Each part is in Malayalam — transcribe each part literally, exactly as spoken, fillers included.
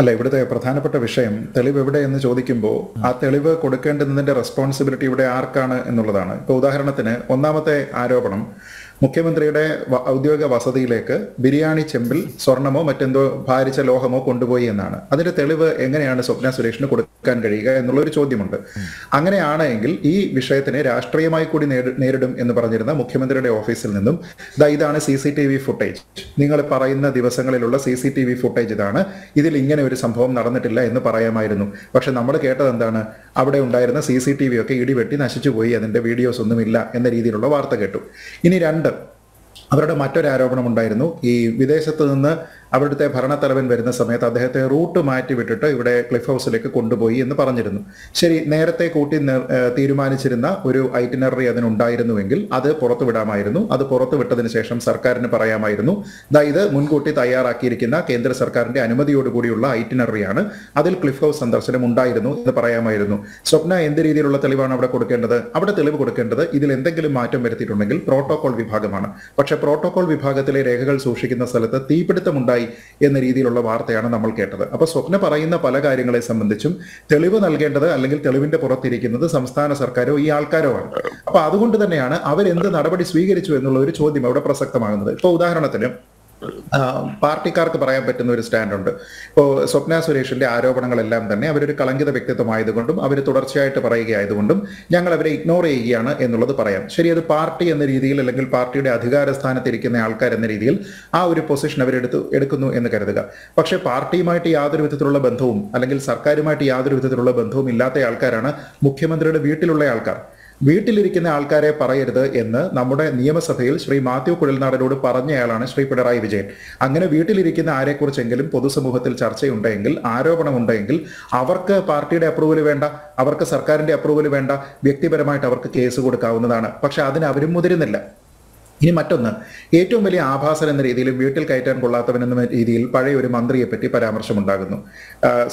അല്ല, ഇവിടുത്തെ പ്രധാനപ്പെട്ട വിഷയം തെളിവ് എവിടെ എന്ന് ചോദിക്കുമ്പോൾ ആ തെളിവ് കൊടുക്കേണ്ടതിന്റെ റെസ്പോൺസിബിലിറ്റി ഇവിടെ ആർക്കാണ് എന്നുള്ളതാണ്. ഇപ്പോൾ ഉദാഹരണത്തിന് ഒന്നാമത്തെ ആരോപണം, മുഖ്യമന്ത്രിയുടെ ഔദ്യോഗിക വസതിയിലേക്ക് ബിരിയാണി ചെമ്പിൽ സ്വർണമോ മറ്റെന്തോ ഭാരിച്ച ലോഹമോ കൊണ്ടുപോയി എന്നാണ്. അതിന്റെ തെളിവ് എങ്ങനെയാണ് സ്വപ്ന സുരേഷിന് കൊടുക്കാൻ കഴിയുക എന്നുള്ളൊരു ചോദ്യമുണ്ട്. അങ്ങനെയാണെങ്കിൽ ഈ വിഷയത്തിനെ രാഷ്ട്രീയമായി കൂടി നേരിടും എന്ന് പറഞ്ഞിരുന്ന മുഖ്യമന്ത്രിയുടെ ഓഫീസിൽ നിന്നും ദാ ഇതാണ് C C T V footage, നിങ്ങൾ പറയുന്ന ദിവസങ്ങളിലുള്ള C C T V footage ഇതാണ്, ഇതിൽ ഇങ്ങനെ ഒരു സംഭവം നടന്നിട്ടില്ല എന്ന് പറയാമായിരുന്നു. പക്ഷെ നമ്മൾ കേട്ടത് എന്താണ്? അവിടെ ഉണ്ടായിരുന്ന സി സി ടി വി ഒക്കെ ഇടിവെട്ടി നശിച്ചുപോയി, അതിന്റെ വീഡിയോസ് ഒന്നുമില്ല എന്ന രീതിയിലുള്ള വാർത്ത കേട്ടു. ഇനി രണ്ട്, അവരുടെ മറ്റൊരു ആരോപണം ഉണ്ടായിരുന്നു, ഈ വിദേശത്ത് നിന്ന് അവിടുത്തെ ഭരണത്തലവൻ വരുന്ന സമയത്ത് അദ്ദേഹത്തെ റൂട്ട് മാറ്റി വിട്ടിട്ട് ഇവിടെ ക്ലിഫ് ഹൗസിലേക്ക് കൊണ്ടുപോയി എന്ന് പറഞ്ഞിരുന്നു. ശരി, നേരത്തെ കൂട്ടി തീരുമാനിച്ചിരുന്ന ഒരു ഐറ്റിനറി അതിനുണ്ടായിരുന്നുവെങ്കിൽ അത് പുറത്തുവിടാമായിരുന്നു. അത് പുറത്തുവിട്ടതിന് ശേഷം സർക്കാരിന് പറയാമായിരുന്നു, അതായത് മുൻകൂട്ടി തയ്യാറാക്കിയിരിക്കുന്ന കേന്ദ്ര സർക്കാരിന്റെ അനുമതിയോടുകൂടിയുള്ള ഐറ്റിനറിയാണ്, അതിൽ ക്ലിഫ് ഹൗസ് സന്ദർശനം ഉണ്ടായിരുന്നു എന്ന് പറയാമായിരുന്നു. സ്വപ്ന എന്ത് രീതിയിലുള്ള തെളിവാണ് അവിടെ കൊടുക്കേണ്ടത്? അവിടെ തെളിവ് കൊടുക്കേണ്ടത് ഇതിൽ എന്തെങ്കിലും മാറ്റം വരുത്തിയിട്ടുണ്ടെങ്കിൽ പ്രോട്ടോകോൾ വിഭാഗമാണ്. പക്ഷെ പ്രോട്ടോകോൾ വിഭാഗത്തിലെ രേഖകൾ സൂക്ഷിക്കുന്ന സ്ഥലത്ത് തീപിടുത്തമുണ്ടായി എന്ന രീതിയിലുള്ള വാർത്തയാണ് നമ്മൾ കേട്ടത്. അപ്പൊ സ്വപ്ന പറയുന്ന പല കാര്യങ്ങളെ സംബന്ധിച്ചും തെളിവ് നൽകേണ്ടത് അല്ലെങ്കിൽ തെളിവിന്റെ പുറത്തിരിക്കുന്നത് സംസ്ഥാന സർക്കാരോ ഈ ആൾക്കാരോ ആണ്. അപ്പൊ അതുകൊണ്ട് തന്നെയാണ് അവരെന്ത് നടപടി സ്വീകരിച്ചു എന്നുള്ള ഒരു ചോദ്യം അവിടെ പ്രസക്തമാകുന്നത്. ഇപ്പൊ ഉദാഹരണത്തിന് പാർട്ടിക്കാർക്ക് പറയാൻ പറ്റുന്ന ഒരു സ്റ്റാൻഡുണ്ട്. ഇപ്പോൾ സ്വപ്ന സുരേഷിന്റെ ആരോപണങ്ങളെല്ലാം തന്നെ അവരൊരു കളങ്കിത വ്യക്തിത്വമായതുകൊണ്ടും അവർ തുടർച്ചയായിട്ട് പറയുകയായതുകൊണ്ടും ഞങ്ങൾ അവരെ ഇഗ്നോർ ചെയ്യുകയാണ് എന്നുള്ളത് പറയാം. ശരി, അത് പാർട്ടി എന്ന രീതിയിൽ അല്ലെങ്കിൽ പാർട്ടിയുടെ അധികാര സ്ഥാനത്തിരിക്കുന്ന ആൾക്കാർ എന്ന രീതിയിൽ ആ ഒരു പൊസിഷൻ അവരെടുത്ത് എടുക്കുന്നു എന്ന് കരുതുക. പക്ഷേ പാർട്ടിയുമായിട്ട് യാതൊരു വിധത്തിലുള്ള ബന്ധവും അല്ലെങ്കിൽ സർക്കാരുമായിട്ട് യാതൊരു വിധത്തിലുള്ള ബന്ധവും ഇല്ലാത്ത ആൾക്കാരാണ് മുഖ്യമന്ത്രിയുടെ വീട്ടിലുള്ള ആൾക്കാർ. വീട്ടിലിരിക്കുന്ന ആൾക്കാരെ പറയരുത് എന്ന് നമ്മുടെ നിയമസഭയിൽ ശ്രീ മാത്യു കുഴൽനാടനോട് പറഞ്ഞയാളാണ് ശ്രീ പിണറായി വിജയൻ. അങ്ങനെ വീട്ടിലിരിക്കുന്ന ആരെക്കുറിച്ചെങ്കിലും പൊതുസമൂഹത്തിൽ ചർച്ചയുണ്ടെങ്കിൽ, ആരോപണമുണ്ടെങ്കിൽ അവർക്ക് പാർട്ടിയുടെ അപ്രൂവൽ വേണ്ട, അവർക്ക് സർക്കാരിന്റെ അപ്രൂവൽ വേണ്ട, വ്യക്തിപരമായിട്ട് അവർക്ക് കേസ് കൊടുക്കാവുന്നതാണ്. പക്ഷെ അതിന് അവരും മുതിരുന്നില്ല. ഇനി മറ്റൊന്ന്, ഏറ്റവും വലിയ ആഭാസൻ എന്ന രീതിയിൽ വീട്ടിൽ കയറ്റാൻ കൊള്ളാത്തവനെന്ന രീതിയിൽ പഴയ ഒരു മന്ത്രിയെ പറ്റി പരാമർശമുണ്ടാകുന്നു.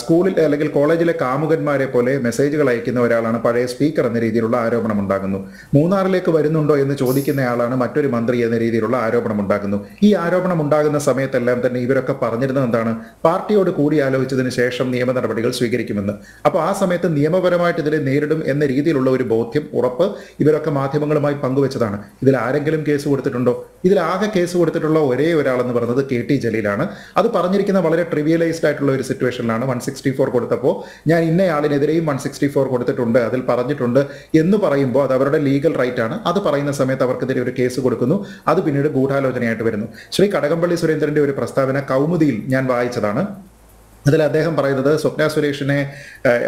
സ്കൂളിൽ അല്ലെങ്കിൽ കോളേജിലെ കാമുകന്മാരെ പോലെ മെസ്സേജുകൾ അയക്കുന്ന ഒരാളാണ് പഴയ സ്പീക്കർ എന്ന രീതിയിലുള്ള ആരോപണം ഉണ്ടാകുന്നു. മൂന്നാറിലേക്ക് വരുന്നുണ്ടോ എന്ന് ചോദിക്കുന്നയാളാണ് മറ്റൊരു മന്ത്രി എന്ന രീതിയിലുള്ള ആരോപണം ഉണ്ടാകുന്നു. ഈ ആരോപണം ഉണ്ടാകുന്ന സമയത്തെല്ലാം തന്നെ ഇവരൊക്കെ പറഞ്ഞിരുന്നത് എന്താണ്? പാർട്ടിയോട് കൂടിയാലോചിച്ചതിന് ശേഷം നിയമ നടപടികൾ സ്വീകരിക്കുമെന്ന്. അപ്പോൾ ആ സമയത്ത് നിയമപരമായിട്ട് ഇതിനെ നേരിടും എന്ന രീതിയിലുള്ള ഒരു ബോധ്യം, ഉറപ്പ് ഇവരൊക്കെ മാധ്യമങ്ങളുമായി പങ്കുവെച്ചതാണ്. ഇതിൽ ആരെങ്കിലും കേസ് കൊടുത്തിട്ടുണ്ടോ? ഇതിലാകെ കേസ് കൊടുത്തിട്ടുള്ള ഒരേ ഒരാൾ എന്ന് പറഞ്ഞത് കെ ടി ജലീലാണ്. അത് പറഞ്ഞിരിക്കുന്ന വളരെ ട്രിവിയലൈസ്ഡ് ആയിട്ടുള്ള ഒരു സിറ്റുവേഷനിലാണ്. വൺ സിക്സ്റ്റി ഫോർ കൊടുത്തപ്പോൾ ഞാൻ ഇന്നയാളിനെതിരെയും വൺ സിക്സ്റ്റി ഫോർ കൊടുത്തിട്ടുണ്ട്, അതിൽ പറഞ്ഞിട്ടുണ്ട് എന്ന് പറയുമ്പോൾ അത് അവരുടെ ലീഗൽ റൈറ്റ് ആണ്. അത് പറയുന്ന സമയത്ത് അവർക്കെതിരെ ഒരു കേസ് കൊടുക്കുന്നു. അത് പിന്നീട് ഗൂഢാലോചനയായിട്ട് വരുന്നു. ശ്രീ കടകംപള്ളി സുരേന്ദ്രന്റെ ഒരു പ്രസ്താവന കൗമുദിയിൽ ഞാൻ വായിച്ചതാണ്. അതിൽ അദ്ദേഹം പറയുന്നത് സ്വപ്ന സുരേഷിനെ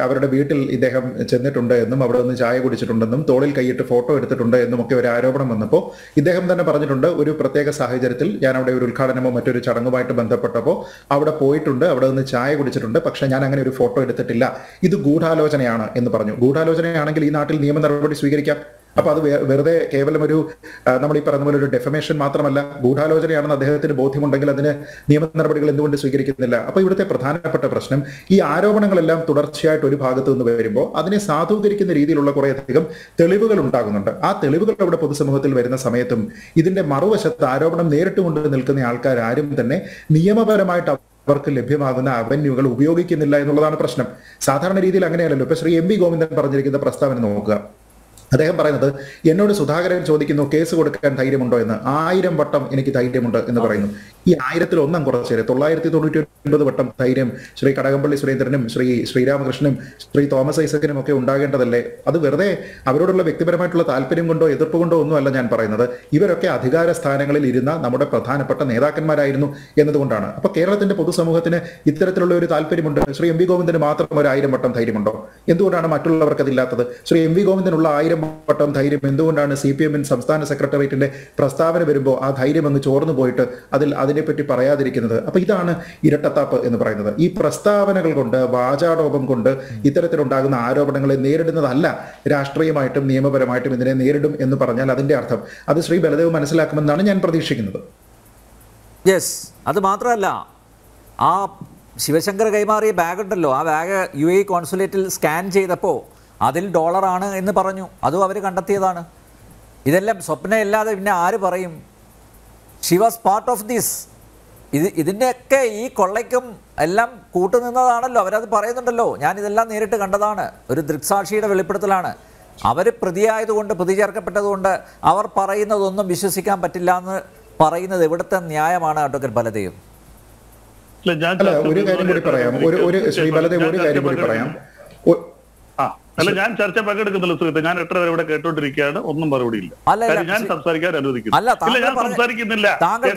അവരുടെ വീട്ടിൽ ഇദ്ദേഹം ചെന്നിട്ടുണ്ട് എന്നും അവിടെ നിന്ന് ചായ കുടിച്ചിട്ടുണ്ടെന്നും തോളിൽ കൈയിട്ട് ഫോട്ടോ എടുത്തിട്ടുണ്ട് എന്നും ഒക്കെ ഒരു ആരോപണം വന്നപ്പോൾ ഇദ്ദേഹം തന്നെ പറഞ്ഞിട്ടുണ്ട്, ഒരു പ്രത്യേക സാഹചര്യത്തിൽ ഞാൻ അവിടെ ഒരു ഉദ്ഘാടനമോ മറ്റൊരു ചടങ്ങുമായിട്ട് ബന്ധപ്പെട്ടപ്പോൾ അവിടെ പോയിട്ടുണ്ട്, അവിടെ നിന്ന് ചായ കുടിച്ചിട്ടുണ്ട്, പക്ഷേ ഞാൻ അങ്ങനെ ഒരു ഫോട്ടോ എടുത്തിട്ടില്ല. ഇത് ഗൂഢാലോചനയാണ് എന്ന് പറഞ്ഞു. ഗൂഢാലോചനയാണെങ്കിൽ ഈ നാട്ടിൽ നിയമ നടപടി സ്വീകരിക്കാം. അപ്പൊ അത് വെറുതെ കേവലം ഒരു നമ്മൾ ഈ പറഞ്ഞ പോലെ ഒരു ഡെഫമേഷൻ മാത്രമല്ല, ഗൂഢാലോചനയാണെന്ന് അദ്ദേഹത്തിന് ബോധ്യമുണ്ടെങ്കിൽ അതിന് നിയമ നടപടികൾ എന്തുകൊണ്ട് സ്വീകരിക്കുന്നില്ല? അപ്പൊ ഇവിടുത്തെ പ്രധാനപ്പെട്ട പ്രശ്നം, ഈ ആരോപണങ്ങളെല്ലാം തുടർച്ചയായിട്ട് ഒരു ഭാഗത്ത് നിന്ന് വരുമ്പോൾ അതിനെ സാധൂകരിക്കുന്ന രീതിയിലുള്ള കുറെ അധികം തെളിവുകൾ ഉണ്ടാകുന്നുണ്ട്. ആ തെളിവുകൾ അവിടെ പൊതുസമൂഹത്തിൽ വരുന്ന സമയത്തും ഇതിന്റെ മറുവശത്ത് ആരോപണം നേരിട്ട് കൊണ്ട് നിൽക്കുന്ന ആൾക്കാർ ആരും തന്നെ നിയമപരമായിട്ട് അവർക്ക് ലഭ്യമാകുന്ന അവന്യൂകൾ ഉപയോഗിക്കുന്നില്ല എന്നുള്ളതാണ് പ്രശ്നം. സാധാരണ രീതിയിൽ അങ്ങനെയല്ലല്ലോ. ഇപ്പൊ ശ്രീ എം വി ഗോവിന്ദൻ പറഞ്ഞിരിക്കുന്ന പ്രസ്താവന നോക്കുക. അദ്ദേഹം പറയുന്നത്, എന്നോട് സുധാകരൻ ചോദിക്കുന്നു കേസ് കൊടുക്കാൻ ധൈര്യമുണ്ടോ എന്ന്. ആയിരം വട്ടം എനിക്ക് ധൈര്യമുണ്ട് എന്ന് പറയുന്നു. ഈ ആയിരത്തിൽ ഒന്നാം കുറച്ചേരെ തൊള്ളായിരത്തി തൊണ്ണൂറ്റി ഒൻപത് വട്ടം ധൈര്യം ശ്രീ കടകംപള്ളി സുരേന്ദ്രനും ശ്രീ ശ്രീരാമകൃഷ്ണനും ശ്രീ തോമസ് ഐസക്കിനും ഒക്കെ ഉണ്ടാകേണ്ടതല്ലേ? അത് വെറുതെ അവരോടുള്ള വ്യക്തിപരമായിട്ടുള്ള താല്പര്യം കൊണ്ടോ എതിർപ്പ് കൊണ്ടോ ഒന്നുമല്ല ഞാൻ പറയുന്നത്. ഇവരൊക്കെ അധികാര സ്ഥാനങ്ങളിൽ ഇരുന്ന നമ്മുടെ പ്രധാനപ്പെട്ട നേതാക്കന്മാരായിരുന്നു എന്നതുകൊണ്ടാണ്. അപ്പൊ കേരളത്തിന്റെ പൊതുസമൂഹത്തിന് ഇത്തരത്തിലുള്ള ഒരു താല്പര്യമുണ്ട്. ശ്രീ എം വി ഗോവിന്ദന് മാത്രം ഒരു ആയിരം വട്ടം ധൈര്യമുണ്ടോ? എന്തുകൊണ്ടാണ് മറ്റുള്ളവർക്ക് അതില്ലാത്തത്? ശ്രീ എം വി ഗോവിന്ദനുള്ള ആയിരം വട്ടം ധൈര്യം എന്തുകൊണ്ടാണ് സി പി എമ്മിൻ സംസ്ഥാന സെക്രട്ടേറിയറ്റിന്റെ പ്രസ്താവന വരുമ്പോൾ ആ ധൈര്യം അങ്ങ് ചോർന്നു പോയിട്ട് അതിൽ അതിനെപ്പറ്റി പറയാതിരിക്കുന്നത്? അപ്പൊ ഇതാണ് ഇരട്ടത്താപ്പ് എന്ന് പറയുന്നത്. ഈ പ്രസ്താവനകൾ കൊണ്ട്, വാചാടോപം കൊണ്ട് ഇത്തരത്തിലുണ്ടാകുന്ന ആരോപണങ്ങളെ നേരിടുന്നതല്ല രാഷ്ട്രീയമായിട്ടും നിയമപരമായിട്ടും ഇതിനെ നേരിടും എന്ന് പറഞ്ഞാൽ അതിന്റെ അർത്ഥം അത് ശ്രീ ബലദേവ് മനസ്സിലാക്കുമെന്നാണ് ഞാൻ പ്രതീക്ഷിക്കുന്നത്. യെസ്, അത് മാത്രമല്ല, ആ ശിവശങ്കർ കൈമാറിയ ബാഗ് ഉണ്ടല്ലോ, ആ ബാഗ് യു എ കോൺസുലേറ്റിൽ സ്കാൻ ചെയ്തപ്പോൾ അതിൽ ഡോളറാണ് എന്ന് പറഞ്ഞു. അതും അവർ കണ്ടെത്തിയതാണ്. ഇതെല്ലാം സ്വപ്നമില്ലാതെ പിന്നെ ആര് പറയും? She was part of this. ഇതിന്റെയൊക്കെ ഈ കൊള്ളയ്ക്കും എല്ലാം കൂട്ടുനിന്നതാണല്ലോ അവരത് പറയുന്നുണ്ടല്ലോ. ഞാനിതെല്ലാം നേരിട്ട് കണ്ടതാണ്. ഒരു ദൃക്സാക്ഷിയുടെ വെളിപ്പെടുത്തലാണ്. അവർ പ്രതിയായതുകൊണ്ട് പ്രതി ചേർക്കപ്പെട്ടതുകൊണ്ട് അവർ പറയുന്നതൊന്നും വിശ്വസിക്കാൻ പറ്റില്ല എന്ന് പറയുന്നത് എവിടുത്തെ ന്യായമാണ് അഡ്വക്കേറ്റ് ബലദേവ്? അല്ല, ഒരു കാര്യം കൂടി പറയാം, ഒരു ഒരു ശ്രീ ബലദേവ് ഒരു കാര്യം കൂടി പറയാം. അല്ല, ഞാൻ ചർച്ച പങ്കെടുക്കുന്നില്ല സുഹൃത്ത്, ഞാൻ എത്ര പേരെ ഇവിടെ കേട്ടോണ്ടിരിക്കുകയാണ്, ഒന്നും മറുപടി ഇല്ല. ഞാൻ സംസാരിക്കാൻ അനുവദിക്കുന്നു, ഞാൻ സംസാരിക്കുന്നില്ല. അതങ്ങനല്ലല്ലോ,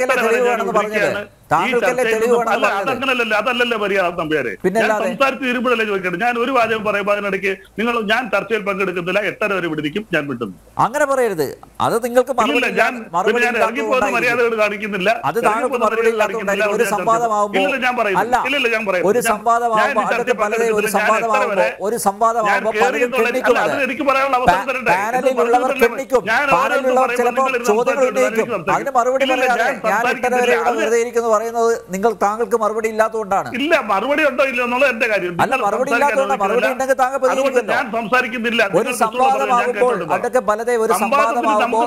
അതല്ലല്ലോ മര്യാദ നമ്പ്യാരെ. ഞാൻ സംസാരിച്ച് തീരുമ്പോഴല്ലേ ചോദിക്കട്ടെ, ഞാൻ ഒരു വാചകം പറയുമ്പോൾ അതിനിടയ്ക്ക് നിങ്ങൾ ഞാൻ ചർച്ചയിൽ പങ്കെടുക്കുന്നില്ല, എത്ര പേരെ വിടുതിക്കും ഞാൻ വിട്ടുന്നു, അങ്ങനെ പറയരുത്. അത് നിങ്ങൾക്ക് ഞാൻ ഇറങ്ങിപ്പോകുന്ന മര്യാദകൾ കാണിക്കുന്നില്ല, ഞാൻ പറയുന്നു. എനിക്ക് പറയാനുള്ള അവസരം തരട്ടെ, നിങ്ങൾ താങ്കൾക്ക് മറുപടി ഇല്ലാത്തതുകൊണ്ടാണ്. ഇല്ല, മറുപടി ഉണ്ടോ ഇല്ല എന്നുള്ള എന്റെ കാര്യം. മറുപടി ഇല്ലാത്തതുകൊണ്ടാണ്, മറുപടി ഉണ്ടെങ്കിൽ താങ്കൾ ഞാൻ സംസാരിക്കുന്നില്ല. ഒരു സംവാദമാകുമ്പോൾ അതൊക്കെ പലതേ ഒരു സംവാദമാകുമ്പോൾ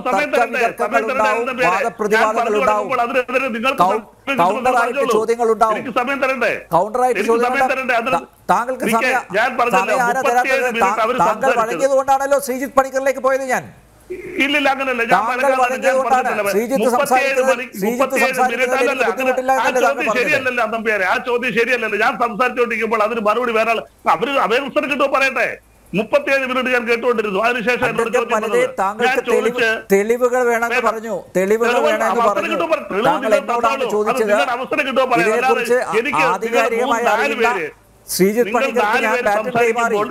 പ്രതിവാദങ്ങൾ ഉണ്ടാകുമ്പോൾ അതിനെതിരെ നിങ്ങൾ കൗണ്ടറായിട്ട് ചോദ്യങ്ങൾ ഉണ്ടാവും. കൗണ്ടറായിട്ട് ചോദ്യങ്ങൾ താങ്കൾക്ക് താങ്കൾ വഴങ്ങിയത് കൊണ്ടാണല്ലോ ശ്രീജിത്ത് പണിക്കറിലേക്ക് പോയത്. ഞാൻ ഇല്ലില്ല, അങ്ങനല്ല, ഞാൻ ശരിയല്ലല്ലോ തമ്പിയാരെ, ആ ചോദ്യം ശരിയല്ലല്ലോ. ഞാൻ സംസാരിച്ചുകൊണ്ടിരിക്കുമ്പോൾ അതിന് മറുപടി വേറെ അവര് അവേർനെസ് കിട്ടുമോ പറയട്ടെ. മുപ്പത്തിയേഴ് മിനിറ്റ് ഞാൻ കേട്ടുകൊണ്ടിരുന്നു, അതിനുശേഷം തെളിവുകൾ വേണമെന്ന് പറഞ്ഞു. തെളിവുകൾ വേണമെന്ന് പറഞ്ഞു, താങ്കൾ എന്നോടാണ് ചോദിച്ചത്. അവസരം കിട്ടുമോ പറയാനെക്കുറിച്ച് എനിക്ക് ആധികാരികമായി അറിയില്ല.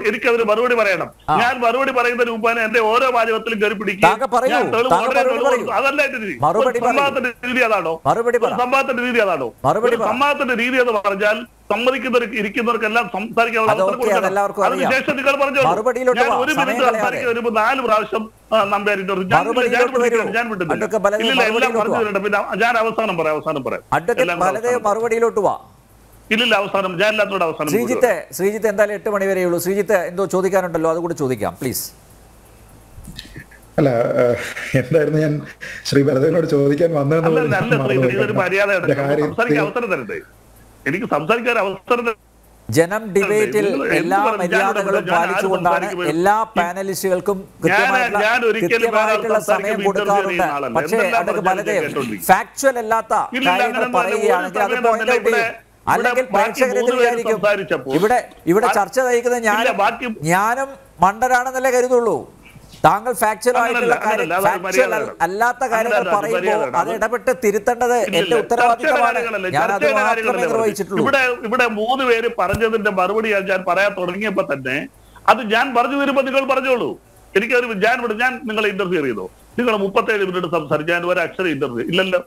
എനിക്കതിന് മറുപടി പറയണം. ഞാൻ മറുപടി പറയുന്നതിന് മുമ്പാണ് എന്റെ ഓരോ വാചകത്തിലും കയറി പിടിക്കുക. അതല്ലാത്തിന്റെ രീതി അതാണോ? സംവാദത്തിന്റെ രീതി അതാണോ? സംവാദത്തിന്റെ രീതി എന്ന് പറഞ്ഞാൽ സമ്മതിക്കുന്നവർ ഇരിക്കുന്നവർക്കെല്ലാം സംസാരിക്കാനുള്ള അവസരം കൊടുക്കണം. അതിനുശേഷം നിങ്ങൾ പറഞ്ഞു ഞാൻ ഒരു മിനിറ്റ് സംസാരിക്കാൻ വരുമ്പോൾ നാല് പ്രാവശ്യം നമ്പ്യാരിട്ട് ഞാൻ വിട്ടുന്നില്ല. ഇല്ല, എല്ലാം പറഞ്ഞു തരട്ടെ, പിന്നെ ഞാൻ അവസാനം പറയാം, അവസാനം പറയാം, മറുപടിയിലോട്ട് വാ. ഇല്ലില്ല, അവസാനം ഞാൻ എല്ലാത്തോടെ അവസാനം. ശ്രീജിത്തെ ശ്രീജിത്ത് എന്തായാലും എട്ട് മണി വരെയുള്ളൂ. ശ്രീജിത്ത് എന്തോ ചോദിക്കാനുണ്ടല്ലോ, അതുകൂടി ചോദിക്കാം പ്ലീസ്. അല്ല, എന്തായിരുന്നു ഞാൻ ശ്രീ ബലദേവിനോട് ചോദിക്കാൻ വന്നത്? എനിക്ക് സംസാരിക്കാൻ അവസരം. ജനം ഡിബേറ്റിൽ എല്ലാ മര്യാദകളും പാലിച്ചുകൊണ്ടാണ് എല്ലാ പാനലിസ്റ്റുകൾക്കും കൃത്യമായിട്ടുള്ള സമയം കൊടുക്കാറുണ്ട്. പക്ഷേ അതൊക്കെ ബലദേവ് ഫാക്ച്വൽ അല്ലാത്ത കാര്യങ്ങൾ പറയുകയാണെങ്കിൽ അത് പോയിന്റ് ഔട്ട് ചെയ്യും, അല്ലെങ്കിൽ പ്രേക്ഷകരെ വിചാരിക്കും. ഇവിടെ ഇവിടെ ചർച്ച നയിക്കുന്നത് ഞാനും ഞാനും മണ്ടനാണെന്നല്ലേ കരുതുള്ളൂ. താങ്കൾ ഫാക്ച്വൽ ആയിട്ടുള്ള ഫാക്ച്വൽ അല്ലാത്ത കാര്യങ്ങൾ പറയുമ്പോൾ അത് ഇടപെട്ട് തിരുത്തേണ്ടത് എന്റെ ഉത്തരവാദിത്തമാണ്. ഞാൻ അത് മാത്രമേ നിർവഹിച്ചിട്ടുള്ളൂ. ഇവിടെ ഇവിടെ മൂന്ന് പേര് പറഞ്ഞതിന്റെ മറുപടി ഞാൻ പറയാൻ തുടങ്ങിയപ്പോ തന്നെ അത് ഞാൻ പറഞ്ഞു തരുമ്പോ നിങ്ങൾ പറഞ്ഞോളൂ. എനിക്കത് ഞാൻ ഇവിടെ ഞാൻ നിങ്ങളെ ഇന്റർഫിയർ ചെയ്തോ? നിങ്ങൾ മുപ്പത്തേഴ് മിനിറ്റ് സംസാരിച്ചു, ഞാൻ ഒരു അക്ഷരം ഇന്റർഫിയർ ഇല്ലല്ലോ.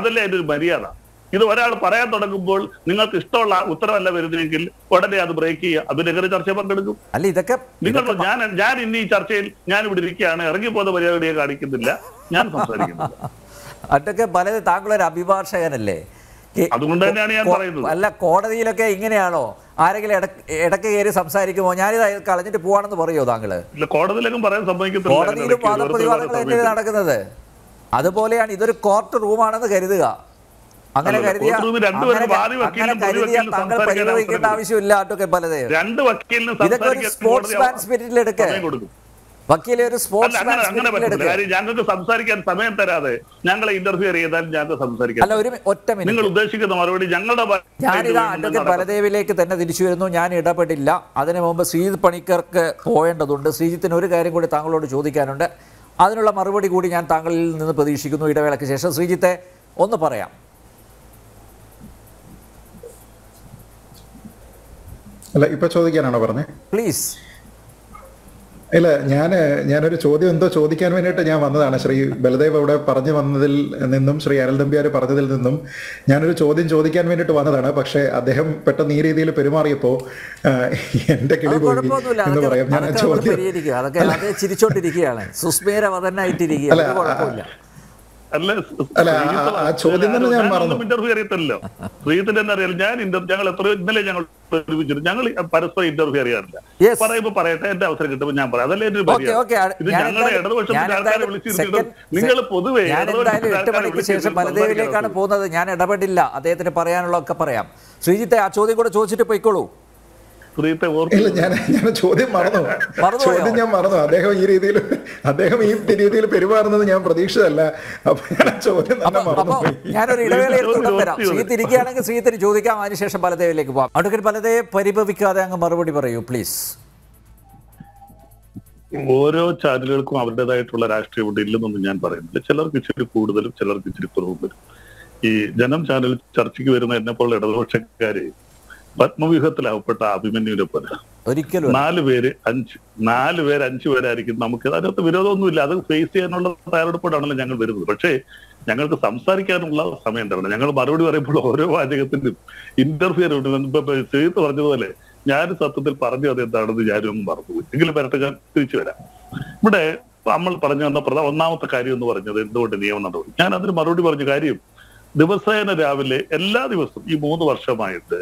അതല്ലേ എൻ്റെ ഒരു മര്യാദ. ഇത് ഒരാൾ പറയാൻ തുടങ്ങുമ്പോൾ നിങ്ങൾക്ക് ഇഷ്ടമുള്ള ഉത്തരവല്ല വരുന്നെങ്കിൽ ഉടനെ അത് ബ്രേക്ക് ചെയ്യുക. അതിനെങ്ങനെ ചർച്ച പങ്കെടുക്കും? അല്ല, ഇതൊക്കെ നിങ്ങൾ ഞാൻ ഞാൻ ഇന്ന് ഈ ചർച്ചയിൽ ഞാൻ ഇവിടെ ഇരിക്കുകയാണ്, ഇറങ്ങിപ്പോകുന്ന പരിപാടിയെ കാണിക്കുന്നില്ല, ഞാൻ സംസാരിക്കുന്നില്ല. അതൊക്കെ പലത്. താങ്കളൊരു അഭിഭാഷകനല്ലേ, അതുകൊണ്ട് തന്നെയാണ് ഞാൻ പറയുന്നത്. അല്ല, കോടതിയിലൊക്കെ ഇങ്ങനെയാണോ? ആരെങ്കിലും ഇടയ്ക്ക് കയറി സംസാരിക്കുമോ? ഞാനിത് കളഞ്ഞിട്ട് പോവാണെന്ന് പറയുമോ താങ്കള്? ഇല്ല, കോടതിയിലൊക്കെ പറയാൻ സംഭവിക്കത്തില്ല. കോടതിയിലും വാദപ്രതിവാദങ്ങൾ തന്നെയാണ് നടക്കുന്നത്. അതുപോലെയാണ് ഇതൊരു കോർട്ട് റൂമാണെന്ന് കരുതുക. അങ്ങനെ കരുതിയ താങ്കൾ പരിഗണിക്കേണ്ട ആവശ്യമില്ല. ഇതൊക്കെ ഒരു സ്പോർട്സ്മാൻ സ്പിരിറ്റിൽ എടുക്കുക. വക്കീലെ ഒരു സ്പോർട്സ്മാൻ സ്പിരിറ്റിൽ എടുക്കുക. ഞങ്ങൾക്ക് സംസാരിക്കാൻ സമയം തരാതെ ഞങ്ങളെ ഇന്റർഫിയർ ചെയ്താൽ ഞങ്ങൾക്ക് സംസാരിക്കാം. അല്ല, ഒരു ഒറ്റ മിനിറ്റ്. നിങ്ങൾ ഉദ്ദേശിക്കുന്ന മറുപടി ഞങ്ങളുടെ ഞാനിതാ അഡ്വക്കേറ്റ് ബലദേവിലേക്ക് തന്നെ തിരിച്ചു വരുന്നു. ഞാൻ ഇടപെടില്ല. അതിനു മുമ്പ് ശ്രീജിത്ത് പണിക്കർക്ക് പോകേണ്ടതുണ്ട്. ശ്രീജിത്തിന് ഒരു കാര്യം കൂടി താങ്കളോട് ചോദിക്കാനുണ്ട്. അതിനുള്ള മറുപടി കൂടി ഞാൻ താങ്കളിൽ നിന്ന് പ്രതീക്ഷിക്കുന്നു ഇടവേളയ്ക്ക് ശേഷം. ശ്രീജിത്തെ ഒന്ന് പറയാം. അല്ല, ഇപ്പൊ ചോദിക്കാനാണോ പറഞ്ഞത്? പ്ലീസ്. ഇല്ല, ഞാന് ഞാനൊരു ചോദ്യം എന്തോ ചോദിക്കാൻ വേണ്ടിയിട്ട് ഞാൻ വന്നതാണ്. ശ്രീ ബലദേവ് ഇവിടെ പറഞ്ഞു വന്നതിൽ നിന്നും ശ്രീ അനിൽ നമ്പ്യാർ പറഞ്ഞതിൽ നിന്നും ഞാനൊരു ചോദ്യം ചോദിക്കാൻ വേണ്ടിയിട്ട് വന്നതാണ്. പക്ഷേ അദ്ദേഹം പെട്ടെന്ന് ഈ രീതിയിൽ പെരുമാറിയപ്പോൾ എന്റെ കിളി പോയി എന്ന് പറയാം. ഞാൻ ചോദ്യം അല്ല ആ ചോദ്യം തന്നെ ഞാൻ പറഞ്ഞു. ഞാൻ ഇന്നലെ ഞങ്ങൾ പ്രതിപിച്ചിട്ട് ഞങ്ങൾ പരസ്പരം ഇന്റർഫിയർ ചെയ്യാറില്ല. പറയുമ്പോൾ പറയട്ടെ, എന്റെ അവസരം കിട്ടുമ്പോൾ ഞാൻ പറയാം. അതല്ലേ എന്റെ പരിപാടി. ഇത് ഞങ്ങളുടെ ഇടതുപക്ഷത്തിന്റെ ആൾക്കാരെ വിളിച്ചിരുന്നിട്ട് നിങ്ങൾ പൊതുവെ ശേഷം പോകുന്നത് ഞാൻ ഇടപെടില്ല. അദ്ദേഹത്തിന് പറയാനുള്ള ഒക്കെ പറയാം. ശ്രീജിത്തെ ആ ചോദ്യം കൂടെ ചോദിച്ചിട്ട് പോയിക്കോളൂ. ഇല്ല, ഞാൻ ഞാൻ ചോദ്യം മറന്നു ചോദ്യം ഞാൻ മറന്നു അദ്ദേഹം ഈ രീതിയിൽ അദ്ദേഹം ഈ രീതിയിൽ പെരുമാറുന്നത് ഞാൻ പ്രതീക്ഷിച്ചതല്ല. അപ്പൊ ഞാൻ ചോദ്യം ഞാനൊരു ഇടവേളയിൽ തിരിക്കുകയാണെങ്കിൽ ശ്രീധരി ചോദിക്കാം, അതിനുശേഷം ബലദേവിലേക്ക് പോകാം. അടുക്കൽ ബലദേവ് പരിഭവിക്കാതെ അങ്ങ് മറുപടി പറയൂ പ്ലീസ്. ഓരോ ചാനലുകൾക്കും അവരുടേതായിട്ടുള്ള രാഷ്ട്രീയമുണ്ട്, ഇല്ലെന്നൊന്നും ഞാൻ പറയുന്നില്ല. ചിലർക്ക് ഇച്ചിരി കൂടുതലും ചിലർക്ക് ഇച്ചിരി കുറവുകളും. ഈ ജനം ചാനൽ ചർച്ചയ്ക്ക് വരുന്ന എന്നെപ്പോലുള്ള ഇടതുപക്ഷക്കാരെ പത്മവ്യൂഹത്തിലാവപ്പെട്ട അഭിമന്യുവിനെ പോലെ ഒരിക്കലും നാല് പേര് അഞ്ച് നാല് പേര് അഞ്ചു പേരായിരിക്കും. നമുക്ക് അതിനകത്ത് വിരോധമൊന്നുമില്ല. അത് ഫേസ് ചെയ്യാനുള്ള തയ്യാറെടുപ്പോടാണല്ലോ ഞങ്ങൾ വരുന്നത്. പക്ഷേ ഞങ്ങൾക്ക് സംസാരിക്കാനുള്ള സമയം ഉണ്ടാവണം. ഞങ്ങൾ മറുപടി പറയുമ്പോൾ ഓരോ വാചകത്തിനും ഇന്റർഫിയർ ചെയ്ത് പറഞ്ഞതുപോലെ ഞാൻ സത്യത്തിൽ പറഞ്ഞു അതെന്താണെന്ന് ഞാനൊന്നും മറന്നുപോയി. എങ്കിലും വരട്ടെ, തിരിച്ചു വരാം. ഇവിടെ നമ്മൾ പറഞ്ഞു വന്ന പ്രധാന ഒന്നാമത്തെ കാര്യം എന്ന് പറഞ്ഞത് എന്തുകൊണ്ട് നിയമ നടപടി. ഞാൻ അതിന് മറുപടി പറഞ്ഞ കാര്യം ദിവസേന രാവിലെ എല്ലാ ദിവസവും ഈ മൂന്ന് വർഷമായിട്ട്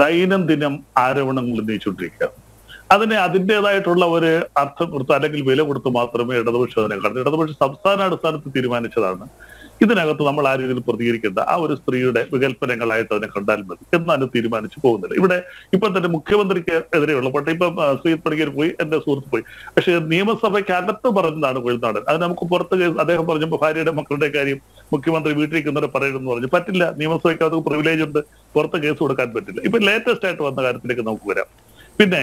ദൈനംദിനം ആരോപണങ്ങൾ ഉന്നയിച്ചുകൊണ്ടിരിക്കുക. അതിനെ അതിൻ്റെതായിട്ടുള്ള ഒരു അർത്ഥം കൊടുത്ത് അല്ലെങ്കിൽ വില കൊടുത്ത് മാത്രമേ ഇടതുപക്ഷം അതിനെ കാണുന്നത്. ഇടതുപക്ഷം സംസ്ഥാനാടിസ്ഥാനത്ത് തീരുമാനിച്ചതാണ്. ഇതിനകത്ത് നമ്മൾ ആ രീതിയിൽ പ്രതികരിക്കേണ്ട ആ ഒരു സ്ത്രീയുടെ വികല്പനങ്ങളായിട്ട് അതിനെ കണ്ടാൽ മതി എന്നാണ് തീരുമാനിച്ചു പോകുന്നത്. ഇവിടെ ഇപ്പൊ തന്നെ മുഖ്യമന്ത്രിക്ക് എതിരെയുള്ള പട്ടേ ഇപ്പം ശ്രീ പണിക്കർ പോയി, എന്റെ സുഹൃത്ത് പോയി. പക്ഷേ നിയമസഭയ്ക്കകത്ത് പറഞ്ഞതാണ് കൊഴുനാടൻ. അത് നമുക്ക് പുറത്ത് കേസ് അദ്ദേഹം പറഞ്ഞപ്പോൾ ഭാര്യയുടെ മക്കളുടെ കാര്യം മുഖ്യമന്ത്രി വീട്ടിൽ കിന്നോടെ പറയണമെന്ന് പറഞ്ഞു. പറ്റില്ല, നിയമസഭയ്ക്കകത്ത് പ്രിവിലേജ് ഉണ്ട്, പുറത്ത് കേസ് കൊടുക്കാൻ പറ്റില്ല. ഇപ്പൊ ലേറ്റസ്റ്റ് ആയിട്ട് വന്ന കാര്യത്തിലേക്ക് നമുക്ക് വരാം. പിന്നെ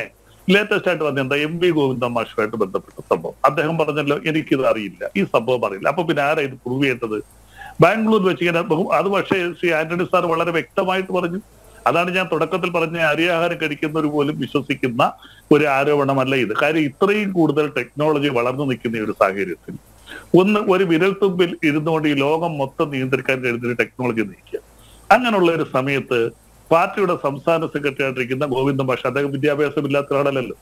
ലേറ്റസ്റ്റ് ആയിട്ട് വന്ന എന്താ എം വി ഗോവിന്ദൻ മാഷുമായിട്ട് ബന്ധപ്പെട്ട സംഭവം. അദ്ദേഹം പറഞ്ഞല്ലോ എനിക്കിത് അറിയില്ല, ഈ സംഭവം അറിയില്ല. അപ്പൊ പിന്നെ ആരാ ഇത് പ്രൂവ് ചെയ്യേണ്ടത്? ബാംഗ്ലൂർ വെച്ച് ഇങ്ങനെ അത് പക്ഷേ ശ്രീ ആന്റണി സാർ വളരെ വ്യക്തമായിട്ട് പറഞ്ഞു. അതാണ് ഞാൻ തുടക്കത്തിൽ പറഞ്ഞ അരിയാഹാരം കഴിക്കുന്നവർ പോലും വിശ്വസിക്കുന്ന ഒരു ആരോപണമല്ല ഇത്. കാര്യം ഇത്രയും കൂടുതൽ ടെക്നോളജി വളർന്നു നിൽക്കുന്ന ഈ ഒരു സാഹചര്യത്തിൽ ഒന്ന് ഒരു വിരൽ തുമ്പിൽ ഇരുന്നുകൊണ്ട് ഈ ലോകം മൊത്തം നിയന്ത്രിക്കാൻ കഴിയുന്ന ടെക്നോളജി നീക്കുക. അങ്ങനെയുള്ള ഒരു സമയത്ത് പാർട്ടിയുടെ സംസ്ഥാന സെക്രട്ടറി ആയിട്ടിരിക്കുന്ന ഗോവിന്ദൻ മാഷ്, അദ്ദേഹം വിദ്യാഭ്യാസമില്ലാത്ത ഒരാളല്ലോ,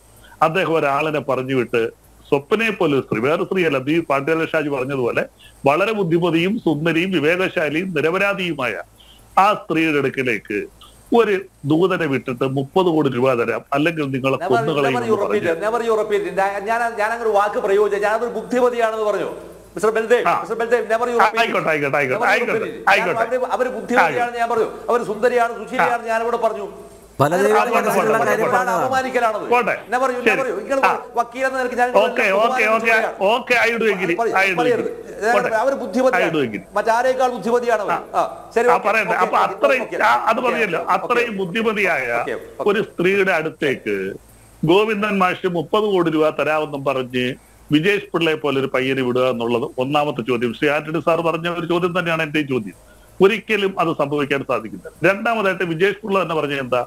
അദ്ദേഹം ഒരാളിനെ പറഞ്ഞു വിട്ട് സ്വപ്നയെ പോലെ സ്ത്രീ, വേറെ സ്ത്രീ അല്ല, ദീ പാണ്ഡ്യ ഷാജി പറഞ്ഞതുപോലെ വളരെ ബുദ്ധിമതിയും സുന്ദരിയും വിവേകശാലിയും നിരപരാധിയുമായ ആ സ്ത്രീയുടെ അടുക്കിലേക്ക് ഒരു ദൂതനെ വിട്ടിട്ട് മുപ്പത് കോടി രൂപ തരാം അല്ലെങ്കിൽ നിങ്ങളെ ഞാനങ്ങനെ വാക്ക് പ്രയോഗിച്ചു, ഞാനൊരു ബുദ്ധിമതിയാണെന്ന് പറഞ്ഞു. അവര് ബുദ്ധിമതിയാണെന്ന് ഞാൻ പറഞ്ഞു, അവര് സുന്ദരിയാണ് സുശീലയാണെന്ന് ഞാനിവിടെ പറഞ്ഞു. മറ്റാരേക്കാൾ ബുദ്ധിമതിയാണ് അത് പറയല്ലോ. അത്രയും ബുദ്ധിമതിയായ ഒരു സ്ത്രീയുടെ അടുത്തേക്ക് ഗോവിന്ദൻ മാഷ് മുപ്പത് കോടി രൂപ തരാമെന്നും പറഞ്ഞ് വിജേഷ് പിള്ളയെ പോലെ ഒരു പയ്യനെ വിടുക എന്നുള്ളത് ഒന്നാമത്തെ ചോദ്യം. ശ്രീ ആന്റണി സാർ പറഞ്ഞ ഒരു ചോദ്യം തന്നെയാണ് എന്റെയും ചോദ്യം. ഒരിക്കലും അത് സംഭവിക്കാൻ സാധിക്കില്ല. രണ്ടാമതായിട്ട് വിജേഷ് പിള്ള തന്നെ പറഞ്ഞ എന്താ,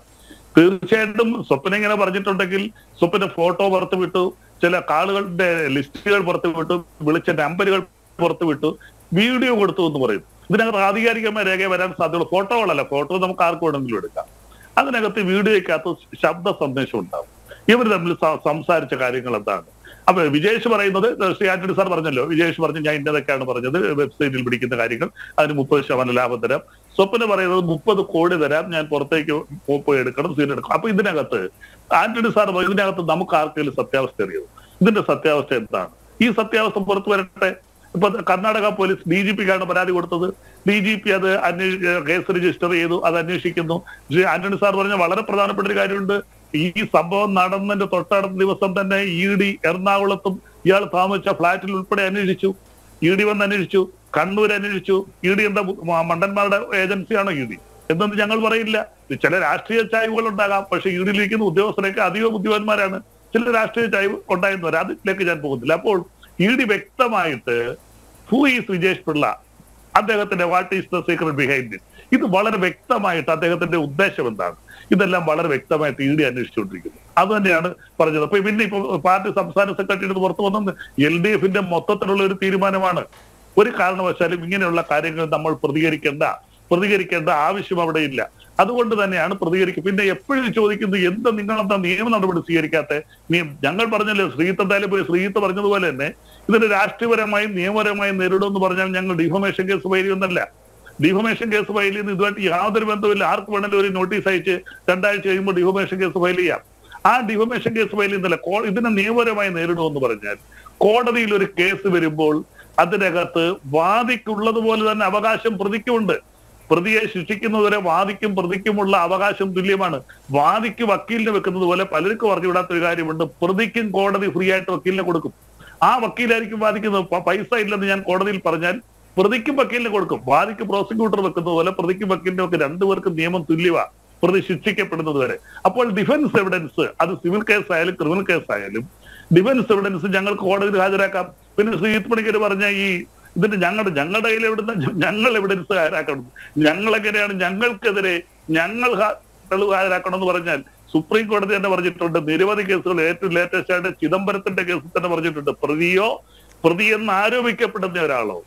തീർച്ചയായിട്ടും സ്വപ്ന ഇങ്ങനെ പറഞ്ഞിട്ടുണ്ടെങ്കിൽ സ്വപ്ന ഫോട്ടോ പുറത്തു വിട്ടു, ചില കാളുകളുടെ ലിസ്റ്റുകൾ പുറത്തു വിട്ടു, വിളിച്ച നമ്പറുകൾ പുറത്തു വിട്ടു, വീഡിയോ കൊടുത്തു എന്ന് പറയും. ഇതിനകത്ത് ആധികാരികമായ രേഖ വരാൻ സാധ്യതയുള്ള ഫോട്ടോകളല്ല, ഫോട്ടോ നമുക്ക് ആർക്ക് വേണമെങ്കിലും എടുക്കാം. അതിനകത്ത് വീഡിയോയ്ക്കകത്ത് ശബ്ദ സന്ദേശം ഉണ്ടാവും. ഇവർ തമ്മിൽ സംസാരിച്ച കാര്യങ്ങൾ എന്താണ്? അപ്പൊ വിജേഷ് പറയുന്നത്, ശ്രീ ആന്റണി സാർ പറഞ്ഞല്ലോ, വിജേഷ് പറഞ്ഞു ഞാൻ ഇന്നതൊക്കെയാണ് പറഞ്ഞത്, വെബ്സൈറ്റിൽ പിടിക്കുന്ന കാര്യങ്ങൾ, അതിന് മുപ്പത് ശതമാനം ലാഭം തരാം. സ്വപ്ന പറയുന്നത് മുപ്പത് കോടി തരാം, ഞാൻ പുറത്തേക്ക് പോയി എടുക്കണം, സീൻ എടുക്കണം. അപ്പൊ ഇതിനകത്ത് ആന്റണി സാർ പറഞ്ഞു, ഇതിനകത്ത് നമുക്ക് ആർക്കെങ്കിലും സത്യാവസ്ഥ അറിയാം. ഇതിന്റെ സത്യാവസ്ഥ എന്താണ്? ഈ സത്യാവസ്ഥ പുറത്തു വരട്ടെ. ഇപ്പൊ കർണാടക പോലീസ് ഡി ജി പിക്കാണ് പരാതി കൊടുത്തത്. ഡി ജി പി അത് അന്വേഷ കേസ് രജിസ്റ്റർ ചെയ്തു, അത് അന്വേഷിക്കുന്നു. ശ്രീ ആന്റണി സാർ പറഞ്ഞ വളരെ പ്രധാനപ്പെട്ട ഒരു കാര്യമുണ്ട്. ഈ സംഭവം നടന്നതിന്റെ തൊട്ടടുത്ത ദിവസം തന്നെ ഇ ഡി എറണാകുളത്തും ഇയാൾ താമസിച്ച ഫ്ളാറ്റിൽ ഉൾപ്പെടെ അന്വേഷിച്ചു. ഇ ഡി വന്ന് അന്വേഷിച്ചു, കണ്ണൂർ അന്വേഷിച്ചു. ഇ ഡി എന്താ മണ്ടന്മാരുടെ ഏജൻസിയാണോ ഇ ഡി എന്നൊന്നും ഞങ്ങൾ പറയില്ല. ചില രാഷ്ട്രീയ ചായ്വുകൾ ഉണ്ടാകാം, പക്ഷെ ഇ ഡിയിലിരിക്കുന്ന ഉദ്യോഗസ്ഥരൊക്കെ അതീവ ബുദ്ധിമാന്മാരാണ്. ചില രാഷ്ട്രീയ ചായ്വ് ഉണ്ടായെന്ന് വരാം, അതിലേക്ക് ഞാൻ പോകുന്നില്ല. അപ്പോൾ ഇ ഡി വ്യക്തമായിട്ട് ഹൂ ഈസ് വിജേഷ് പിള്ള, അദ്ദേഹത്തിന്റെ what is the secret behind this, ഇത് വളരെ വ്യക്തമായിട്ട് അദ്ദേഹത്തിന്റെ ഉദ്ദേശം എന്താണ്, ഇതെല്ലാം വളരെ വ്യക്തമായിട്ട് ഇ ഡി അന്വേഷിച്ചുകൊണ്ടിരിക്കുന്നു. അത് തന്നെയാണ് പറഞ്ഞത്. അപ്പൊ പിന്നെ ഇപ്പൊ പാർട്ടി സംസ്ഥാന സെക്രട്ടറിയുടെ പുറത്തു വന്നത് എൽ ഡി എഫിന്റെ മൊത്തത്തിലുള്ള ഒരു തീരുമാനമാണ്. ഒരു കാരണവശാലും ഇങ്ങനെയുള്ള കാര്യങ്ങൾ നമ്മൾ പ്രതികരിക്കേണ്ട പ്രതികരിക്കേണ്ട ആവശ്യം അവിടെ ഇല്ല. അതുകൊണ്ട് തന്നെയാണ് പ്രതികരിക്കുക. പിന്നെ എപ്പോഴും ചോദിക്കുന്നത് എന്താ നിങ്ങളെന്താ നിയമ നടപടി സ്വീകരിക്കാത്ത? ഞങ്ങൾ പറഞ്ഞല്ലോ, ശ്രീത്ത് എന്തായാലും പോയി. ശ്രീത്ത് പറഞ്ഞതുപോലെ തന്നെ ഇതിന് രാഷ്ട്രീയപരമായും നിയമപരമായും നേരിടുമെന്ന് പറഞ്ഞാൽ ഞങ്ങൾ ഡിഫമേഷൻ കേസ് വൈരുമെന്നല്ല, ഡിഫമേഷൻ കേസ് ഫയൽ ചെയ്യുന്ന ഇതുമായിട്ട് യാതൊരു ബന്ധമില്ല. ആർക്ക് വേണമെങ്കിലും ഒരു നോട്ടീസ് അയച്ച് രണ്ടാഴ്ച കഴിയുമ്പോൾ ഡിഫമേഷൻ കേസ് ഫയൽ ചെയ്യാം. ആ ഡിഫമേഷൻ കേസ് ഫയൽ ചെയ്യുന്നില്ല. ഇതിനെ നിയമപരമായി നേരിടുമെന്ന് പറഞ്ഞാൽ കോടതിയിൽ ഒരു കേസ് വരുമ്പോൾ അതിനകത്ത് വാദിക്കുള്ളതുപോലെ തന്നെ അവകാശം പ്രതിക്കുണ്ട്. പ്രതിയെ ശിക്ഷിക്കുന്നതുവരെ വാദിക്കും പ്രതിക്കുമുള്ള അവകാശം തുല്യമാണ്. വാദിക്ക് വക്കീലിനെ വെക്കുന്നത് പോലെ പലർക്കും പറഞ്ഞുവിടാത്ത ഒരു കാര്യമുണ്ട്, പ്രതിക്കും കോടതി ഫ്രീ ആയിട്ട് വക്കീലിനെ കൊടുക്കും. ആ വക്കീലായിരിക്കും വാദിക്കുന്നത്. പൈസ ഇല്ലെന്ന് ഞാൻ കോടതിയിൽ പറഞ്ഞാൽ പ്രതിക്കും വക്കീലിനെ കൊടുക്കും. വാദിക്ക് പ്രോസിക്യൂട്ടർ വെക്കുന്നത് പോലെ പ്രതിക്കും വക്കീലിനെ വെക്കും. രണ്ടുപേർക്കും നിയമം തുല്യമാണ് പ്രതി ശിക്ഷിക്കപ്പെടുന്നത് വരെ. അപ്പോൾ ഡിഫൻസ് എവിഡൻസ്, അത് സിവിൽ കേസ് ആയാലും ക്രിമിനൽ കേസ് ആയാലും ഡിഫൻസ് എവിഡൻസ് ഞങ്ങൾ കോടതിയിൽ ഹാജരാക്കാം. പിന്നെ ശ്രീജിത്ത് പണിക്കർ പറഞ്ഞ ഈ ഇതിന്റെ ഞങ്ങളുടെ ഞങ്ങളുടെ കയ്യിൽ എവിടുന്ന് ഞങ്ങൾ എവിഡൻസ് ഹാജരാക്കണം, ഞങ്ങളെങ്ങനെയാണ് ഞങ്ങൾക്കെതിരെ ഞങ്ങൾ തെളിവ് ഹാജരാക്കണം എന്ന് പറഞ്ഞാൽ സുപ്രീം കോടതി തന്നെ പറഞ്ഞിട്ടുണ്ട്. നിരവധി കേസുകൾ, ഏറ്റവും ലേറ്റസ്റ്റ് ആയിട്ട് ചിദംബരത്തിന്റെ കേസിൽ തന്നെ പറഞ്ഞിട്ടുണ്ട്, പ്രതിയോ പ്രതിയെന്ന് ആരോപിക്കപ്പെടുന്ന ഒരാളോ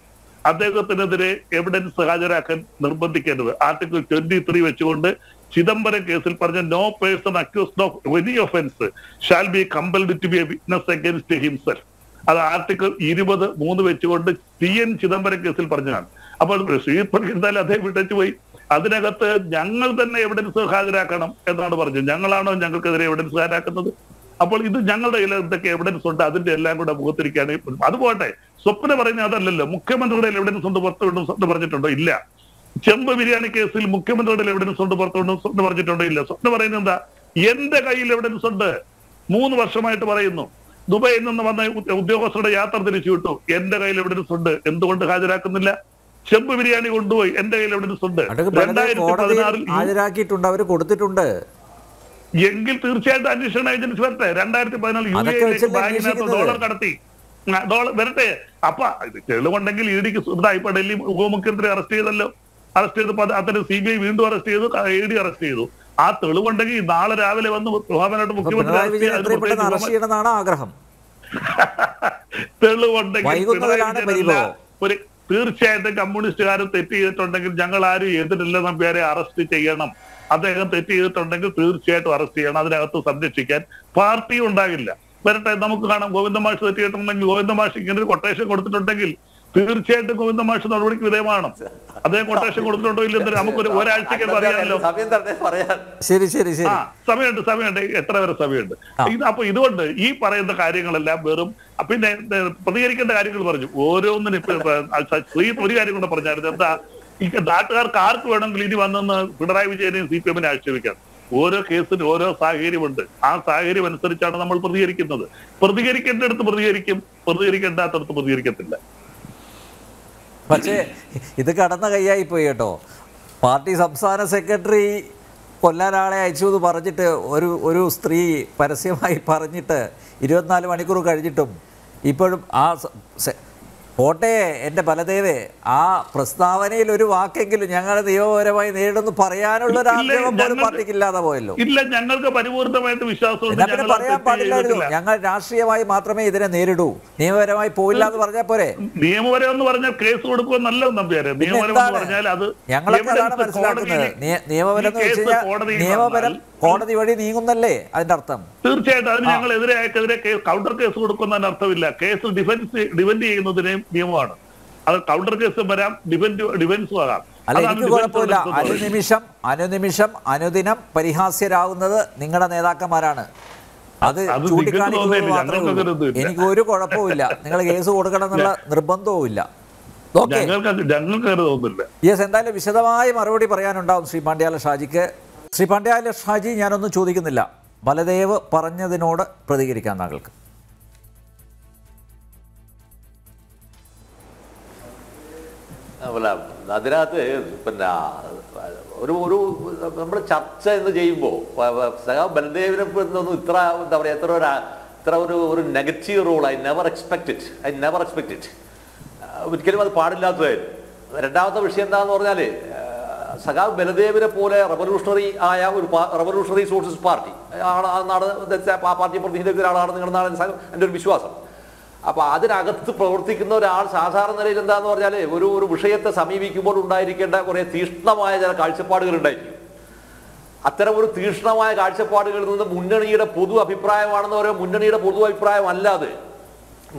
അദ്ദേഹത്തിനെതിരെ എവിഡൻസ് ഹാജരാക്കാൻ നിർബന്ധിക്കേണ്ടത്. ആർട്ടിക്കിൾ ട്വന്റി ത്രീ വെച്ചുകൊണ്ട് ചിദംബരം കേസിൽ പറഞ്ഞ no person accused of any offence shall be compelled to be a witness against himself. അത് ആർട്ടിക്കിൾ ഇരുപത് മൂന്ന് വെച്ചുകൊണ്ട് ടി എൻ ചിദംബരം കേസിൽ പറഞ്ഞതാണ്. അപ്പോൾ ശ്രീജിത്ത് പണിക്കർ എന്തായാലും അദ്ദേഹം വിട്ടു പോയി. അതിനകത്ത് ഞങ്ങൾ തന്നെ എവിഡൻസ് ഹാജരാക്കണം എന്നാണ് പറഞ്ഞത്. ഞങ്ങളാണോ ഞങ്ങൾക്കെതിരെ എവിഡൻസ് ഹാജരാക്കുന്നത്? അപ്പോൾ ഇത് ഞങ്ങളുടെ കയ്യിൽ എന്തൊക്കെ എവിഡൻസ് ഉണ്ട് അതിന്റെ എല്ലാം കൂടെ മുഖത്തിരിക്കാണ്. അത് പോട്ടെ, സ്വപ്ന പറയുന്നത് അതല്ലല്ലോ. മുഖ്യമന്ത്രിയുടെ എവിഡൻസ് ഉണ്ട് പുറത്തുവിടും പറഞ്ഞിട്ടുണ്ടോ? ഇല്ല. ചെമ്പ് ബിരിയാണി കേസിൽ മുഖ്യമന്ത്രിയുടെ എവിഡൻസ് ഉണ്ട് പുറത്തുവിടും പറഞ്ഞിട്ടുണ്ടോ? ഇല്ല. സ്വപ്ന പറയുന്നത് എന്താ? എന്റെ കയ്യിൽ എവിഡൻസ് ഉണ്ട്, മൂന്ന് വർഷമായിട്ട് പറയുന്നു. ദുബൈയിൽ നിന്ന് വന്ന ഉദ്യോഗസ്ഥരുടെ യാത്ര തിരിച്ചു വിട്ടു, എന്റെ കയ്യിൽ എവിഡൻസ് ഉണ്ട്, എന്തുകൊണ്ട് ഹാജരാക്കുന്നില്ല? ചെമ്പ് ബിരിയാണി കൊണ്ടുപോയി, എന്റെ കയ്യിൽ എവിഡൻസ് ഉണ്ട്, രണ്ടായിരത്തി പതിനാറിൽ ഹാജരാക്കിയിട്ടുണ്ട്, അവർ കൊടുത്തിട്ടുണ്ട് എങ്കിൽ തീർച്ചയായിട്ടും അന്വേഷണ ഏജൻസി വരട്ടെ. രണ്ടായിരത്തി പതിനാല് യു എയിലേക്ക് ബാങ്കിനകത്ത് ഡോളർ കടത്തി ഡോളർ വരട്ടെ. അപ്പൊ തെളിവുണ്ടെങ്കിൽ ഇടിക്ക് ഇതായി. ഇപ്പൊ ഡൽഹി ഉപമുഖ്യമന്ത്രി അറസ്റ്റ് ചെയ്തല്ലോ, അറസ്റ്റ് ചെയ്ത് അത്തരം സി ബി ഐ വീണ്ടും അറസ്റ്റ് ചെയ്തു, എ ഡി അറസ്റ്റ് ചെയ്തു. ആ തെളിവുണ്ടെങ്കിൽ നാളെ രാവിലെ വന്ന് ശോഭനായിട്ട് മുഖ്യമന്ത്രി ആഗ്രഹം തെളിവുണ്ടെങ്കിൽ ഒരു തീർച്ചയായിട്ടും കമ്മ്യൂണിസ്റ്റുകാരും തെറ്റ് ചെയ്തിട്ടുണ്ടെങ്കിൽ ഞങ്ങൾ ആരും എതിരില്ലെന്ന പേരെ അറസ്റ്റ് ചെയ്യണം. അദ്ദേഹം തെറ്റ് ചെയ്തിട്ടുണ്ടെങ്കിൽ തീർച്ചയായിട്ടും അറസ്റ്റ് ചെയ്യണം. അതിനകത്ത് സംരക്ഷിക്കാൻ പാർട്ടി ഉണ്ടാകില്ല. വരട്ടെ, നമുക്ക് കാണാം. ഗോവിന്ദമാഷ് തെറ്റ് ചെയ്തിട്ടുണ്ടെങ്കിൽ, ഗോവിന്ദമാഷ് ഇങ്ങനെ കൊട്ടേഷൻ കൊടുത്തിട്ടുണ്ടെങ്കിൽ തീർച്ചയായിട്ടും ഗോവിന്ദമാഷ് നടപടിക്ക് വിധേയമാണ്. അദ്ദേഹം കൊട്ടേഷൻ കൊടുത്തിട്ടുണ്ടോ ഇല്ലെന്ന് നമുക്കൊരു ഒരാഴ്ചക്ക് പറയാമല്ലോ. ആ സമയമുണ്ട്, സമയമുണ്ട്, എത്ര വരെ സമയമുണ്ട്. അപ്പൊ ഇതുകൊണ്ട് ഈ പറയുന്ന കാര്യങ്ങളെല്ലാം വെറും. പിന്നെ പ്രതികരിക്കേണ്ട കാര്യങ്ങൾ പറഞ്ഞു ഓരോന്നിനും. ഇപ്പൊ ഒരു കാര്യം കൂടെ പറഞ്ഞായിരുന്നു, എന്താ ഈ നാട്ടുകാർക്ക് ആർക്ക് വേണമെങ്കിലും ഇനി വന്നെന്ന് പിണറായി വിജയനെയും സി പി എമ്മിനെ ആക്ഷേപിക്കാം. ഓരോ കേസിന് ഓരോ സാഹചര്യമുണ്ട്. ആ സാഹചര്യം അനുസരിച്ചാണ് നമ്മൾ പ്രതികരിക്കുന്നത്. പ്രതികരിക്കേണ്ടടുത്ത് പ്രതികരിക്കും, പ്രതികരിക്കേണ്ടാത്തടത്ത് പ്രതികരിക്കത്തില്ല. പക്ഷേ ഇത് കടന്ന കൈയായി പോയി കേട്ടോ. പാർട്ടി സംസ്ഥാന സെക്രട്ടറി കൊല്ലാനാളെ അയച്ചു എന്ന് പറഞ്ഞിട്ട് ഒരു ഒരു സ്ത്രീ പരസ്യമായി പറഞ്ഞിട്ട് ഇരുപത്തിനാല് മണിക്കൂർ കഴിഞ്ഞിട്ടും ഇപ്പോഴും ആ പോട്ടെ എൻ്റെ ബലദേവേ, ആ പ്രസ്താവനയിൽ ഒരു വാക്കെങ്കിലും ഞങ്ങൾ നിയമപരമായി നേരിടുന്നു പറയാനുള്ള ഒരു ആഗ്രഹം പോലും പാർട്ടിക്ക് ഇല്ലാതെ പോയല്ലോ. ഇല്ല, ഞങ്ങൾക്ക് പരിപൂർണമായിട്ട് വിശ്വാസമുണ്ട്. അങ്ങനെ പറയാൻ പാടില്ലായിരുന്നു. ഞങ്ങൾ രാഷ്ട്രീയമായി മാത്രമേ ഇതിനെ നേരിടൂ, നിയമപരമായി പോയില്ല എന്ന് പറഞ്ഞാൽ പോരെ. നിയമപരം എന്ന് പറഞ്ഞാൽ കേസ് കൊടുക്കുമെന്നല്ല നമ്പ്യാരെ. നിയമപരം പറഞ്ഞാൽ അത് ഞങ്ങളൊക്കെ അതാണ് മനസ്സിലാക്കുന്നത്. നിയമപരം എന്ന് വെച്ചാൽ നിയമപരം കോടതി വഴി നീങ്ങുന്നല്ലേ അതിന്റെ അർത്ഥം. തീർച്ചയായിട്ടും അതിന് ഞങ്ങൾ എതിരായക്കെതിരെ കൗണ്ടർ കേസ് കൊടുക്കുന്നതിന് അർത്ഥമില്ല. കേസ് ഡിഫൻസ് ഡിഫൻഡ് ചെയ്യുന്നതിനെയും നിയമമാണ്. അത് കൗണ്ടർ കേസ് വരാം, ഡിഫൻഡ് ഡിഫൻസും ആകാം. അല്ല, എനിക്ക് കുഴപ്പമില്ല. അനുനിമിഷം അനുനിമിഷം അനുദിനം പരിഹാസ്യരാകുന്നത് നിങ്ങളുടെ നേതാക്കന്മാരാണ്. അത് ചൂണ്ടിക്കാണിക്കുന്നത് മാത്രമേ, എനിക്ക് ഒരു കുഴപ്പമില്ല. നിങ്ങൾ കേസ് കൊടുക്കണം എന്നുള്ള നിർബന്ധവും ഇല്ല. യെസ്, എന്തായാലും വിശദമായ മറുപടി പറയാനുണ്ടാവും ശ്രീ പാണ്ഡ്യാല ഷാജിക്ക്. ശ്രീ പാണ്ഡ്യാല ഷാജി, ഞാനൊന്നും ചോദിക്കുന്നില്ല. ബലദേവ് പറഞ്ഞതിനോട് പ്രതികരിക്കാൻ താങ്കൾക്ക്. അല്ല, അതിനകത്ത് പിന്നെ ഒരു ഒരു നമ്മൾ ചർച്ച എന്ന് ചെയ്യുമ്പോൾ ബലദേവിനെ ഒന്നും ഇത്ര എന്താ പറയുക, ഇത്ര ഒരു ഇത്ര ഒരു ഒരു negative role I never expect it I never expect it ഒരിക്കലും അത് പാടില്ലാത്തതായിരുന്നു. രണ്ടാമത്തെ വിഷയം എന്താണെന്ന് പറഞ്ഞാൽ, സഖാവ് ബലദേവിനെ പോലെ റവല്യൂഷണറി ആയ ഒരു റവല്യൂഷണറി സോഷ്യലിസ്റ്റ് പാർട്ടി ആണ് എന്നാണ് ആ പാർട്ടിയെ പ്രതിനിധീകരിക്കുന്ന ഒരാളാണ് നിങ്ങളെന്നാണ് എൻ്റെ ഒരു വിശ്വാസം. അപ്പോൾ അതിനകത്ത് പ്രവർത്തിക്കുന്ന ഒരാൾ സാധാരണ നിലയിൽ എന്താന്ന് പറഞ്ഞാൽ ഒരു ഒരു വിഷയത്തെ സമീപിക്കുമ്പോൾ ഉണ്ടായിരിക്കേണ്ട കുറേ തീഷ്ണമായ ചില കാഴ്ചപ്പാടുകൾ ഉണ്ടായിരിക്കും. അത്തരം ഒരു തീഷ്ണമായ കാഴ്ചപ്പാടുകളിൽ നിന്ന് മുന്നണിയുടെ പൊതു അഭിപ്രായമാണെന്ന് പറയുമ്പോൾ മുന്നണിയുടെ പൊതു അഭിപ്രായം അല്ലാതെ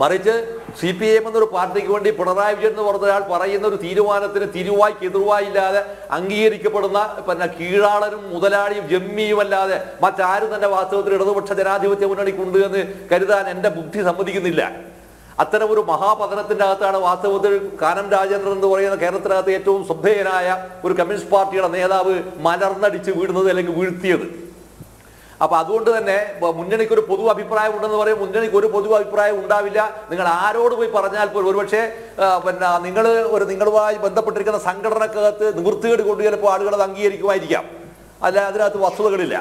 മറിച്ച് സി പി എം എന്നൊരു പാർട്ടിക്ക് വേണ്ടി പിണറായി വിജയൻ എന്ന് പറഞ്ഞ ഒരാൾ പറയുന്ന ഒരു തീരുമാനത്തിന് തിരുവായി എതിർവായില്ലാതെ അംഗീകരിക്കപ്പെടുന്ന പിന്നെ കീഴാളനും മുതലാളിയും ജമ്മിയുമല്ലാതെ മറ്റാരും തന്നെ വാസ്തവത്തിൽ ഇടതുപക്ഷ ജനാധിപത്യ മുന്നണിക്കുണ്ട് എന്ന് കരുതാൻ എൻ്റെ ബുദ്ധി സമ്മതിക്കുന്നില്ല. അത്തരം ഒരു മഹാപതനത്തിൻ്റെ അകത്താണ് വാസ്തവത്തിൽ കാനം രാജേന്ദ്രൻ എന്ന് പറയുന്ന കേരളത്തിനകത്ത് ഏറ്റവും ശ്രദ്ധേയനായ ഒരു കമ്മ്യൂണിസ്റ്റ് പാർട്ടിയുടെ നേതാവ് മലർന്നടിച്ച് വീഴുന്നത് അല്ലെങ്കിൽ വീഴ്ത്തിയത്. അപ്പൊ അതുകൊണ്ട് തന്നെ മുന്നണിക്ക് ഒരു പൊതു അഭിപ്രായം ഉണ്ടെന്ന് പറയും. മുന്നണിക്ക് ഒരു പൊതു അഭിപ്രായം ഉണ്ടാവില്ല. നിങ്ങൾ ആരോട് പോയി പറഞ്ഞാൽ പോലും ഒരുപക്ഷെ പിന്നെ നിങ്ങൾ ഒരു നിങ്ങളുമായി ബന്ധപ്പെട്ടിരിക്കുന്ന സംഘടനക്കകത്ത് നിവൃത്തികേട് കൊണ്ട് ചിലപ്പോൾ ആളുകൾ അത് അംഗീകരിക്കുമായിരിക്കാം. അല്ല, അതിനകത്ത് വസ്തുതകളില്ല.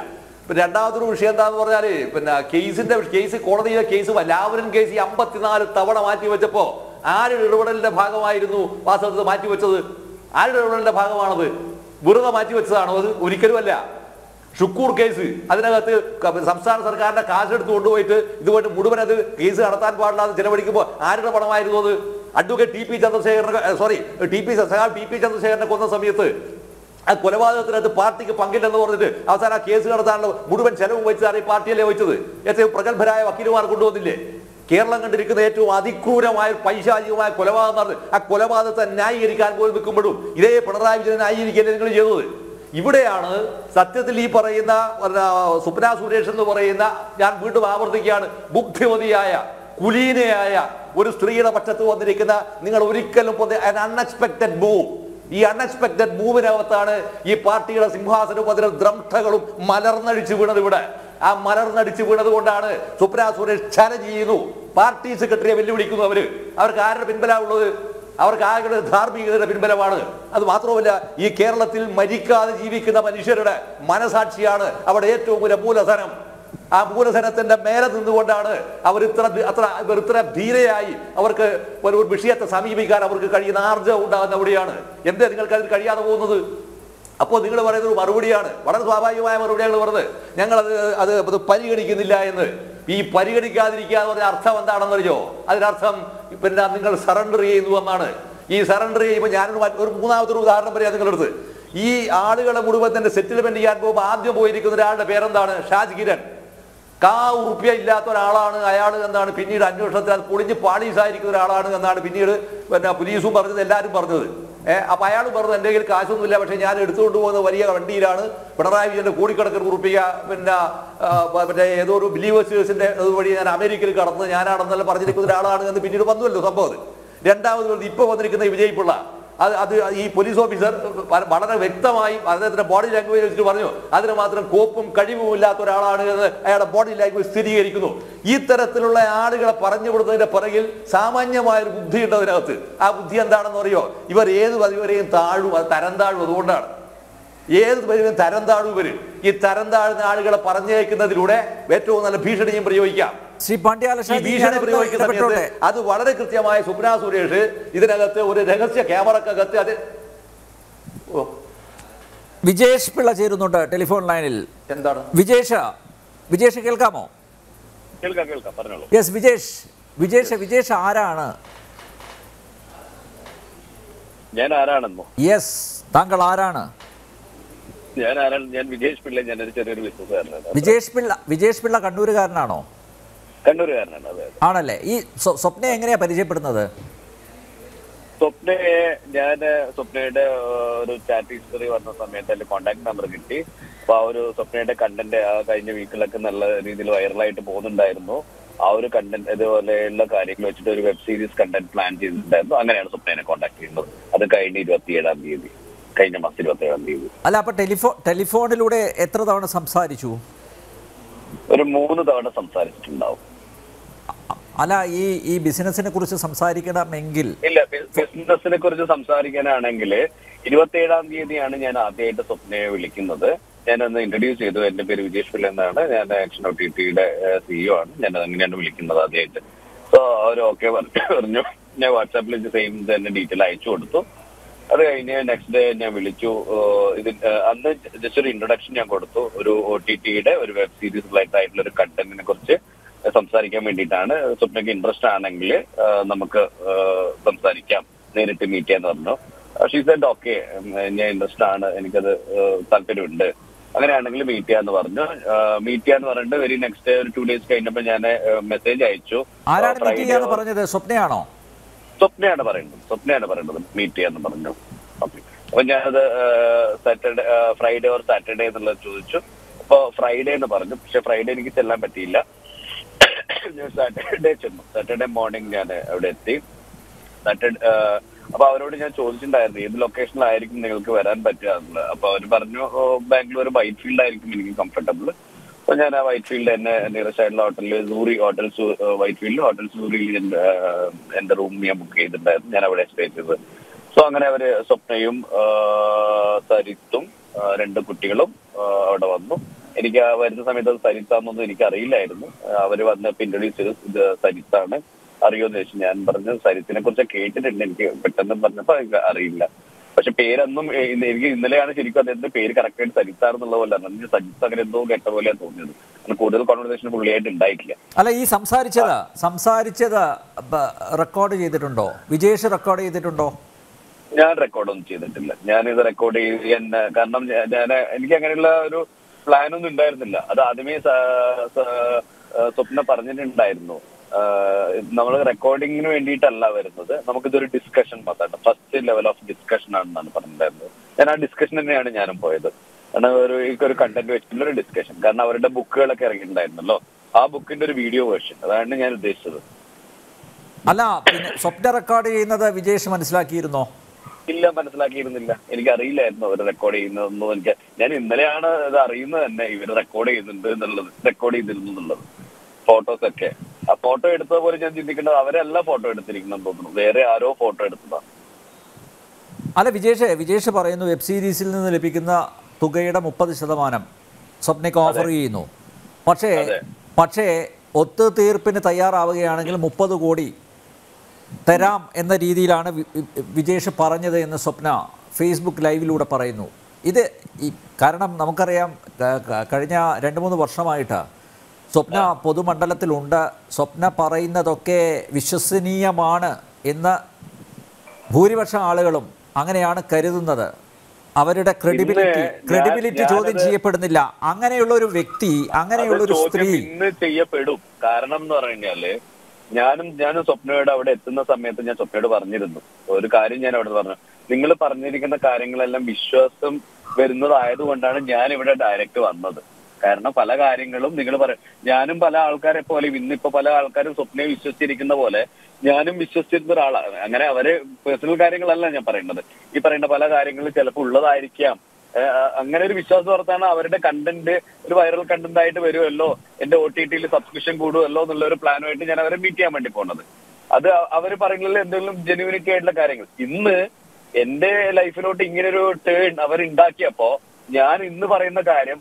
പിന്നെ രണ്ടാമതൊരു വിഷയം എന്താന്ന് പറഞ്ഞാൽ പിന്നെ കേസിന്റെ കേസ് കോടതിയിലെ കേസ് ലാവ്ലിൻ കേസ് ഈ അമ്പത്തിനാല് തവണ മാറ്റിവെച്ചപ്പോൾ ആരുടെ ഇടപെടലിന്റെ ഭാഗമായിരുന്നു വാസ്തവത്തിൽ മാറ്റിവെച്ചത്? ആരുടെ ഇടപെടലിന്റെ ഭാഗമാണത്? വെറുതെ മാറ്റിവെച്ചതാണോ അത്? ഒരിക്കലുമല്ല. ഷുക്കൂർ കേസ് അതിനകത്ത് സംസ്ഥാന സർക്കാരിന്റെ കാശെടുത്ത് കൊണ്ടുപോയിട്ട് ഇതുപോലെ മുഴുവൻ അത് കേസ് നടത്താൻ പാടില്ലാതെ ചെലവഴിക്കുമ്പോൾ ആരുടെ പണമായിരുന്നു അത്? Advocate T P Chandrasekharan sorry T P സഹാബ് ടി പി ചന്ദ്രശേഖരനെ കൊന്ന സമയത്ത് ആ കൊലപാതകത്തിനകത്ത് പാർട്ടിക്ക് പങ്കില്ലെന്ന് പറഞ്ഞിട്ട് അവസാനം ആ കേസ് നടത്താനുള്ള മുഴുവൻ ചെലവും വെച്ചതാണ് ഈ പാർട്ടിയല്ലേ വെച്ചത്? ഏറ്റവും പ്രഗത്ഭരായ വക്കീലുമാർ കൊണ്ടുവന്നില്ലേ? കേരളം കണ്ടിരിക്കുന്ന ഏറ്റവും അതിക്രൂരമായ പൈശാചികമായ കൊലപാതകം നടത്തി ആ കൊലപാതകത്തെ ന്യായീകരിക്കാൻ പോയി നിൽക്കുമ്പോഴും ഇതേ പിണറായി വിജയനെ ന്യായീകരിക്കുകയല്ലേ നിങ്ങൾ ചെയ്തത്? ഇവിടെയാണ് സത്യത്തിൽ ഈ പറയുന്ന സ്വപ്ന സുരേഷ് എന്ന് പറയുന്ന, ഞാൻ വീണ്ടും ആവർത്തിക്കുകയാണ്, ബുദ്ധിമതിയായ കുലീനയായ ഒരു സ്ത്രീയുടെ പക്ഷത്ത് വന്നിരിക്കുന്ന നിങ്ങൾ ഒരിക്കലും അൺഎക്സ്പെക്ടഡ് മൂവ്, ഈ അൺഎക്സ്പെക്ടഡ് മൂവിനകത്താണ് ഈ പാർട്ടിയുടെ സിംഹാസനവും അതിലെ ദ്രംഠകളും മലർന്നടിച്ചു വീണത്. ഇവിടെ ആ മലർന്നടിച്ചു വീണത് കൊണ്ടാണ് സ്വപ്ന സുരേഷ് ചലഞ്ച് ചെയ്യുന്നു, പാർട്ടി സെക്രട്ടറിയെ വെല്ലുവിളിക്കുന്നു. അവര് അവർക്ക് ആരുടെ പിൻബലമുള്ളത്? അവർക്ക് ആകെ ധാർമ്മികതയുടെ പിൻബലമാണ്. അത് മാത്രമല്ല, ഈ കേരളത്തിൽ മരിക്കാതെ ജീവിക്കുന്ന മനുഷ്യരുടെ മനസാക്ഷിയാണ് അവിടെ ഏറ്റവും വലിയ മൂലധനം. ആ മൂലധനത്തിന്റെ മേലെ നിന്നുകൊണ്ടാണ് അവർ ഇത്ര അത്ര ഇത്ര ധീരയായി അവർക്ക് ഒരു വിഷയത്തെ സമീപിക്കാൻ അവർക്ക് കഴിയുന്ന ആർജവം ഉണ്ടാകുന്ന അവിടെയാണ്. എന്താ നിങ്ങൾക്ക് അതിൽ കഴിയാതെ പോകുന്നത്? അപ്പോൾ നിങ്ങൾ പറയുന്ന ഒരു മറുപടിയാണ്, വളരെ സ്വാഭാവികമായ മറുപടിയാണ് പറഞ്ഞത്, ഞങ്ങളത് അത് അത് പരിഗണിക്കുന്നില്ല എന്ന്. ഈ പരിഗണിക്കാതിരിക്കുക എന്ന് പറഞ്ഞ അർത്ഥം എന്താണെന്ന് അറിയോ? അതിനർത്ഥം പിന്നെ നിങ്ങൾ സറണ്ടർ ചെയ്യുന്നു എന്നാണ്. ഈ സറണ്ടർ ചെയ്യുമ്പോൾ ഞാനൊരു ഒരു മൂന്നാമത്തെ ഒരു ഉദാഹരണം പറയാം നിങ്ങളെടുത്ത്. ഈ ആളുകളെ മുഴുവൻ തന്നെ സെറ്റിൽമെന്റ് ചെയ്യാൻ പോകുമ്പോൾ ആദ്യം പോയിരിക്കുന്ന ഒരാളുടെ പേരെന്താണ്? ഷാജ്കിരൻ. കാ ഉറുപ്പ്യ ഇല്ലാത്ത ഒരാളാണ് അയാൾ എന്നാണ് പിന്നീട് അന്വേഷണത്തിൽ അത് പൊളിഞ്ഞ് പാളീസായിരിക്കുന്ന ഒരാളാണ് എന്നാണ് പിന്നീട് പിന്നെ പോലീസും പറഞ്ഞത്, എല്ലാവരും പറഞ്ഞത്. ഏഹ് അപ്പൊ അയാൾ പറഞ്ഞു, എൻ്റെ കയ്യിൽ കാശൊന്നുമില്ല, പക്ഷെ ഞാൻ എടുത്തുകൊണ്ട് പോകുന്ന വലിയ വണ്ടിയിലാണ് പിണറായി വിജയന്റെ കോടിക്കണക്കിന് ഉറുപ്പിക പിന്നെ മറ്റേ ഏതോ ഒരു ബിലീവേഴ്സിന്റെ വഴി ഞാൻ അമേരിക്കയിൽ കടന്നത് ഞാനാണെന്നല്ല പറഞ്ഞിരിക്കുന്ന ഒരാളാണ് എന്ന് പിന്നീട് വന്നുവല്ലോ സംഭവം. രണ്ടാമത് ഇപ്പൊ വന്നിരിക്കുന്ന വിജയ് പിള്ള, അത് അത് ഈ പോലീസ് ഓഫീസർ വളരെ വ്യക്തമായി അദ്ദേഹത്തിന്റെ ബോഡി ലാംഗ്വേജ് വെച്ചിട്ട് പറഞ്ഞു, അതിന് മാത്രം കോപ്പും കഴിവും ഇല്ലാത്ത ഒരാളാണ് എന്ന് അയാളുടെ ബോഡി ലാംഗ്വേജ് സ്ഥിരീകരിക്കുന്നു. ഈ തരത്തിലുള്ള ആളുകളെ പറഞ്ഞു കൊടുത്തതിന്റെ പിറകിൽ സാമാന്യമായൊരു ബുദ്ധി ഉണ്ട് അതിനകത്ത്. ആ ബുദ്ധി എന്താണെന്ന് അറിയോ? ഇവർ ഏത് പതിവരെയും താഴും, അത് തരം താഴും. അതുകൊണ്ടാണ് ഏത് പതിവരെയും തരം താഴും. ഇവര് ഈ തരം താഴ്ന്ന ആളുകളെ പറഞ്ഞേക്കുന്നതിലൂടെ ഏറ്റവും നല്ല ഭീഷണിയും പ്രയോഗിക്കാം. ഭീഷണി പ്രയോഗിക്കുന്ന സമയത്ത് അത് വളരെ കൃത്യമായ സ്വപ്ന സുരേഷ് ഇതിനകത്ത് ഒരു രഹസ്യ ക്യാമറക്കകത്ത് അത് വിജേഷ് പിള്ള ചേരുന്നുണ്ട് ടെലിഫോൺ ലൈനിൽ. എന്താണ് വിജേഷ? വിജേഷ് കേൾക്കാമോ? കേൾക്കാം കേൾക്കാം പറഞ്ഞോളൂ. യെസ് വിജേഷ്. വിജേഷ വിജേഷ് ആരാണ്? ഞാൻ ആരാണെന്നോ? യെസ്, താങ്കൾ ആരാണ്? ഞാൻ ആരാണ്? ഞാൻ വിജേഷ് പിള്ള. ഞാൻ ഒരു ചെറിയൊരു ബിസിനസ്സുകാരനാണ്. വിജേഷ് പിള്ള. വിജേഷ് പിള്ള കണ്ണൂരുകാരനാണോ? ആണല്ലേ. ഈ സ്വപ്ന എങ്ങനെയാ പരിചയപ്പെടുന്നത്? സ്വപ്നയെ ഞാൻ സ്വപ്നയുടെ ഒരു ചാറ്റ് ഹിസ്റ്ററി വന്ന സമയത്ത് അതിൽ കോൺടാക്ട് നമ്പർ കിട്ടി. അപ്പൊ ആ ഒരു സ്വപ്നയുടെ കണ്ടന്റ് ആ കഴിഞ്ഞ വീക്കിലൊക്കെ നല്ല രീതിയിൽ വൈറലായിട്ട് പോകുന്നുണ്ടായിരുന്നു. ആ ഒരു കണ്ടന്റ് ഇതുപോലെയുള്ള കാര്യങ്ങൾ വെച്ചിട്ട് ഒരു വെബ് സീരീസ് കണ്ടന്റ് പ്ലാൻ ചെയ്തിട്ടുണ്ടായിരുന്നു. അങ്ങനെയാണ് സ്വപ്നയെ കോൺടാക്ട് ചെയ്യുന്നത്. അത് കഴിഞ്ഞ ഇരുപത്തി ഏഴാം തീയതി കഴിഞ്ഞ മാസം ഇരുപത്തി ഏഴാം തീയതി അല്ല. അപ്പൊ ടെലിഫോൺ ടെലിഫോണിലൂടെ എത്ര തവണ സംസാരിച്ചു? ഒരു മൂന്ന് തവണ സംസാരിച്ചിട്ടുണ്ടാവും. അല്ല, ഈ ഈ ബിസിനസിനെ കുറിച്ച് സംസാരിക്കണമെങ്കിൽ ഇല്ല, ബിസിനസിനെ കുറിച്ച് സംസാരിക്കാനാണെങ്കിൽ ഇരുപത്തി ഏഴാം തീയതിയാണ് ഞാൻ ആദ്യമായിട്ട് സ്വപ്നയെ വിളിക്കുന്നത്. ഞാനന്ന് ഇൻട്രൊഡ്യൂസ് ചെയ്തു. എന്റെ പേര് വിജേഷ് പിള്ള എന്നാണ്, ഞാൻ ആക്ഷൻ ഒ ടി ടിയുടെ സിഇഒ ആണ്. ഞാൻ അങ്ങനെയാണ് വിളിക്കുന്നത് ആദ്യമായിട്ട്. സോ അവർ ഓക്കെ പറഞ്ഞു. ഞാൻ വാട്സാപ്പിൽ സെയിം തന്നെ ഡീറ്റെയിൽ അയച്ചു കൊടുത്തു. അത് കഴിഞ്ഞ് നെക്സ്റ്റ് ഡേ ഞാൻ വിളിച്ചു. ഇത് അന്ന് ജസ്റ്റ് ഒരു ഇൻട്രൊഡക്ഷൻ ഞാൻ കൊടുത്തു. ഒരു ഒ ടി ടിയുടെ ഒരു വെബ് സീരീസ് റിലേറ്റഡ് ആയിട്ടുള്ള ഒരു കണ്ടന്റിനെ കുറിച്ച് സംസാരിക്കാൻ വേണ്ടിയിട്ടാണ്. സ്വപ്നയ്ക്ക് ഇൻട്രസ്റ്റ് ആണെങ്കിൽ നമുക്ക് സംസാരിക്കാം, നേരിട്ട് മീറ്റ് ചെയ്യാന്ന് പറഞ്ഞു. ഷീ സെഡ് ഓക്കെ, ഞാൻ ഇൻട്രസ്റ്റ് ആണ്, എനിക്കത് താല്പര്യമുണ്ട്, അങ്ങനെയാണെങ്കിൽ മീറ്റ് ചെയ്യാന്ന് പറഞ്ഞു. മീറ്റ് ചെയ്യാന്ന് പറഞ്ഞിട്ട് വെരി നെക്സ്റ്റ് ഡേ ഒരു ടു ഡേയ്സ് കഴിഞ്ഞപ്പോൾ ഞാൻ മെസ്സേജ് അയച്ചു. സ്വപ്നയാണോ? സ്വപ്നയാണ് പറയുന്നത്, സ്വപ്നയാണ് പറയുന്നത് മീറ്റ് ചെയ്യാന്ന് പറഞ്ഞു. അപ്പൊ ഞാനത് സാറ്റർഡേ ഫ്രൈഡേ ഓർ സാറ്റർഡേ എന്നുള്ളത് ചോദിച്ചു. അപ്പൊ ഫ്രൈഡേ എന്ന് പറഞ്ഞു. പക്ഷെ ഫ്രൈഡേ എനിക്ക് ചെല്ലാൻ പറ്റിയില്ല. ഞാൻ സാറ്റർഡേ ചെന്നു. സാറ്റർഡേ മോർണിംഗ് ഞാൻ അവിടെ എത്തി. സാറ്റർഡേ അപ്പൊ അവരോട് ഞാൻ ചോദിച്ചിട്ടുണ്ടായിരുന്നു ഏത് ലൊക്കേഷനിലായിരിക്കും നിങ്ങൾക്ക് വരാൻ പറ്റുകയെന്നുള്ളത്. അപ്പൊ അവർ പറഞ്ഞു ബാംഗ്ലൂർ വൈറ്റ് ഫീൽഡ് ആയിരിക്കും എനിക്ക് കംഫർട്ടബിൾ. അപ്പൊ ഞാൻ ആ വൈറ്റ് ഫീൽഡ് തന്നെ നിയറസ്റ്റ് ആയിട്ടുള്ള ഹോട്ടലിൽ Suri hotel white field hotel സൂറിയിൽ എന്റെ റൂം ഞാൻ ബുക്ക് ചെയ്തിട്ടുണ്ടായിരുന്നു. ഞാൻ അവിടെ സ്റ്റേ ചെയ്തത്. സോ അങ്ങനെ അവര് സ്വപ്നയും സരിത്തും രണ്ട് കുട്ടികളും അവിടെ വന്നു. എനിക്ക് ആ വരുന്ന സമയത്ത് സരിത്താന്നൊന്നും എനിക്ക് അറിയില്ലായിരുന്നു. അവര് വന്നപ്പോ ഇൻട്രൊഡ്യൂസ് ചെയ്ത് ഇത് സരിത്താണ് അറിയോന്ന് ചോദിച്ചു. ഞാൻ പറഞ്ഞു സരിത്തിനെ കുറിച്ച് കേട്ടിട്ടുണ്ട്, എനിക്ക് പെട്ടെന്ന് പറഞ്ഞപ്പോ എനിക്ക് അറിയില്ല. പക്ഷെ പേരൊന്നും എനിക്ക് ഇന്നലെയാണ് ശരിക്കും അദ്ദേഹത്തിന്റെ പേര് കറക്റ്റ് ആയിട്ട് സരിത്താറെന്നുള്ള പോലെ അറിഞ്ഞു. സരിത്ത് അങ്ങനെ എന്തോ കേട്ട പോലെയാണ് തോന്നിയത്. കൂടുതൽ കോൺവെർസേഷൻ പുള്ളിയായിട്ട് ഉണ്ടായിട്ടില്ല. അല്ല, ഈ സംസാരിച്ചത് സംസാരിച്ചത് റെക്കോർഡ് ചെയ്തിട്ടുണ്ടോ? വിജേഷ് റെക്കോർഡ് ചെയ്തിട്ടുണ്ടോ? ഞാൻ റെക്കോർഡൊന്നും ചെയ്തിട്ടില്ല. ഞാനിത് റെക്കോർഡ് ചെയ്യാൻ കാരണം ഞാൻ എനിക്ക് അങ്ങനെയുള്ള ഒരു പ്ലാനൊന്നും ഉണ്ടായിരുന്നില്ല. അത് ആദ്യമേ സ്വപ്നം പറഞ്ഞിട്ടുണ്ടായിരുന്നു. നമ്മൾ റെക്കോർഡിങ്ങിന് വേണ്ടിയിട്ടല്ല വരുന്നത്, നമുക്കിതൊരു ഡിസ്കഷൻ മാത്രമാണ്, ഫസ്റ്റ് ലെവൽ ഓഫ് ഡിസ്കഷൻ ആണെന്നാണ് പറഞ്ഞിട്ടുണ്ടായിരുന്നത്. ഞാൻ ആ ഡിസ്കഷൻ തന്നെയാണ് ഞാനും പോയത്. കാരണം ഒരു എനിക്കൊരു കണ്ടന്റ് വെച്ചിട്ടുള്ള ഒരു ഡിസ്കഷൻ, കാരണം അവരുടെ ബുക്കുകളൊക്കെ ഇറങ്ങിയിട്ടുണ്ടായിരുന്നല്ലോ, ആ ബുക്കിന്റെ ഒരു വീഡിയോ വേർഷൻ, അതാണ് ഞാൻ ഉദ്ദേശിച്ചത്. അല്ല, സ്വപ്ന റെക്കോർഡ് ചെയ്യുന്നത് വിജേഷ് മനസ്സിലാക്കിയിരുന്നോ? ഇല്ല, മനസ്സിലാക്കിയിരുന്നില്ല. എനിക്ക് അറിയില്ലായിരുന്നു അവർ റെക്കോർഡ് ചെയ്യുന്നതൊന്നും. എനിക്ക് ഞാൻ ഇന്നലെയാണ് ഇത് അറിയുന്നത് തന്നെ, ഇവര് റെക്കോർഡ് ചെയ്യുന്നുണ്ട് എന്നുള്ളത്, റെക്കോർഡ് ചെയ്തിരുന്നു എന്നുള്ളത്. ഫോട്ടോസൊക്കെ ആ ഫോട്ടോ എടുത്തത് പോലെ ഞാൻ ചിന്തിക്കുന്നത് അവരല്ല ഫോട്ടോ എടുത്തിരിക്കുന്നെന്ന് തോന്നുന്നു, വേറെ ആരോ ഫോട്ടോ എടുത്തതാണ്. അല്ല, വിജേഷ് വിജേഷ് പറയുന്നു വെബ് സീരീസിൽ നിന്ന് ലഭിക്കുന്ന തുകയുടെ മുപ്പത് ശതമാനം സ്വപ്നയ്ക്ക് ഓഫർ ചെയ്യുന്നു. പക്ഷേ പക്ഷേ ഒത്തു തീർപ്പിന് തയ്യാറാവുകയാണെങ്കിൽ മുപ്പത് കോടി തരാം എന്ന രീതിയിലാണ് വിജേഷ് പറഞ്ഞത് എന്ന് സ്വപ്ന ഫേസ്ബുക്ക് ലൈവിലൂടെ പറയുന്നു. ഇത് ഈ കാരണം നമുക്കറിയാം, കഴിഞ്ഞ രണ്ട് മൂന്ന് വർഷമായിട്ട് സ്വപ്ന പൊതുമണ്ഡലത്തിലുണ്ട്. സ്വപ്ന പറയുന്നതൊക്കെ വിശ്വസനീയമാണ് എന്ന് ഭൂരിപക്ഷം ആളുകളും അങ്ങനെയാണ് കരുതുന്നത്. അവരുടെ ക്രെഡിബിലിറ്റി ക്രെഡിബിലിറ്റി ചോദ്യം ചെയ്യപ്പെടുന്നില്ല. അങ്ങനെയുള്ള ഒരു വ്യക്തി, അങ്ങനെയുള്ള ഒരു സ്ത്രീ ചെയ്യപ്പെടും. കാരണം എന്ന് പറഞ്ഞാല് ഞാനും ഞാനും സ്വപ്നയോട് അവിടെ എത്തുന്ന സമയത്ത് ഞാൻ സ്വപ്നയോട് പറഞ്ഞിരുന്നു ഒരു കാര്യം. ഞാൻ അവിടെ പറഞ്ഞു, നിങ്ങൾ പറഞ്ഞിരിക്കുന്ന കാര്യങ്ങളെല്ലാം വിശ്വാസം വരുന്നതായത് കൊണ്ടാണ് ഞാൻ ഇവിടെ ഡയറക്റ്റ് വന്നത്. കാരണം പല കാര്യങ്ങളും നിങ്ങൾ പറയും, ഞാനും പല ആൾക്കാരെ പോലെ ഇന്നിപ്പോ പല ആൾക്കാരും സ്വപ്നയെ വിശ്വസിച്ചിരിക്കുന്ന പോലെ ഞാനും വിശ്വസിച്ചിരുന്ന ഒരാളാണ്. അങ്ങനെ അവരെ പേഴ്സണൽ കാര്യങ്ങളല്ല ഞാൻ പറയുന്നത്. ഈ പറയുന്ന പല കാര്യങ്ങളും ചിലപ്പോൾ ഉള്ളതായിരിക്കാം. അങ്ങനെ ഒരു വിശ്വാസം പുറത്താണ് അവരുടെ കണ്ടന്റ് ഒരു വൈറൽ കണ്ടന്റ് ആയിട്ട് വരുമല്ലോ, എന്റെ ഒ ടി ടിയിൽ സബ്സ്ക്രിപ്ഷൻ കൂടുമല്ലോ എന്നുള്ള ഒരു പ്ലാനുമായിട്ട് ഞാൻ അവരെ മീറ്റ് ചെയ്യാൻ വേണ്ടി പോണത്. അത് അവർ പറയുന്നതിൽ എന്തെങ്കിലും ജെന്യൂനിറ്റി ആയിട്ടുള്ള കാര്യങ്ങൾ. ഇന്ന് എന്റെ ലൈഫിലോട്ട് ഇങ്ങനൊരു ടേൺ അവർ ഉണ്ടാക്കിയപ്പോ ഞാൻ ഇന്ന് പറയുന്ന കാര്യം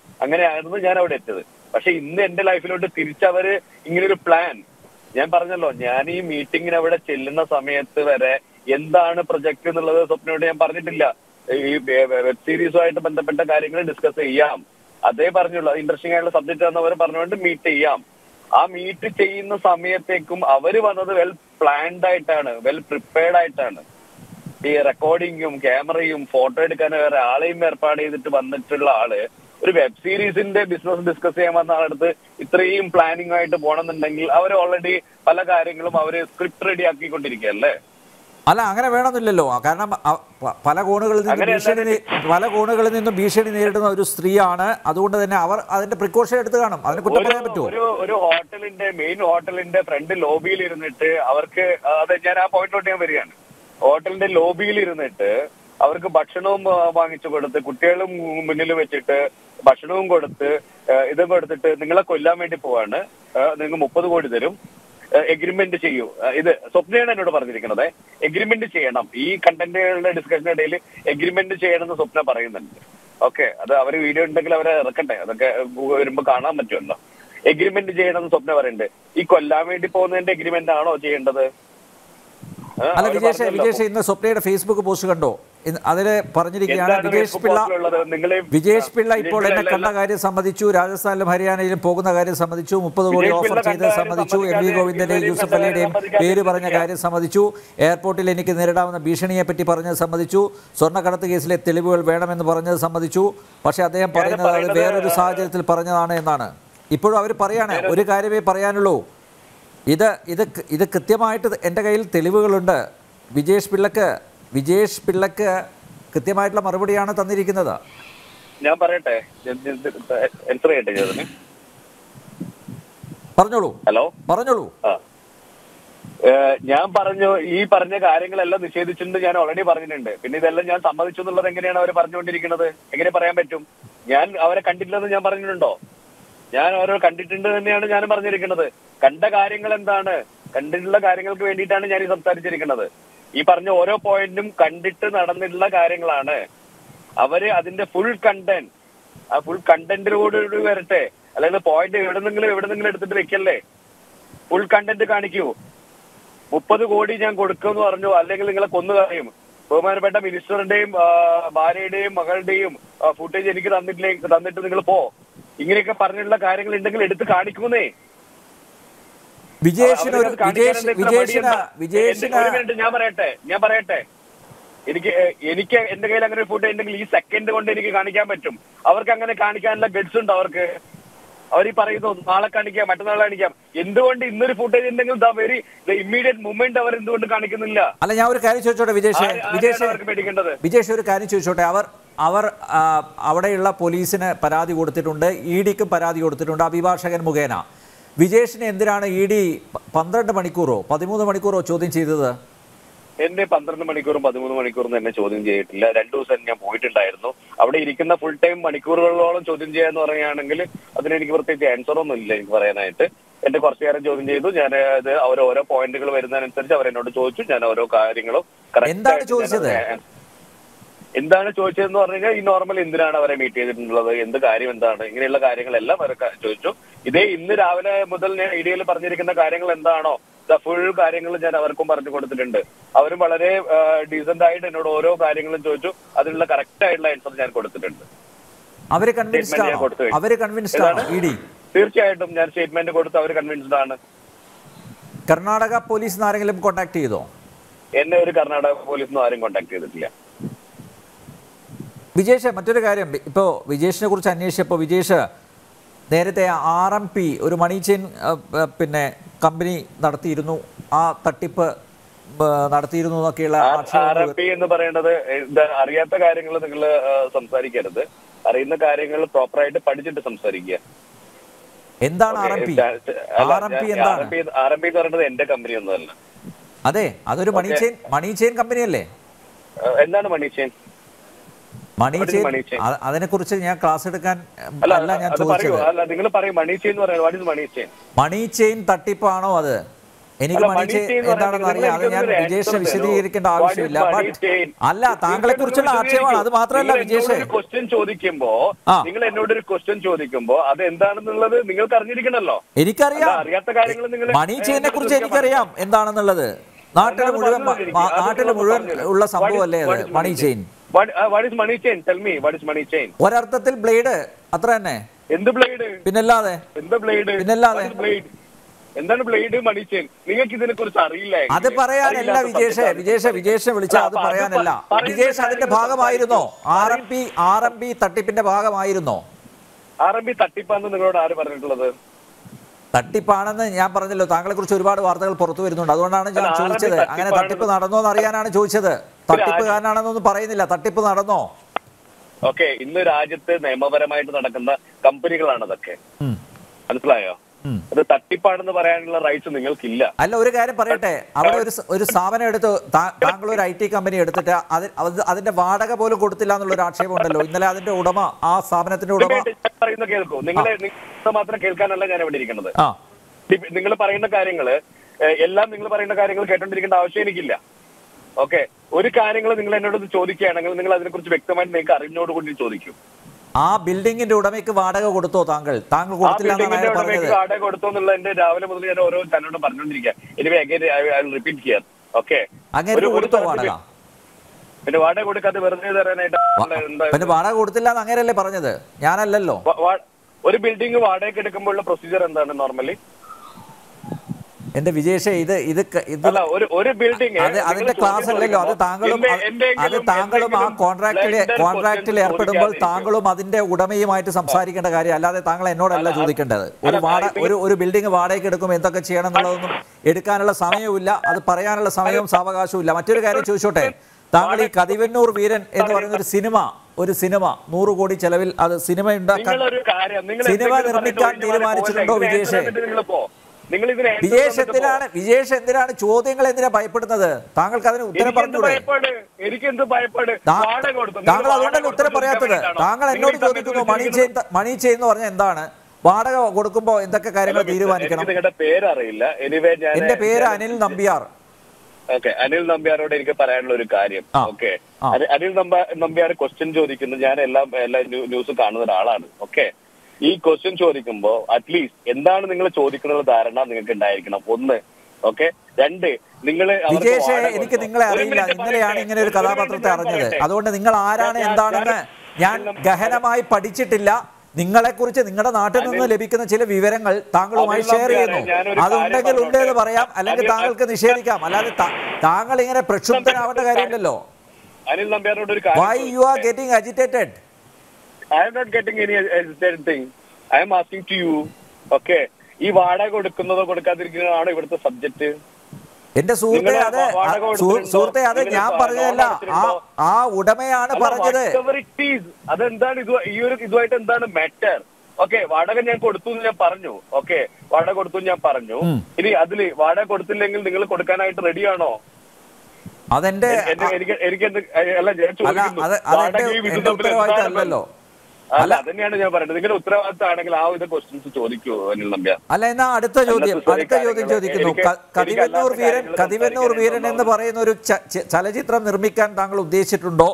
അങ്ങനെയായിരുന്നു ഞാൻ അവിടെ എത്തിയത്. പക്ഷെ ഇന്ന് എന്റെ ലൈഫിലോട്ട് തിരിച്ചവര് ഇങ്ങനൊരു പ്ലാൻ, ഞാൻ പറഞ്ഞല്ലോ, ഞാൻ ഈ മീറ്റിങ്ങിന് അവിടെ ചെല്ലുന്ന സമയത്ത് വരെ എന്താണ് പ്രൊജക്ട് എന്നുള്ളത് സ്വപ്നയോട് ഞാൻ പറഞ്ഞിട്ടില്ല. ഈ വെബ് സീരീസുമായിട്ട് ബന്ധപ്പെട്ട കാര്യങ്ങൾ ഡിസ്കസ് ചെയ്യാം, അതേ പറഞ്ഞുള്ളൂ. ഇൻട്രസ്റ്റിംഗ് ആയിട്ടുള്ള സബ്ജക്റ്റ് ആണെന്ന് അവർ പറഞ്ഞുകൊണ്ട് മീറ്റ് ചെയ്യാം. ആ മീറ്റ് ചെയ്യുന്ന സമയത്തേക്കും അവർ വന്നത് വെൽ പ്ലാൻഡ് ആയിട്ടാണ്, വെൽ പ്രിപ്പയർഡ് ആയിട്ടാണ്. ഈ റെക്കോർഡിങ്ങും ക്യാമറയും ഫോട്ടോ എടുക്കാനും വേറെ ആളെയും ഏർപ്പാട് ചെയ്തിട്ട് വന്നിട്ടുള്ള ആള് ഒരു വെബ് സീരീസിന്റെ ബിസിനസ് ഡിസ്കസ് ചെയ്യാൻ വന്ന ആളടുത്ത് ഇത്രയും പ്ലാനിംഗ് ആയിട്ട് പോകണമെന്നുണ്ടെങ്കിൽ അവർ ഓൾറെഡി പല കാര്യങ്ങളും അവര് സ്ക്രിപ്റ്റ് റെഡി ആക്കിക്കൊണ്ടിരിക്കുകയല്ലേ. അല്ല, അങ്ങനെ വേണമെന്നില്ലല്ലോ. കാരണം പല കോണുകളിൽ നിന്നും ഭീഷണി പല കോണുകളിൽ നിന്നും ഭീഷണി നേരിടുന്ന ഒരു സ്ത്രീയാണ്. അതുകൊണ്ട് തന്നെ അവർ അതിന്റെ പ്രിക്കോഷൻ എടുത്ത് കാണും. അതിനെ കുറ്റം പറയാൻ പറ്റുമോ? ഒരു ഒരു ഹോട്ടലിന്റെ മെയിൻ ഹോട്ടലിന്റെ ഫ്രണ്ട് ലോബിയിൽ ഇരുന്നിട്ട് അവർക്ക്, അത് ഞാൻ ആ പോയിന്റിലോട്ട് ഞാൻ വരികയാണ്, ഹോട്ടലിന്റെ ലോബിയിൽ ഇരുന്നിട്ട് അവർക്ക് ഭക്ഷണവും വാങ്ങിച്ചു കൊടുത്ത് കുട്ടികളും മുന്നിൽ വെച്ചിട്ട് ഭക്ഷണവും കൊടുത്ത് ഇതും കൊടുത്തിട്ട് നിങ്ങളെ കൊല്ലാൻ വേണ്ടി പോവാണ്, നിങ്ങൾ മുപ്പത് കോടി തരും, എഗ്രിമെന്റ് ചെയ്യൂ. ഇത് സ്വപ്നയാണ് എന്നോട് പറഞ്ഞിരിക്കുന്നത്. എഗ്രിമെന്റ് ചെയ്യണം, ഈ കണ്ടന്റുകളുടെ ഡിസ്കഷനിടയിൽ എഗ്രിമെന്റ് ചെയ്യണമെന്ന് സ്വപ്ന പറയുന്നുണ്ട്. ഓക്കെ, അത് അവർ വീഡിയോ ഉണ്ടെങ്കിൽ അവരെ ഇറക്കട്ടെ, അതൊക്കെ വരുമ്പോ കാണാൻ പറ്റുമല്ലോ. എഗ്രിമെന്റ് ചെയ്യണമെന്ന് സ്വപ്നം പറയണ്ടേ, ഈ കൊല്ലാൻ വേണ്ടി പോകുന്നതിന്റെ എഗ്രിമെന്റ് ആണോ ചെയ്യേണ്ടത്? അല്ല വിജേഷ്, വിജേഷ് ഇന്ന് സ്വപ്നയുടെ ഫേസ്ബുക്ക് പോസ്റ്റ് കണ്ടോ? അതില് പറഞ്ഞിരിക്കുകയാണ് വിജേഷ് പിള്ള വിജേഷ് പിള്ള ഇപ്പോൾ എന്നെ കണ്ട കാര്യം സമ്മതിച്ചു, രാജസ്ഥാനിലും ഹരിയാനയിലും പോകുന്ന കാര്യം സമ്മതിച്ചു, മുപ്പത് കോടി ഓഫർ ചെയ്തത് സമ്മതിച്ചു, എം വി ഗോവിന്ദന്റെയും യൂസഫ് അലിയുടെയും പേര് പറഞ്ഞ കാര്യം സമ്മതിച്ചു, എയർപോർട്ടിൽ എനിക്ക് നേരിടാവുന്ന ഭീഷണിയെ പറ്റി പറഞ്ഞത് സമ്മതിച്ചു, സ്വർണ്ണക്കടത്ത് കേസിലെ തെളിവുകൾ വേണമെന്ന് പറഞ്ഞത് സമ്മതിച്ചു. പക്ഷെ അദ്ദേഹം പറയുന്നത് അത് വേറൊരു സാഹചര്യത്തിൽ പറഞ്ഞതാണ് എന്നാണ്. ഇപ്പോഴും അവർ പറയാണ് ഒരു കാര്യമേ പറയാനുള്ളൂ, ഇത് ഇത് ഇത് കൃത്യമായിട്ട് എൻ്റെ കയ്യിൽ തെളിവുകളുണ്ട്. വിജേഷ് പിള്ളക്ക് വിജേഷ് പിള്ളക്ക് കൃത്യമായിട്ടുള്ള മറുപടിയാണ് തന്നിരിക്കുന്നത്. ഞാൻ പറയട്ടെ, പറഞ്ഞോളൂ. ഹലോ, പറഞ്ഞോളൂ. ഞാൻ പറഞ്ഞു, ഈ പറഞ്ഞ കാര്യങ്ങളെല്ലാം നിഷേധിച്ചിട്ടുണ്ട്, ഞാൻ ഓൾറെഡി പറഞ്ഞിട്ടുണ്ട്. പിന്നെ ഇതെല്ലാം ഞാൻ സമ്മതിച്ചു എന്നുള്ളത് എങ്ങനെയാണ് അവർ പറഞ്ഞുകൊണ്ടിരിക്കുന്നത്? എങ്ങനെ പറയാൻ പറ്റും? ഞാൻ അവരെ കണ്ടിട്ടില്ലെന്ന് ഞാൻ പറഞ്ഞിട്ടുണ്ടോ? ഞാൻ അവരെ കണ്ടിട്ടുണ്ട് തന്നെയാണ് ഞാൻ പറഞ്ഞിരിക്കുന്നത്. കണ്ട കാര്യങ്ങൾ എന്താണ്? കണ്ടിട്ടുള്ള കാര്യങ്ങൾക്ക് വേണ്ടിയിട്ടാണ് ഞാൻ ഈ സംസാരിച്ചിരിക്കുന്നത്. ഈ പറഞ്ഞ ഓരോ പോയിന്റും കണ്ടിട്ട് നടന്നിട്ടുള്ള കാര്യങ്ങളാണ്. അവര് അതിന്റെ ഫുൾ കണ്ടന്റ്, ആ ഫുൾ കണ്ടന്റിനോടുകൂടി വരട്ടെ, അതായത് പോയിന്റ് എവിടെന്നെങ്കിലും എവിടെന്നെങ്കിലും എടുത്തിട്ട് വെക്കല്ലേ, ഫുൾ കണ്ടന്റ് കാണിക്കൂ. മുപ്പത് കോടി ഞാൻ കൊടുക്കുമെന്ന് പറഞ്ഞു, അല്ലെങ്കിൽ നിങ്ങളെ കൊന്നു കളയും. ബഹുമാനപ്പെട്ട മിനിസ്റ്ററിന്റെയും ഭാര്യയുടെയും മകളുടെയും ഫുട്ടേജ് എനിക്ക് തന്നിട്ടില്ല, തന്നിട്ട് നിങ്ങൾ പോ, ഇങ്ങനെയൊക്കെ പറഞ്ഞിട്ടുള്ള കാര്യങ്ങൾ ഉണ്ടെങ്കിൽ എടുത്ത് കാണിക്കുന്നേ. വിജേഷിന് ഒരു മിനിറ്റ് ഞാൻ പറയട്ടെ, ഞാൻ പറയട്ടെ എനിക്ക് എനിക്ക് എന്റെ കയ്യിൽ അങ്ങനെ ഒരു ഫോട്ടോ ഉണ്ടെങ്കിൽ ഈ സെക്കൻഡ് കൊണ്ട് എനിക്ക് കാണിക്കാൻ പറ്റും. അവർക്ക് അങ്ങനെ കാണിക്കാനുള്ള ഗഡ്സ് ഉണ്ട്. അവർക്ക് അവർ ഈ പറയുന്നു നാളെ കാണിക്കാം, മറ്റന്നാൾ കാണിക്കാം. എന്തുകൊണ്ട് ഇന്നൊരു ഫുട്ടേജ് ഉണ്ടെങ്കിൽ the very the immediate movement അവർ എന്തുകൊണ്ട് കാണിക്കുന്നില്ല? അല്ല, ഞാൻ ഒരു കാര്യം ചോദിച്ചോട്ടെ വിജേഷ്, വിജേഷ് അവർക്ക് പേടിക്കേണ്ടത്. വിജേഷ് ഒരു കാര്യം ചോദിച്ചോട്ടെ, അവർ അവർ അവിടെയുള്ള പോലീസിന് പരാതി കൊടുത്തിട്ടുണ്ട്, ഇ ഡിക്കും പരാതി കൊടുത്തിട്ടുണ്ട് അഭിഭാഷകൻ മുഖേന. വിജേഷിനെ എന്തിനാണ് ഇ ഡി പന്ത്രണ്ട് മണിക്കൂറോ പതിമൂന്ന് മണിക്കൂറോ ചോദ്യം ചെയ്തത്? എന്നെ പന്ത്രണ്ട് മണിക്കൂറും പതിമൂന്ന് മണിക്കൂറും എന്നെ ചോദ്യം ചെയ്തിട്ടില്ല. രണ്ടു ദിവസം ഞാൻ പോയിട്ടുണ്ടായിരുന്നു. അവിടെ ഇരിക്കുന്ന ഫുൾ ടൈം മണിക്കൂറുകളോളം ചോദ്യം ചെയ്യാന്ന് പറയുകയാണെങ്കിൽ അതിനെനിക്ക് പ്രത്യേകിച്ച് ആൻസറൊന്നും ഇല്ല എനിക്ക് പറയാനായിട്ട്. എന്റെ കുറച്ചു നേരം ചോദ്യം ചെയ്തു. ഞാൻ അത് അവരോരോ പോയിന്റുകൾ വരുന്നതനുസരിച്ച് അവരെന്നോട് ചോദിച്ചു. ഞാൻ ഓരോ കാര്യങ്ങളും എന്താണ് ചോദിച്ചത് എന്താണ് ചോദിച്ചതെന്ന് പറഞ്ഞു കഴിഞ്ഞാൽ ഈ നോർമൽ എന്തിനാണ് അവരെ മീറ്റ് ചെയ്തിട്ടുള്ളത്, എന്ത് കാര്യം, എന്താണ്, ഇങ്ങനെയുള്ള കാര്യങ്ങളെല്ലാം അവരെ ചോദിച്ചു. ഇതേ ഇന്ന് രാവിലെ മുതൽ ഞാൻ ഐഡിയയിൽ പറഞ്ഞിരിക്കുന്ന കാര്യങ്ങൾ എന്താണോ ഫുൾ കാര്യങ്ങൾ ഞാൻ അവർക്കും പറഞ്ഞു കൊടുത്തിട്ടുണ്ട്. അവരും വളരെ ഡീസന്റ് ആയിട്ട് എന്നോട് ഓരോ കാര്യങ്ങളും ചോദിച്ചു. അതിനുള്ള കറക്റ്റ് ആയിട്ടുള്ള ആൻസർ ഞാൻ കൊടുത്തിട്ടുണ്ട്. തീർച്ചയായിട്ടും ഞാൻ സ്റ്റേറ്റ്മെന്റ് കൊടുത്ത് അവർ കൺവിൻസ്ഡ് ആണ്. കർണാടക പോലീസിന് ആരെങ്കിലും കോൺടാക്ട് ചെയ്തോ? എന്നെ ഒരു കർണാടക പോലീസിനും ആരും കോൺടാക്ട് ചെയ്തിട്ടില്ല. വിജേഷ്, മറ്റൊരു കാര്യം, ഇപ്പോൾ വിജേഷിനെ കുറിച്ച് അന്വേഷിച്ചപ്പോൾ വിജേഷ് നേരത്തെ ആർ എം പി ഒരു മണി ചെയിൻ പിന്നെ കമ്പനി നടത്തിയിരുന്നു, ആ തട്ടിപ്പ് നടത്തിയിരുന്നു എന്നൊക്കെയുള്ള ആർ എം പി എന്ന് പറയുന്നത് അറിയാത്ത കാര്യങ്ങൾ നിങ്ങൾ സംസാരിക്കരുത്. അറിയുന്ന കാര്യങ്ങൾ പ്രോപ്പറായിട്ട് പഠിച്ചിട്ട് സംസാരിക്കുക. എന്താണ് R M P? R M P എന്ന് പറയുന്നത് എന്റെ കമ്പനി ഒന്നുമല്ല. അതെ, അതൊരു മണി ചെയിൻ മണി ചെയിൻ കമ്പനിയല്ലേ? എന്താണ് മണി ചെയിൻ? മണി ചെയിൻ അതിനെ കുറിച്ച് ഞാൻ ക്ലാസ് എടുക്കാൻ അല്ല ഞാൻ ചോദിച്ചത്. മണി ചെയിൻ തട്ടിപ്പാണോ അത്? എനിക്ക് മണി ചെയിൻ എന്താണെന്ന് അറിയാം, അത് ഞാൻ വിജേഷിനെ വിശദീകരിക്കേണ്ട ആവശ്യമില്ല. അല്ല, താങ്കളെ കുറിച്ചുള്ള ആക്ഷേപമാണ്. അത് മാത്രമല്ല വിജേഷ്, ക്വസ്റ്റ്യൻ ചോദിക്കുമ്പോ നിങ്ങൾ എന്നോട് ഒരു ക്വസ്റ്റ്യൻ ചോദിക്കുമ്പോ അത് എന്താണെന്നുള്ളത് നിങ്ങൾക്ക് അറിഞ്ഞിരിക്കണല്ലോ. എനിക്കറിയാം, അറിയാത്ത കാര്യങ്ങൾ നിങ്ങൾ മണി ചെയിനെ കുറിച്ച് എനിക്കറിയാം എന്താണെന്നുള്ളത്. നാട്ടിൽ മുഴുവൻ നാട്ടിൽ മുഴുവൻ ഉള്ള സംഭവം അല്ലേ അത് മണി ചെയിൻ? ഒരർത്ഥത്തിൽ ബ്ലേഡ് അത്ര തന്നെ. പിന്നല്ലാതെ പിന്നല്ലാതെ അത് പറയാനല്ല വിജേഷ്. വിജേഷ് വിജേഷിനെ വിളിച്ചാൽ അത് പറയാനല്ല. വിജേഷ് അതിന്റെ ഭാഗമായിരുന്നോ? R M P R M P തട്ടിപ്പിന്റെ ഭാഗമായിരുന്നോ? ആർ എം പി തട്ടിപ്പാന്ന് നിങ്ങളോട് ആര് പറഞ്ഞിട്ടുള്ളത്? തട്ടിപ്പാണെന്ന് ഞാൻ പറഞ്ഞല്ലോ. താങ്കളെ കുറിച്ച് ഒരുപാട് വാർത്തകൾ പുറത്തു വരുന്നുണ്ട്. അതുകൊണ്ടാണ് ഞാൻ ചോദിച്ചത്, അങ്ങനെ തട്ടിപ്പ് നടന്നോ എന്ന് അറിയാനാണ് ചോദിച്ചത്. തട്ടിപ്പ് കാരനാണെന്നൊന്നും പറയുന്നില്ല, തട്ടിപ്പ് നടന്നോ? ഓക്കെ, ഇന്ന് രാജ്യത്ത് നിയമപരമായിട്ട് നടക്കുന്ന കമ്പനികളാണ് അതൊക്കെ, മനസ്സിലായോ? അത് തട്ടിപ്പാണെന്ന് പറയാനുള്ള റൈറ്റ്സ് നിങ്ങൾക്കില്ല. അല്ല, ഒരു കാര്യം പറയട്ടെ, അവിടെ ഒരു ഒരു സ്ഥാപനം എടുത്ത്, താങ്കൾ ഒരു ഐ ടി കമ്പനി എടുത്തിട്ട് അത് അതിന്റെ വാടക പോലും കൊടുത്തില്ല എന്നുള്ള ഒരു ആക്ഷേപം ഉണ്ടല്ലോ. ഇന്നലെ അതിന്റെ ഉടമ, ആ സ്ഥാപനത്തിന്റെ ഉടമ പറയുന്ന കേൾക്കൂ. നിങ്ങളെ മാത്രം കേൾക്കാനല്ല ഞാൻ ഇവിടെ ഇരിക്കുന്നത്. നിങ്ങൾ പറയുന്ന കാര്യങ്ങള് എല്ലാം നിങ്ങൾ പറയുന്ന കാര്യങ്ങൾ കേട്ടോണ്ടിരിക്കേണ്ട ആവശ്യം എനിക്കില്ല. ഓക്കെ, ഒരു കാര്യങ്ങൾ നിങ്ങൾ എന്നോട് ചോദിക്കുകയാണെങ്കിൽ നിങ്ങൾ അതിനെക്കുറിച്ച് വ്യക്തമായിട്ട് നിങ്ങൾക്ക് അറിഞ്ഞോടുകൂടി ചോദിക്കും. Ah, building in Rodamic Vada go to Tangle, Tangle, Vada go to Tonal and available channel of Pandriga. Anyway, again, I will repeat here. Okay. Again, Vada go to Katavara and Lello. What building of Vada get a procedure and then normally? And the Vijay say either either building other class and leg other Tangalum other Tangalum contracted contracted airportable Tangalum Madinda Udami might some Sari and Gari, Allah Tangal and not Allah Judicanda. Uru building of Vada Kumenta Chiran and Alum, Edicana Samayula, other Parayana Samayam Savagashu, Lamatur Gari Chushote, Tangali Kadivinur Viren in the cinema. ഒരു സിനിമ നൂറ് കോടി ചിലവിൽ അത് സിനിമ ഉണ്ടാക്കാൻ സിനിമ നിർമ്മിക്കാൻ തീരുമാനിച്ചിട്ടുണ്ടോ വിജേഷേ നിങ്ങൾ ഇതിനെ വിജേഷത്തിലാണ് വിജേഷ് എന്തിനാണ് ചോദ്യങ്ങൾ എന്തിനാ ഭയപ്പെടുന്നത് താങ്കൾക്ക് അതിന് ഉത്തരം പറഞ്ഞൂടെ എനിക്ക് എന്ത് ഭയപ്പെട വാട കൊടുത്തു താങ്കൾ അതുകൊണ്ട് ഉത്തരം പറയാത്തത് താങ്കൾ എന്നോട് ചോദിക്കുന്നു മണി ചെയിൻ മണി ചെയിൻ എന്ന് പറഞ്ഞാൽ എന്താണ് വാടക കൊടുക്കുമ്പോൾ എന്തൊക്കെ കാര്യങ്ങൾ തീരുമാനിക്കണം നിങ്ങളുടെ പേര് അറിയില്ല എനിവേ ഞാൻ എൻ്റെ പേര് Anil Nambiar Okay, Anil Nambiarodu enakku parayanula oru karyam. Okay. Anil Nambiar question chodikkunu njan ella ella news kaanuna oraalanu. Okay. Ee question chodikkumbo at least endanu ningal chodikkunna dharana ningalku undayirikkanam. Onnu. Okay. Rendu ningal Vijayeshe enakku ningale ariyilla indileyana ingane oru kadapatrathe arinjathu. Adukonde ningal aarana endanennu njan gahanamayi padichittilla. നിങ്ങളെക്കുറിച്ച് നിങ്ങളുടെ നാട്ടിൽ നിന്ന് ലഭിക്കുന്ന ചില വിവരങ്ങൾ താങ്കളുമായി ഷെയർ ചെയ്യുന്നു അതുണ്ടെങ്കിൽ ഉണ്ട് എന്ന് പറയാം അല്ലെങ്കിൽ താങ്കൾക്ക് നിഷേധിക്കാം അല്ലാതെ താങ്കൾ ഇങ്ങനെ പ്രക്ഷുബ്ധനാവേണ്ട കാര്യമില്ലല്ലോ അനിൽ നമ്പ്യാരോട് ഒരു കാര്യം Why you are getting agitated? I am not getting any agitated thing. I am asking to you. Okay. ഈ വാടക കൊടുക്കുന്നതോ കൊടുക്കാതിരിക്കുന്നതാണോ ഇവിടുത്തെ സബ്ജക്റ്റ് എന്റെ സുഹൃത്തെ അതെ സുഹൃത്തെ അതെ ഞാൻ പറഞ്ഞതല്ല ആ ആ ഉടമയാണ് പറഞ്ഞത് അതെന്താണ് ഇത് ഈ ഒരു ഇതുമായിട്ട് എന്താണ് മാറ്റർ ഓക്കെ വാടക ഞാൻ കൊടുത്തു എന്ന് ഞാൻ പറഞ്ഞു ഓക്കെ വാടക കൊടുത്തു ഞാൻ പറഞ്ഞു ഇനി അതില് വാടക കൊടുത്തില്ലെങ്കിൽ നിങ്ങൾ കൊടുക്കാനായിട്ട് റെഡിയാണോ അതെന്റെ എനിക്ക് എനിക്ക് അല്ല ഞാൻ ചോദിക്കുന്നു വാടക ഈ വിധത്തിൽ ഉത്തരവാദിത്തമല്ലല്ലോ അല്ല അതന്നെയാണ് ഞാൻ പറയുന്നത് നിങ്ങളുടെ ഉത്തരവാദിത്തമാണെങ്കിൽ ആ ഒരു ക്വസ്റ്റ്യൻസ് ചോദിക്കൂ അനിൽ നമ്പ്യാർ അല്ല എന്നാ അടുത്ത ചോദ്യം അടുത്ത ചോദ്യം ചോദിക്കുന്നു കതിവന്നൂർ വീരൻ കതിവന്നൂർ വീരൻ എന്ന് പറയുന്ന ഒരു ചലച്ചിത്രം നിർമ്മിക്കാൻ താങ്കൾ ഉദ്ദേശിച്ചിട്ടുണ്ടോ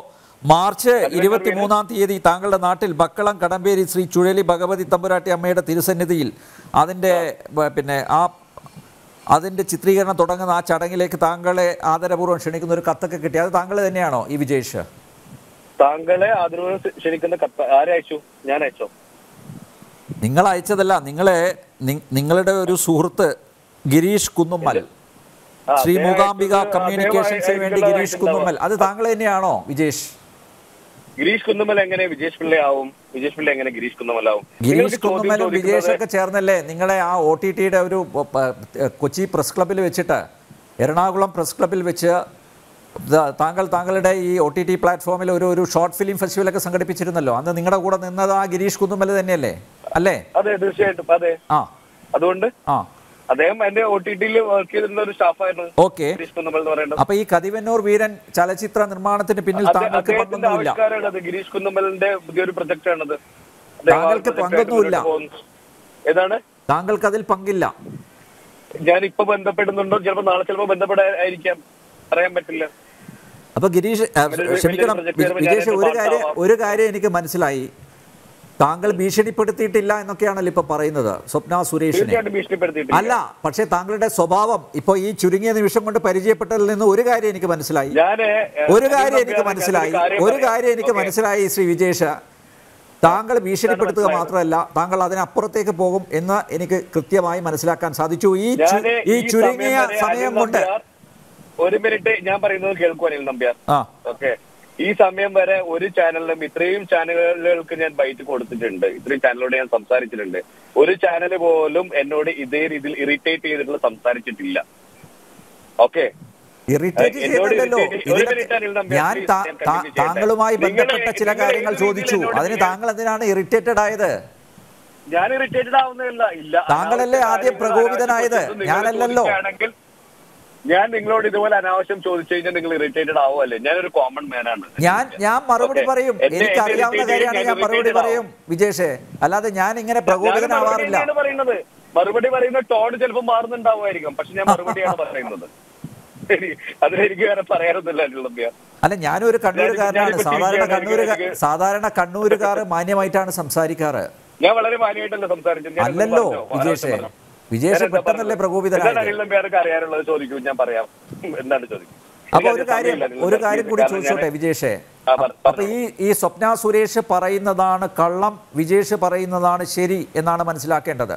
മാർച്ച് ഇരുപത്തിമൂന്നാം തീയതി താങ്കളുടെ നാട്ടിൽ ബക്കളം കടമ്പേരി ശ്രീ ചുഴലി ഭഗവതി തമ്പുരാട്ടി അമ്മയുടെ തിരുസന്നിധിയിൽ അതിന്റെ പിന്നെ ആ അതിന്റെ ചിത്രീകരണം തുടങ്ങുന്ന ആ ചടങ്ങിലേക്ക് താങ്കളെ ആദരപൂർവ്വം ക്ഷണിക്കുന്ന ഒരു കത്തൊക്കെ കിട്ടി അത് താങ്കൾ തന്നെയാണോ ഈ വിജേഷ് താങ്കളെ അതിനോട് ക്ഷണിക്കുന്ന കത്ത് ആരയച്ചു ഞാൻ അയച്ചോ നിങ്ങൾ അയച്ചതല്ല നിങ്ങളെ നിങ്ങളുടെ ഒരു സുഹൃത്ത് ഗിരീഷ് കുന്നുമ്മൽ ശ്രീ മൂകാംബിക കമ്മ്യൂണിക്കേഷൻസിന് വേണ്ടി ഗിരീഷ് കുന്നുമ്മൽ അത് താങ്കൾ തന്നെയാണോ വിജേഷ് ഗിരീഷ് കുന്നുമ്മൽ എങ്ങനെ വിജേഷ് പിള്ളയാവും വിജേഷ് പിള്ള എങ്ങനെ ഗിരീഷ് കുന്നുമ്മലാവും ഗിരീഷ് കുന്നുമ്മലും വിജേഷൊക്കെ ചേർന്നല്ലേ നിങ്ങളെ ആ ഒ ടി ടിയുടെ ഒരു കൊച്ചി പ്രസ് ക്ലബിൽ വെച്ചിട്ട് എറണാകുളം പ്രസ് ക്ലബിൽ വെച്ച് താങ്കൾ താങ്കളുടെ ഈ ഒ ടി ടി പ്ലാറ്റ്ഫോമിൽ ഒരു ഒരു ഷോർട്ട് ഫിലിം ഫെസ്റ്റിവലൊക്കെ സംഘടിപ്പിച്ചിരുന്നല്ലോ അന്ന് നിങ്ങളുടെ കൂടെ നിന്നത് ആ ഗിരീഷ് കുന്നുമ്മൽ തന്നെയല്ലേ അല്ലേ അതെ തീർച്ചയായിട്ടും അതെ ആ അതുകൊണ്ട് ആ അദ്ദേഹം എന്റെ ഒ ടി ടിയിൽ വർക്ക് ചെയ്തിരുന്ന ഒരു സ്റ്റാഫായിരുന്നു ഓക്കെ ഗിരീഷ് കുന്നുമ്മൽ എന്ന് പറയുന്നത് അപ്പോൾ ഈ കതിവന്നൂർ വീരൻ ചലച്ചിത്ര നിർമ്മാണത്തിന് പിന്നിൽ താങ്കൾക്ക് പങ്കൊന്നുമില്ല അത് ഗിരീഷ് കുന്നുമ്മലിന്റെ പുതിയൊരു പ്രൊജക്റ്റ് ആണത് താങ്കൾക്ക് പങ്കൊന്നുമില്ല ഏതാണ് താങ്കൾക്ക് അതിൽ പങ്കില്ല ഞാൻ ഇപ്പോ ബന്ധപ്പെടുന്നുണ്ടോ ചിലപ്പോൾ നാളെ ചിലപ്പോൾ ബന്ധപ്പെടായിരിക്കാം പറയാൻ പറ്റില്ല അപ്പോൾ ഗിരീഷ് ക്ഷമിക്കണം വിജേഷ് ഒരു കാര്യം ഒരു കാര്യം എനിക്ക് മനസ്സിലായി താങ്കൾ ഭീഷണിപ്പെടുത്തിയിട്ടില്ല എന്നൊക്കെയാണല്ലോ ഇപ്പൊ പറയുന്നത് സ്വപ്ന സുരേഷിനെ അല്ല പക്ഷെ താങ്കളുടെ സ്വഭാവം ഇപ്പൊ ഈ ചുരുങ്ങിയ നിമിഷം കൊണ്ട് പരിചയപ്പെട്ടതിൽ നിന്ന് ഒരു കാര്യം എനിക്ക് മനസ്സിലായി ഒരു കാര്യം എനിക്ക് മനസ്സിലായി ഒരു കാര്യം എനിക്ക് മനസ്സിലായി ശ്രീ വിജേഷ് താങ്കൾ ഭീഷണിപ്പെടുത്തുക മാത്രമല്ല താങ്കൾ അതിനപ്പുറത്തേക്ക് പോകും എന്ന് എനിക്ക് കൃത്യമായി മനസ്സിലാക്കാൻ സാധിച്ചു ഈ ഈ ചുരുങ്ങിയ സമയം കൊണ്ട് ഒരു മിനിറ്റ് ഞാൻ പറയുന്നത് കേൾക്കുവാൻ അനിൽ നമ്പ്യാർ ഓക്കെ ഈ സമയം വരെ ഒരു ചാനലിലും ഇത്രയും ചാനലുകൾക്ക് ഞാൻ ബൈറ്റ് കൊടുത്തിട്ടുണ്ട് ഇത്രയും ചാനലോട് ഞാൻ സംസാരിച്ചിട്ടുണ്ട് ഒരു ചാനൽ പോലും എന്നോട് ഇതേ രീതിയിൽ ഇറിറ്റേറ്റ് ചെയ്തിട്ടുള്ള സംസാരിച്ചിട്ടില്ല ഓക്കെ ഞാൻ താങ്കളുമായി ബന്ധപ്പെട്ട ചില കാര്യങ്ങൾ ചോദിച്ചു അതിന് താങ്കൾ എന്തിനാണ് ഇറിറ്റേറ്റഡ് ആയത് ഞാൻ ഇറിറ്റേറ്റഡ് ആവുന്നില്ല ഇല്ല താങ്കളല്ലേ ആദ്യം പ്രകോപിതനായത് ഞാനല്ലല്ലോ ഞാൻ നിങ്ങളോട് ഇതുപോലെ അനാവശ്യം ചോദിച്ചു കഴിഞ്ഞാൽ നിങ്ങൾ ഇറിറ്റേറ്റഡ് ആവുമല്ലേ ഞാനൊരു കോമൺ മാൻ ആണ് ഞാൻ ഞാൻ മറുപടി പറയും എനിക്ക് അറിയാവുന്ന കാര്യമാണ് ഞാൻ മറുപടി പറയും വിജേഷേ അല്ലാതെ ഞാൻ ഇങ്ങനെ പ്രകോപിതനാവാറില്ല മറുപടി പറയുന്ന ടോൺ ചിലപ്പോൾ മാറുന്നുണ്ടാവുമായിരിക്കും പക്ഷെ ഞാൻ മറുപടിയാണ് പറയുന്നത് അല്ല, ഞാനൊരു കണ്ണൂരുകാരനാണ്. സാധാരണ കണ്ണൂര് സാധാരണ കണ്ണൂരുകാർ മാന്യമായിട്ടാണ് സംസാരിക്കാറ്. ഞാൻ വളരെ മാന്യമായിട്ടല്ല സംസാരിച്ചത്. അല്ലല്ലോ വിജേഷേ, വിജേഷ് പെട്ടെന്നല്ലേ പ്രകോപിതനായത്? അറിയാനുള്ളത് ചോദിക്കും, ഞാൻ പറയാം. എന്താണ് ചോദിക്കും? അപ്പൊ ഒരു കാര്യം ഒരു കാര്യം കൂടി ചോദിച്ചോട്ടെ വിജേഷേ. അപ്പൊ ഈ ഈ സ്വപ്ന സുരേഷ് പറയുന്നതാണ് കള്ളം, വിജേഷ് പറയുന്നതാണ് ശരി എന്നാണ് മനസ്സിലാക്കേണ്ടത്.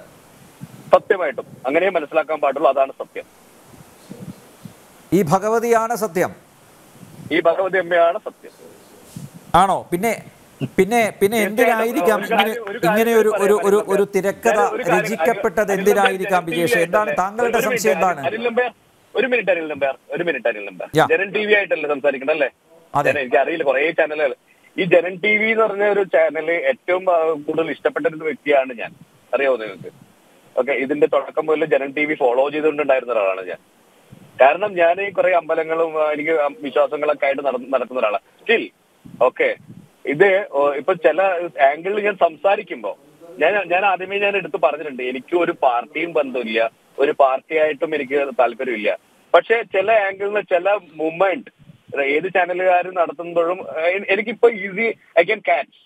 സത്യമായിട്ടും അങ്ങനെ മനസ്സിലാക്കാൻ പാടുള്ളൂ. അതാണ് സത്യം. ഈ ഭഗവതിയാണ് സത്യം, ഈ ഭഗവതി അമ്മയാണ് സത്യം ആണോ? പിന്നെ പിന്നെ പിന്നെ എന്തിനായിരിക്കാം ഇങ്ങനെ ഒരു ഒരു ഒരു തിരക്കഥ രചിക്കപ്പെട്ടത്? എന്തിനായിരിക്കാം വിജേഷ്? എന്താണ് താങ്കളുടെ സംശയം? എന്താണ്? ഒരു മിനിറ്റ് അനിൽ നമ്പ്യാർ, ഒരു minute Anil Nambiar. Janam T V ആയിട്ടല്ലേ സംസാരിക്കണ്ട അല്ലേ? എനിക്ക് അറിയില്ല, കുറെ ചാനലുകൾ. ഈ ജനൻ ടി വി എന്ന് പറഞ്ഞ ഒരു ചാനല് ഏറ്റവും കൂടുതൽ ഇഷ്ടപ്പെട്ട ഒരു വ്യക്തിയാണ് ഞാൻ. അറിയാമോ നിങ്ങൾക്ക്? ഓക്കെ, ഇതിന്റെ തുടക്കം മുതൽ ജനൻ ടി വി ഫോളോ ചെയ്തുകൊണ്ടുണ്ടായിരുന്ന ഒരാളാണ് ഞാൻ. കാരണം ഞാൻ ഈ കുറെ അമ്പലങ്ങളും എനിക്ക് വിശ്വാസങ്ങളൊക്കെ ആയിട്ട് നടക്കുന്ന ഒരാളാണ് സ്റ്റിൽ. ഓക്കെ, ഇത് ഇപ്പൊ ചില ആംഗിളിൽ ഞാൻ സംസാരിക്കുമ്പോ ഞാൻ ഞാൻ ആദ്യമേ ഞാൻ എടുത്ത് പറഞ്ഞിട്ടുണ്ട്, എനിക്ക് ഒരു പാർട്ടിയും ബന്ധമില്ല, ഒരു പാർട്ടിയായിട്ടും എനിക്ക് താല്പര്യമില്ല. പക്ഷെ ചില ആംഗിളിന് ചില മൂവ്മെന്റ് ഏത് ചാനലുകാരും നടത്തുമ്പോഴും എനിക്കിപ്പോ ഈസി ഐ ക്യാൻ ക്യാച്ച്.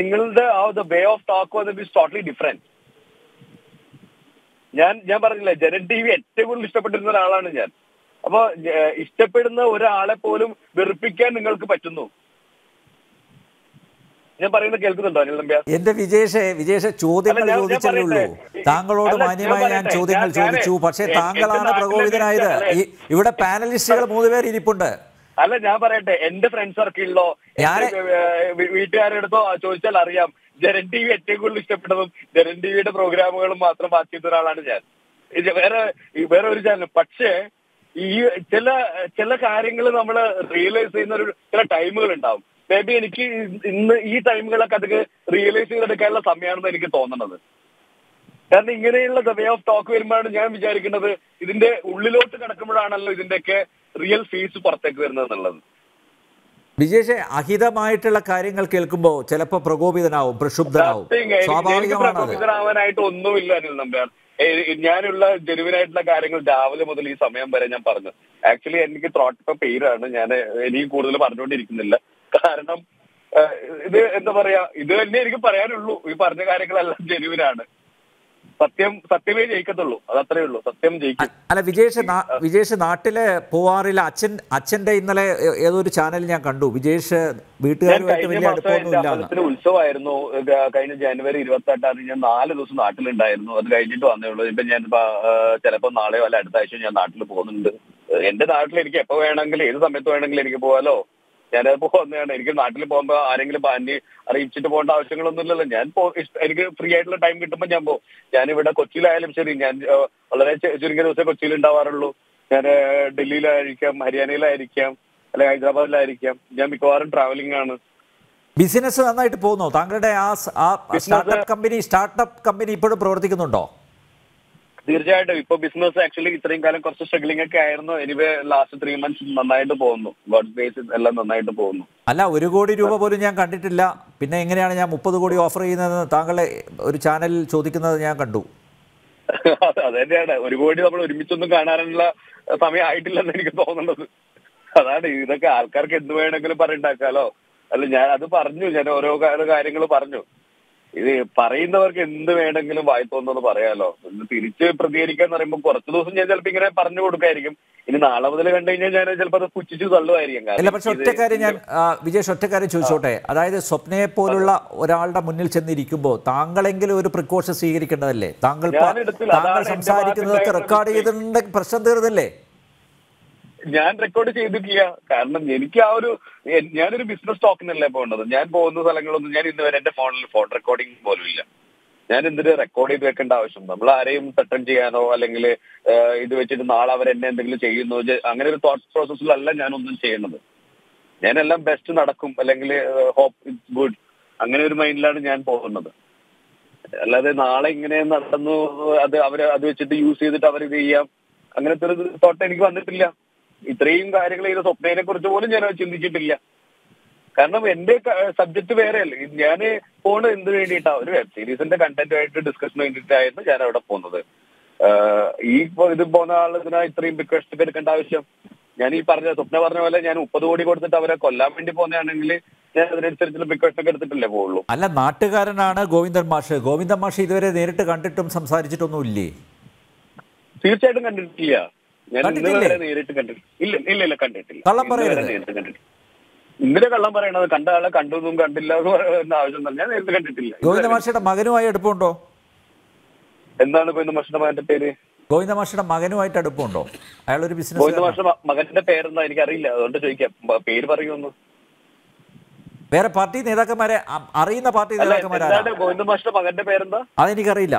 നിങ്ങളുടെ ആ the way of talk was is totally different. ഞാൻ ഞാൻ പറഞ്ഞില്ല, ജനൻ ടി വി ഏറ്റവും കൂടുതൽ ഇഷ്ടപ്പെട്ടിരുന്ന ഒരാളാണ് ഞാൻ. അപ്പൊ ഇഷ്ടപ്പെടുന്ന ഒരാളെ പോലും വെറുപ്പിക്കാൻ നിങ്ങൾക്ക് പറ്റുന്നു? ഞാൻ പറയുന്നത് കേൾക്കുന്നുണ്ടോ അനിൽ നമ്പ്യാർ? എന്റെ വിജേഷേ, വിജേഷ് ചോദ്യങ്ങൾ ചോദിച്ചല്ലേ ഉള്ളൂ. താങ്കളോട് മാന്യമായി ഞാൻ ചോദ്യങ്ങൾ ചോദിച്ചു, പക്ഷെ താങ്കളാണ് പ്രകോപിതനായത്. ഇവിടെ പാനലിസ്റ്റുകൾ മൂന്ന് പേർ ഇരിപ്പുണ്ട്. അല്ല, ഞാൻ പറയട്ടെ, എന്റെ ഫ്രണ്ട് സർക്കിളിലോ വീട്ടുകാരെടുത്തോ ചോദിച്ചാൽ അറിയാം, ജനൻ ടി വി ഏറ്റവും കൂടുതൽ ഇഷ്ടപ്പെട്ടതും ജനൻ ടി വിയുടെ പ്രോഗ്രാമുകളും മാത്രം വായിക്കുന്ന ഒരാളാണ് ഞാൻ. വേറെ വേറെ ഒരു ചാനൽ. പക്ഷേ ഈ ചില ചില കാര്യങ്ങൾ നമ്മൾ റിയലൈസ് ചെയ്യുന്ന ഒരു ചില ടൈമുകൾ ഉണ്ടാവും. മേ ബി എനിക്ക് ഇന്ന് ഈ ടൈമുകളൊക്കെ അതൊക്കെ റിയലൈസ് ചെയ്തെടുക്കാനുള്ള സമയമാണെന്ന് എനിക്ക് തോന്നുന്നത്. കാരണം ഇങ്ങനെയുള്ള വേ ഓഫ് ടോക്ക് വരുമ്പോഴാണ് ഞാൻ വിചാരിക്കുന്നത് ഇതിന്റെ ഉള്ളിലോട്ട് കിടക്കുമ്പോഴാണല്ലോ ഇതിന്റെയൊക്കെ റിയൽ ഫീസ് പുറത്തേക്ക് വരുന്നത് എന്നുള്ളത്. വിജേഷെ, അഹിതമായിട്ടുള്ള കാര്യങ്ങൾ കേൾക്കുമ്പോൾ ചിലപ്പോൾ പ്രകോപിതനാവും, പ്രക്ഷുബ്ധനാവും. പ്രകോപിതനാവാനായിട്ട് ഒന്നുമില്ല അനിൽ നമ്പ്യാർ. ഞാനുള്ള ജനുവിനായിട്ടുള്ള കാര്യങ്ങൾ രാവിലെ മുതൽ ഈ സമയം വരെ ഞാൻ പറഞ്ഞു. ആക്ച്വലി എനിക്ക് ത്രോട്ടപ്പ പേരാണ്, ഞാൻ എനിക്ക് കൂടുതൽ പറഞ്ഞുകൊണ്ടിരിക്കുന്നില്ല. കാരണം ഇത് എന്താ പറയാ, ഇത് തന്നെ എനിക്ക് പറയാനുള്ളൂ. ഈ പറഞ്ഞ കാര്യങ്ങളെല്ലാം ജനുവിനാണ്. സത്യം സത്യമേ ജയിക്കത്തുള്ളൂ, അത് അത്രേ ഉള്ളൂ. സത്യം ജയിക്കും. അല്ല വിജേഷ്, വിജേഷ് നാട്ടില് പോവാറില്ല. അച്ഛൻ അച്ഛന്റെ ഇന്നലെ ഏതൊരു ചാനൽ ഞാൻ കണ്ടു, വിജേഷ് വീട്ടുകാരുമായിട്ട് വലിയ അടുപ്പമൊന്നുമില്ല. ഉത്സവമായിരുന്നു കഴിഞ്ഞ ജനുവരി ഇരുപത്തി എട്ടാം ഞാൻ നാല് ദിവസം നാട്ടിലുണ്ടായിരുന്നു. അത് കഴിഞ്ഞിട്ട് വന്നേ ഉള്ളൂ. ഇപ്പൊ ഞാൻ ചിലപ്പോ നാളെയോ അല്ല അടുത്ത ആഴ്ച ഞാൻ നാട്ടിൽ പോകുന്നുണ്ട്. എന്റെ നാട്ടിൽ എനിക്ക് എപ്പോ വേണമെങ്കിലും ഏത് സമയത്ത് വേണമെങ്കിലും എനിക്ക് പോകാലോ. ഞാനത് പോകുന്നതാണ്. എനിക്ക് നാട്ടിൽ പോകുമ്പോ ആരെങ്കിലും അന്യ അറിയിച്ചിട്ട് പോകേണ്ട ആവശ്യങ്ങളൊന്നും ഇല്ലല്ലോ. ഞാൻ എനിക്ക് ഫ്രീ ആയിട്ടുള്ള ടൈം കിട്ടുമ്പോൾ ഞാൻ പോകും. ഞാനിവിടെ കൊച്ചിയിലായാലും ശരി, ഞാൻ വളരെ ചുരുങ്ങിയ ദിവസമേ കൊച്ചിയിൽ ഉണ്ടാവാറുള്ളൂ. ഞാൻ ഡൽഹിയിലായിരിക്കാം, ഹരിയാനയിലായിരിക്കാം, അല്ലെങ്കിൽ ഹൈദരാബാദിലായിരിക്കാം. ഞാൻ മിക്കവാറും ട്രാവലിംഗ് ആണ്. ബിസിനസ് നന്നായിട്ട് പോകുന്നു. താങ്കളുടെ ആ സ്റ്റാർട്ടപ്പ് കമ്പനി സ്റ്റാർട്ടപ്പ് കമ്പനി ഇപ്പോഴും പ്രവർത്തിക്കുന്നുണ്ടോ? തീർച്ചയായിട്ടും. ഇപ്പൊ ബിസിനസ് ആക്ച്വലി ഇത്രയും കാലം കുറച്ച് സ്ട്രഗ്ലിംഗ് ഒക്കെ ആയിരുന്നു. എനിവേ ലാസ്റ്റ് ത്രീ മന്ത്സ് നന്നായിട്ട് പോകുന്നു. ഗോഡ് ഗ്രേസ് എല്ലാം നന്നായിട്ട് പോകുന്നു. അല്ല, ഒരു കോടി രൂപ പോലും ഞാൻ കണ്ടിട്ടില്ല. പിന്നെ എങ്ങനെയാണ് ഞാൻ മുപ്പത് കോടി ഓഫർ ചെയ്യുന്നതെന്ന് താങ്കളെ ഒരു ചാനലിൽ ചോദിക്കുന്നത് ഞാൻ കണ്ടു. അതന്നെയാണ്, ഒരു കോടി നമ്മൾ ഒരുമിച്ചൊന്നും കാണാനുള്ള സമയം ആയിട്ടില്ലെന്ന് എനിക്ക് തോന്നുന്നത്. അതാണ് ഇതൊക്കെ ആൾക്കാർക്ക് എന്ത് വേണമെങ്കിലും പറഞ്ഞുണ്ടാക്കാലോ. അല്ല, ഞാൻ അത് പറഞ്ഞു, ഞാൻ ഓരോ കാര്യങ്ങൾ പറഞ്ഞു. ഇത് പറയുന്നവർക്ക് എന്ത് വേണമെങ്കിലും വായ്പോന്നു പറയാലോ. തിരിച്ച് പ്രതികരിക്കാന്ന് പറയുമ്പോൾ കുറച്ചു ദിവസം ഞാൻ ചിലപ്പോൾ ഇങ്ങനെ പറഞ്ഞു കൊടുക്കായിരിക്കും. ഇനി നാളെ മുതൽ കണ്ടു കഴിഞ്ഞാൽ ഞാൻ ചിലപ്പോൾ അത് പുച്ഛിച്ച് തള്ളുമായിരിക്കും. പക്ഷെ ഒറ്റക്കാര്യം ഞാൻ വിജേഷ് ഒറ്റക്കാര്യം ചോദിച്ചോട്ടെ. അതായത് സ്വപ്നയെ പോലുള്ള ഒരാളുടെ മുന്നിൽ ചെന്നിരിക്കുമ്പോൾ താങ്കളെങ്കിലും ഒരു പ്രിക്കോഷൻ സ്വീകരിക്കേണ്ടതല്ലേ? താങ്കൾ താങ്കൾ സംസാരിക്കുന്നതൊക്കെ റെക്കോർഡ് ചെയ്തിട്ടുണ്ടെങ്കിൽ പ്രശ്നം തീർന്നല്ലേ? ഞാൻ റെക്കോർഡ് ചെയ്തിട്ടില്ല. കാരണം എനിക്ക് ആ ഒരു ഞാനൊരു ബിസിനസ് ടോക്കിനല്ലേ പോകേണ്ടത്. ഞാൻ പോകുന്ന സ്ഥലങ്ങളൊന്നും ഞാൻ ഇന്ന് വരെ എന്റെ ഫോണിൽ ഫോൺ റെക്കോർഡിംഗ് പോലും ഇല്ല. ഞാൻ എന്തിനു റെക്കോർഡ് ചെയ്ത് വെക്കേണ്ട ആവശ്യം? നമ്മൾ ആരെയും തെറ്റം ചെയ്യാനോ അല്ലെങ്കിൽ ഇത് വെച്ചിട്ട് നാളെ അവർ എന്നെ എന്തെങ്കിലും ചെയ്യുന്നു അങ്ങനെ ഒരു തോട്ട് പ്രോസസ്സിലല്ല ഞാനൊന്നും ചെയ്യുന്നത്. ഞാനെല്ലാം ബെസ്റ്റ് നടക്കും അല്ലെങ്കിൽ ഹോപ്പ് ഇറ്റ്സ് ഗുഡ് അങ്ങനെ ഒരു മൈൻഡിലാണ് ഞാൻ പോകുന്നത്. അല്ലാതെ നാളെ ഇങ്ങനെ നടന്നു അത് അവർ അത് വെച്ചിട്ട് യൂസ് ചെയ്തിട്ട് അവർ ഇത് ചെയ്യാം അങ്ങനത്തെ ഒരു തോട്ട് എനിക്ക് വന്നിട്ടില്ല. ഇത്രയും കാര്യങ്ങൾ ചെയ്ത സ്വപ്നയെ കുറിച്ച് പോലും ഞാൻ ചിന്തിച്ചിട്ടില്ല. കാരണം എന്റെ സബ്ജക്ട് വേറെയല്ലേ. ഞാൻ പോണത് എന്ത് വേണ്ടിയിട്ടാണ്? ഒരു വെബ് സീരീസിന്റെ കണ്ടന്റുമായിട്ട് ഡിസ്കഷന് വേണ്ടിയിട്ടായിരുന്നു ഞാൻ അവിടെ പോകുന്നത്. ഈ ഇത് പോകുന്ന ആളതിനാ ഇത്രയും റിക്വസ്റ്റ് ഒക്കെ എടുക്കേണ്ട ആവശ്യം? ഞാൻ ഈ പറഞ്ഞ സ്വപ്ന പറഞ്ഞ പോലെ ഞാൻ മുപ്പത് കോടി കൊടുത്തിട്ട് അവരെ കൊല്ലാൻ വേണ്ടി പോകുന്നതാണെങ്കിൽ ഞാൻ അതിനനുസരിച്ചുള്ള റിക്വസ്റ്റ് ഒക്കെ എടുത്തിട്ടില്ലേ പോകുള്ളൂ. അല്ല, നാട്ടുകാരനാണ് ഗോവിന്ദൻ മാഷ്. ഗോവിന്ദൻ മാഷ് ഇതുവരെ നേരിട്ട് കണ്ടിട്ടും സംസാരിച്ചിട്ടൊന്നും ഇല്ലേ? തീർച്ചയായിട്ടും കണ്ടിട്ടില്ല. ഞാൻ ഇന്നുവരെ നേരിട്ട് കണ്ടിട്ടില്ല. ഇല്ല ഇല്ല ഇല്ല കണ്ടിട്ടില്ല. കള്ളം പറയുന്നത് നേരിട്ട് കണ്ടിട്ടില്ല. ഇന്നലെ കള്ളം പറയണത് കണ്ട ആളെ കണ്ടൊന്നും കണ്ടില്ല എന്ന ആവശ്യം തന്നെ ഞാൻ നേരിട്ട് കണ്ടിട്ടില്ല. ഗോവിന്ദ മാഷയുടെ മകനുമായി അടുപ്പമുണ്ടോ? എന്താണ് ഗോവിന്ദ മാഷയുടെ മകന്റെ പേര്? ഗോവിന്ദ മാഷയുടെ മകനുമായിട്ട് അടുപ്പമുണ്ടോ? അയാളൊരു ബിസിനസ്. ഗോവിന്ദ മാഷയുടെ മകന്റെ പേരെന്താ എനിക്കറിയില്ല, അതുകൊണ്ട് ചോദിക്കാം. പേര് പറയുമെന്ന് വേറെ പാർട്ടി നേതാക്കന്മാരെ അറിയുന്ന പാർട്ടി നേതാക്കന്മാരാണ്. ഗോവിന്ദ മാഷയുടെ മകന്റെ പേരെന്താ അതെനിക്കറിയില്ല.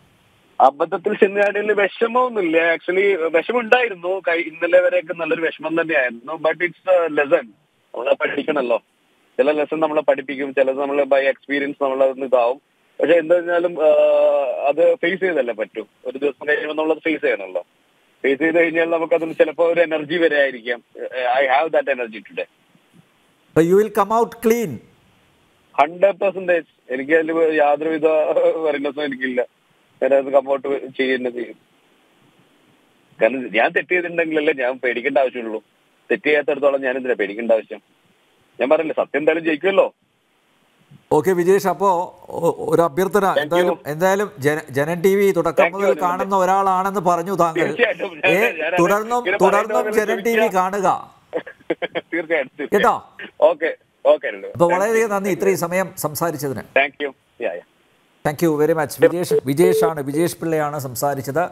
അബദ്ധത്തിൽ ചെന്ന് ചാടിയതിൽ വിഷമമൊന്നുമില്ല. ആക്ച്വലി വിഷമുണ്ടായിരുന്നു, ഇന്നലെ വരെയൊക്കെ നല്ലൊരു വിഷമം തന്നെയായിരുന്നു. But it's a lesson. നമ്മളെ പഠിക്കണല്ലോ, ചില ലെസൺ നമ്മളെ പഠിപ്പിക്കും, ചിലത് നമ്മൾ ബൈ എക്സ്പീരിയൻസ് നമ്മളതൊന്നും ഇതാവും. പക്ഷെ എന്താ വെച്ചാലും അത് ഫേസ് ചെയ്തല്ലേ പറ്റും. ഒരു ദിവസം കഴിയുമ്പോൾ നമ്മളത് ഫേസ് ചെയ്യണമല്ലോ. ഫേസ് ചെയ്ത് കഴിഞ്ഞാൽ നമുക്കത് ചിലപ്പോൾ ഒരു എനർജി വരെ ആയിരിക്കാം. I have that energy today. You will come out clean hundred percentage. എനിക്ക് അതിൽ യാതൊരുവിധ വരണ്ടസും എനിക്കില്ല. ഞാനത് കംഫോർട്ട് ചെയ്യുന്ന ചെയ്യും. കാരണം ഞാൻ തെറ്റ് ചെയ്തിട്ടുണ്ടെങ്കിലല്ലേ ഞാൻ പേടിക്കേണ്ട ആവശ്യമുള്ളൂ. തെറ്റ് ചെയ്യാത്തടത്തോളം ഞാൻ ഇതിനെ പേടിക്കേണ്ട ആവശ്യം. ഞാൻ പറഞ്ഞില്ല, സത്യം എന്തായാലും ജയിക്കുമല്ലോ. ഓക്കെ വിജേഷ്, അപ്പോ ഒരു അഭ്യർത്ഥന. എന്തായാലും എന്തായാലും ജനൻ ടി വി തുടക്കം മുതൽ കാണുന്ന ഒരാളാണെന്ന് പറഞ്ഞു താങ്കൾ. തുടർന്നും തുടർന്നും ജനൻ ടി വി കാണുക കേട്ടോ. അപ്പൊ വളരെയധികം നന്ദി ഇത്രയും സമയം സംസാരിച്ചതിന്. Thank you very much. Vijesh വിജേഷാണ് വിജേഷ് പിള്ളയാണ് സംസാരിച്ചത്.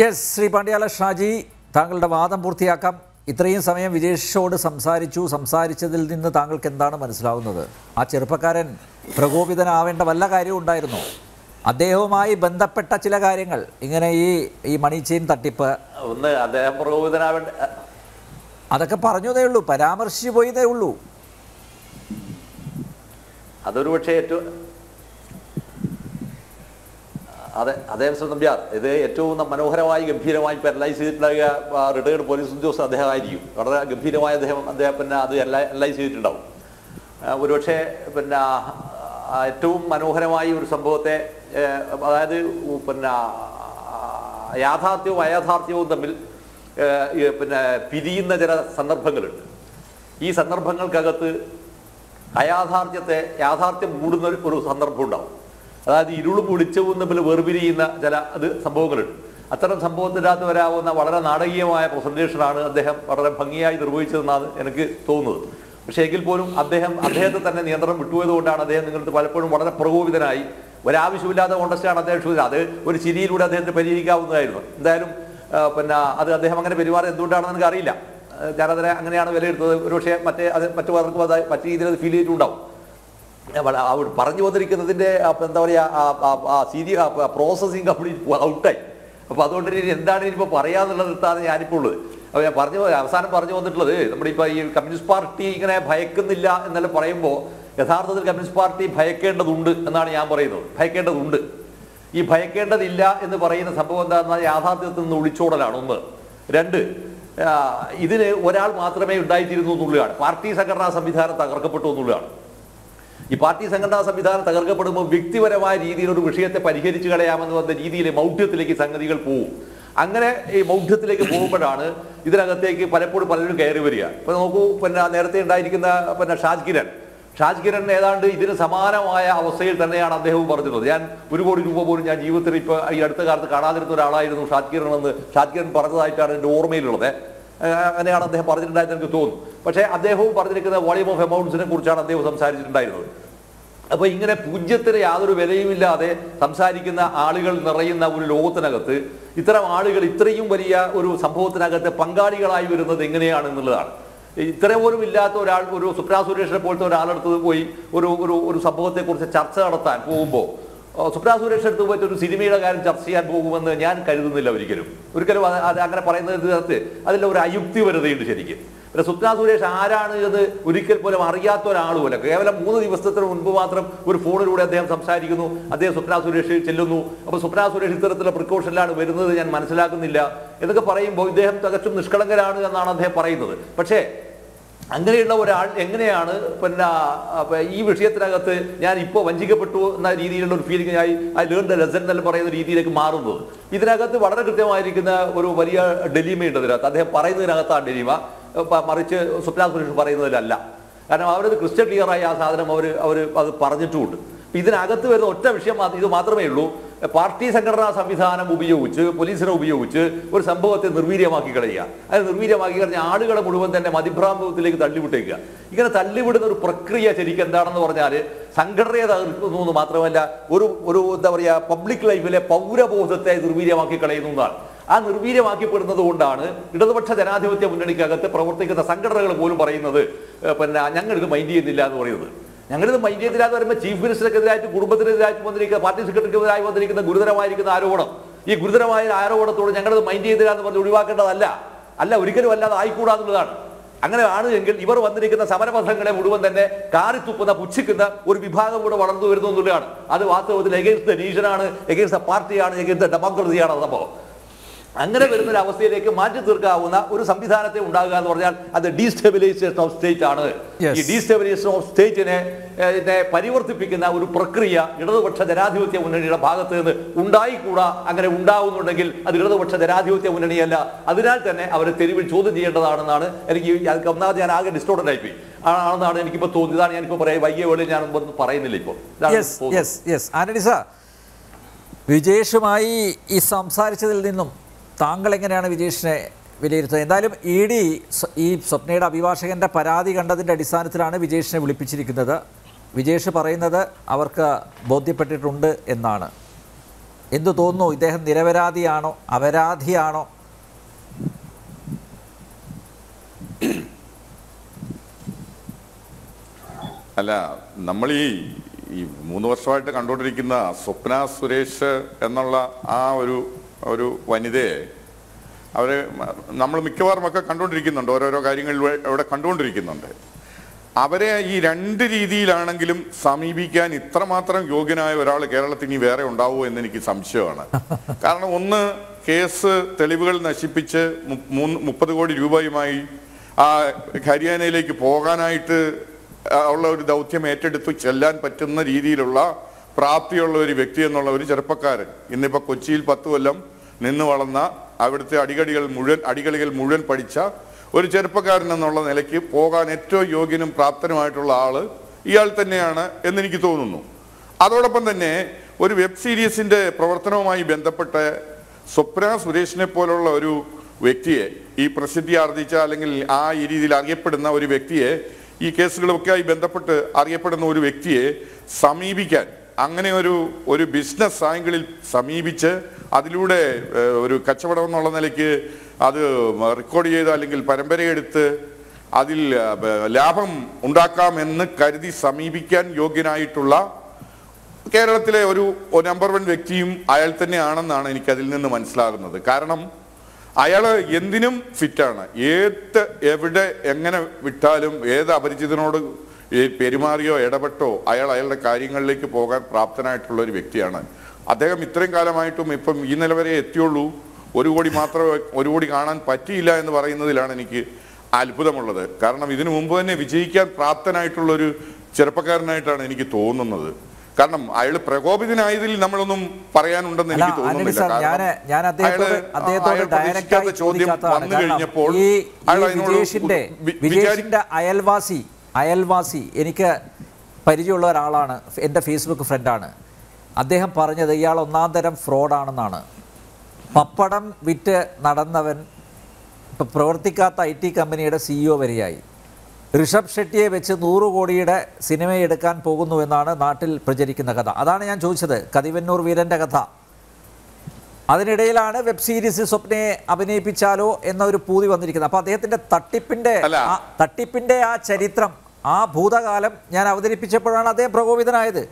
യെസ്, ശ്രീ പാണ്ഡ്യാല ഷാജി, താങ്കളുടെ വാദം പൂർത്തിയാക്കാം. ഇത്രയും സമയം വിജേഷോട് സംസാരിച്ചു, സംസാരിച്ചതിൽ നിന്ന് താങ്കൾക്ക് എന്താണ് മനസ്സിലാവുന്നത്? ആ ചെറുപ്പക്കാരൻ പ്രകോപിതനാവേണ്ട വല്ല കാര്യവും ഉണ്ടായിരുന്നു? അദ്ദേഹവുമായി ബന്ധപ്പെട്ട ചില കാര്യങ്ങൾ ഇങ്ങനെ ഈ ഈ മണി ചെയിൻ തട്ടിപ്പ് ഒന്ന് അദ്ദേഹം പ്രകോപിതനാവേണ്ട അതൊക്കെ പറഞ്ഞതേ ഉള്ളൂ, പരാമർശിച്ചു പോയതേ ഉള്ളൂ. അതൊരു പക്ഷേ ഏറ്റവും അതെ അതേ നമ്പ്യാർ ഇത് ഏറ്റവും മനോഹരമായി ഗംഭീരമായി പെരലൈസ് ചെയ്തിട്ടുണ്ടാകുക റിട്ടയേർഡ് പോലീസ് ഉദ്യോഗസ്ഥ അദ്ദേഹമായിരിക്കും. വളരെ ഗംഭീരമായ അദ്ദേഹം അദ്ദേഹം പിന്നെ അത് അനലൈസ് ചെയ്തിട്ടുണ്ടാവും. ഒരുപക്ഷെ പിന്നെ ഏറ്റവും മനോഹരമായി ഒരു സംഭവത്തെ, അതായത് പിന്നെ യാഥാർത്ഥ്യവും അയാഥാർത്ഥ്യവും തമ്മിൽ പിന്നെ പിരിയുന്ന ചില സന്ദർഭങ്ങളുണ്ട്. ഈ സന്ദർഭങ്ങൾക്കകത്ത് അയാഥാർത്ഥ്യത്തെ യാഥാർത്ഥ്യം മൂടുന്ന ഒരു സന്ദർഭം ഉണ്ടാവും. അതായത് ഇരുളും ഒളിച്ചവും തമ്മിൽ വേർപിരിയുന്ന ചില അത് സംഭവങ്ങളുണ്ട്. അത്തരം സംഭവത്തിനകത്ത് വരാവുന്ന വളരെ നാടകീയമായ പ്രസന്റേഷനാണ് അദ്ദേഹം വളരെ ഭംഗിയായി നിർവഹിച്ചതെന്നാണ് എനിക്ക് തോന്നുന്നത്. പക്ഷേ എങ്കിൽ പോലും അദ്ദേഹം അദ്ദേഹത്തെ തന്നെ നിയന്ത്രണം വിട്ടുപോയതുകൊണ്ടാണ് അദ്ദേഹം നിങ്ങൾക്ക് പലപ്പോഴും വളരെ പ്രകോപിതനായി ഒരാവശ്യമില്ലാത്ത കോണ്ടസ്റ്റാണ് അദ്ദേഹം ക്ഷണിച്ചത്. അത് ഒരു ചിരിയിലൂടെ അദ്ദേഹത്തെ പരിഹരിക്കാവുന്നതായിരുന്നു. എന്തായാലും പിന്നെ അത് അദ്ദേഹം അങ്ങനെ പെരുമാറി എന്തുകൊണ്ടാണെന്ന് എനിക്ക് അറിയില്ല. ഞാനതിനെ അങ്ങനെയാണ് വിലയിരുത്തുന്നത്. ഒരുപക്ഷെ മറ്റേ അത് മറ്റു പലർക്കും അത് മറ്റു രീതിയിൽ അത് ഫീൽ ചെയ്തിട്ടുണ്ടാവും. അവിടെ പറഞ്ഞു വന്നിരിക്കുന്നതിൻ്റെ എന്താ പറയുക സീരിയ പ്രോസസ്സിങ് കംപ്ലീറ്റ് ഔട്ടായി. അപ്പോൾ അതുകൊണ്ട് ഇനി എന്താണ് ഇനിയിപ്പോൾ പറയാന്നുള്ളത് എടുത്താണ് ഞാനിപ്പോൾ ഉള്ളത്. അപ്പോൾ ഞാൻ പറഞ്ഞു അവസാനം പറഞ്ഞു വന്നിട്ടുള്ളത് നമ്മളിപ്പോൾ ഈ കമ്മ്യൂണിസ്റ്റ് പാർട്ടി ഇങ്ങനെ ഭയക്കുന്നില്ല എന്നെല്ലാം പറയുമ്പോൾ യഥാർത്ഥത്തിൽ കമ്മ്യൂണിസ്റ്റ് പാർട്ടി ഭയക്കേണ്ടതുണ്ട് എന്നാണ് ഞാൻ പറയുന്നത്. ഭയക്കേണ്ടതുണ്ട്. ഈ ഭയക്കേണ്ടതില്ല എന്ന് പറയുന്ന സംഭവം എന്താണെന്ന് പറഞ്ഞാൽ യാഥാർത്ഥ്യത്തിൽ നിന്ന് ഒളിച്ചോടലാണ് ഒന്ന്. രണ്ട്, ഇതിന് ഒരാൾ മാത്രമേ ഉണ്ടായിത്തീരുന്നു എന്നുള്ളതാണ്. പാർട്ടി സംഘടനാ സംവിധാനം തകർക്കപ്പെട്ടു എന്നുള്ളതാണ്. ഈ പാർട്ടി സംഘടനാ സംവിധാനം തകർക്കപ്പെടുമ്പോൾ വ്യക്തിപരമായ രീതിയിൽ ഒരു വിഷയത്തെ പരിഹരിച്ചു കളയാമെന്ന് പറഞ്ഞ രീതിയിലെ മൗഢ്യത്തിലേക്ക് സംഗതികൾ പോകും. അങ്ങനെ ഈ മൗഢ്യത്തിലേക്ക് പോകുമ്പോഴാണ് ഇതിനകത്തേക്ക് പലപ്പോഴും പലരും കയറി വരിക. ഇപ്പൊ നോക്കൂ, പിന്നെ നേരത്തെ ഉണ്ടായിരിക്കുന്ന പിന്നെ ഷാജ് കിരൺ ഷാജ് കിരൺ ഏതാണ്ട് ഇതിന് സമാനമായ അവസ്ഥയിൽ തന്നെയാണ് അദ്ദേഹവും പറഞ്ഞിരുന്നത്. ഞാൻ ഒരു കോടി രൂപ പോലും ഞാൻ ജീവിതത്തിൽ ഇപ്പൊ ഈ അടുത്ത കാലത്ത് കാണാതിരുന്ന ഒരാളായിരുന്നു ഷാജ് കിരൺ എന്ന് ഷാജ് കിരൺ പറഞ്ഞതായിട്ടാണ് എൻ്റെ ഓർമ്മയിലുള്ളത്. അങ്ങനെയാണ് അദ്ദേഹം പറഞ്ഞിട്ടുണ്ടായത് എനിക്ക് തോന്നുന്നു. പക്ഷേ അദ്ദേഹവും പറഞ്ഞിരിക്കുന്ന വോളിയം ഓഫ് എമൗണ്ട്സിനെ കുറിച്ചാണ് അദ്ദേഹം സംസാരിച്ചിട്ടുണ്ടായിരുന്നത്. അപ്പോൾ ഇങ്ങനെ പൂജ്യത്തിന് യാതൊരു വിലയുമില്ലാതെ സംസാരിക്കുന്ന ആളുകൾ നിറയുന്ന ഒരു ലോകത്തിനകത്ത് ഇത്തരം ആളുകൾ ഇത്രയും വലിയ ഒരു സംഭവത്തിനകത്ത് പങ്കാളികളായി വരുന്നത് എങ്ങനെയാണ് എന്നുള്ളതാണ്. ഇത്രയും പോലും ഇല്ലാത്ത ഒരാൾ, ഒരു സുപ്രാ സുരേഷിനെ പോലത്തെ ഒരാളെടുത്ത് പോയി ഒരു ഒരു സംഭവത്തെക്കുറിച്ച് ചർച്ച നടത്താൻ പോകുമ്പോൾ Supra Suresh to wait to Sidimira and Japsi and Bogu and Yan Kadu in the Lavikiru. Urkara Parana, I love Ayukti were the Shediki. The Supra Suresh Ara and the Urikar Mariato and Alu, Mulu was the Unbuatram, were folded at them some side, you know, at their Supra Suresh, Cheluno, about Supra Suresh precaution land, where the Mansalakanilla, and the Paraim boy, they have to get to the Skalagan and Nana Parado. But say, Angela or Angana, Pana, even Shetra, Yanipo, and Jigapatu, Nigerian feeling. I learned the lesson that Parade Riti like Marvel. Either I got the water to them, I reckon, or very delimated. They have Parade Rata Delima, Maricha, Supras Parade Lalla. And our Christian Liaraya, our Parajitude. Either I got to Ottawa, the Matra Melo, a party Sangara Samizana Mubiuch, police Rubiuch, or some both in the Rudia Makikaria. And the Rudia Makikaria are going to put than a Madipram to the Lake Talibutega. You can Talibu Procrea, Cherikandan or the Are, Sangare, no Matravella, Uru Davaria, public life will a Pavura both the Rudia Makikaradunda. And the Rudia Maki put another one down. It doesn't matter than another with the Munika, the property of the Sangara Bulbarino, Pananga, the Mindi, the Lazarus. Younger my idea that I'm a chief minister to Guru one the party secretary, I want to take the Gurudara Iroda. If Gurudara Iroda told younger my idea that Allah, Allah, we can allow I could answer. I'm going to never want to take the Samara Sangana would one than a car to put up Uchikana would be part of what I do with the Lord. Otherwise, against the nation, against the party, and against the democracy. Angela I was saying, Majidurka, or something that at the destabilization of state. Yes, destabilization of state in a Parivorti Picana would Procrea, you know what Sadarathu, Undaikura, Angunda, Nagil, and the other what Sadarathu, Unaniella, other than our terrible chosen the other, and give Yalkamna and Aga distorted I P. And keep a Todan and Kopare by Yevan Paranilipo. Yes, yes, yes. And it is a Vijeshumai is some Sarchil. Tangal and Vijay Vilita and Dialum Edi Sopneda Vivashak and the Paradi under the Disanatana Vijay will pitch each other, Vijay Paranada, Avarka, Bodhi Petrunda and Nana. In the Dono, they have Nireveradiano, Averadiano Allah Namali Munoswat Kandorikina, Sopna Suresh, Enala, Aru. Or one day, our number Mikavarmaka condoned Rikinon or guiding a condoned Rikinon. Abere, he rendered the Lanangilum, Samibikan, Itramatra, Yogana, where all Keralatini were on Dow and then Kisamshona. Karna, case, television, the ship picture, Mupadu, Dubai, my Karian Lake Poganite, all of the automated to Chelan, Patuna, Idi Lula. Praptiolori Victor and Olori Jarpakar, in the Pacochil Patualam, Ninovalana, I would say Adigal Mudan, Adigal Mudan Padicha, or Jarpakar and Nolan Eleki, Poga, Netto, Yogin and Praptan Maitola, Yaltaneana, and then Kitunu. Other upon the Ne, or web series in the Provatano, my Bentapata, Sopras, Reshne Poloru, Victie, E. Presidia Ardicha, Langle, I. Idi Largepana, or Victie, E. Casloca, Bentapata, Argepana, or Victie, Sami began. അങ്ങനെ ഒരു ഒരു ബിസിനസ് ആംഗിളിൽ സമീപിച്ച് അതിലൂടെ ഒരു കച്ചവടം എന്നുള്ള നിലയ്ക്ക് അത് റെക്കോർഡ് ചെയ്ത അല്ലെങ്കിൽ പരമ്പരയെടുത്ത് അതിൽ ലാഭം ഉണ്ടാക്കാം എന്ന് കരുതി സമീപിക്കാൻ യോഗ്യനായിട്ടുള്ള കേരളത്തിലെ ഒരു നമ്പർ one വ്യക്തിയും അയാൾ തന്നെയാണെന്നാണ് എനിക്ക് അതിൽ നിന്ന് മനസ്സിലാകുന്നത് കാരണം അയാൾ എന്തിനും ഫിറ്റാണ് ഏത് എവിടെ എങ്ങനെ വിട്ടാലും ഏത് അപരിചിതനോട് പെരുമാറിയോ ഇടപെട്ടോ അയാൾ അയാളുടെ കാര്യങ്ങളിലേക്ക് പോകാൻ പ്രാപ്തനായിട്ടുള്ള ഒരു വ്യക്തിയാണ് അദ്ദേഹം ഇത്രയും കാലമായിട്ടും ഇപ്പം ഈ നിലവരെ എത്തിയുള്ളൂ ഒരു കോടി മാത്രമേ ഒരു കോടി കാണാൻ പറ്റിയില്ല എന്ന് പറയുന്നതിലാണ് എനിക്ക് അത്ഭുതമുള്ളത് കാരണം ഇതിനു മുൻപ് തന്നെ വിജയിക്കാൻ പ്രാപ്തനായിട്ടുള്ള ഒരു ചെറുപ്പക്കാരനായിട്ടാണ് എനിക്ക് തോന്നുന്നത് കാരണം അയാൾ പ്രകോപിതനായതിൽ നമ്മളൊന്നും പറയാനുണ്ടെന്ന് എനിക്ക് തോന്നുന്നില്ല ഞാൻ ഞാൻ അദ്ദേഹത്തോട് അദ്ദേഹത്തോട് ഡയറക്റ്റ് ചോദ്യം വന്നു കഴിഞ്ഞപ്പോൾ അയാൾ വിജയിച്ചിന്റെ വിജയിച്ചിന്റെ അയൽവാസി Ayalvasi, Enika Parijola Alana, in the Facebook friend Anna. Adeham Parana, the Yal of Nadaram fraud Anana. Papadam with Nadanavan Provertica, I T company at a C E O Veriai. Rishabh Shetty, which is Nuru Godi, cinema Edakan Pogunu and Nana, Natil Projeric in the Gata. Adana and Josha, Kadivenur Virendagata. Adinadela, web series is Sopne, Abene Pichalo, and now Puri Vandrika. They had the Tatipinde, Tatipinde, Cheritram, Ah, Buddha Galam, Yanavari Pichaparana, they provo with an either.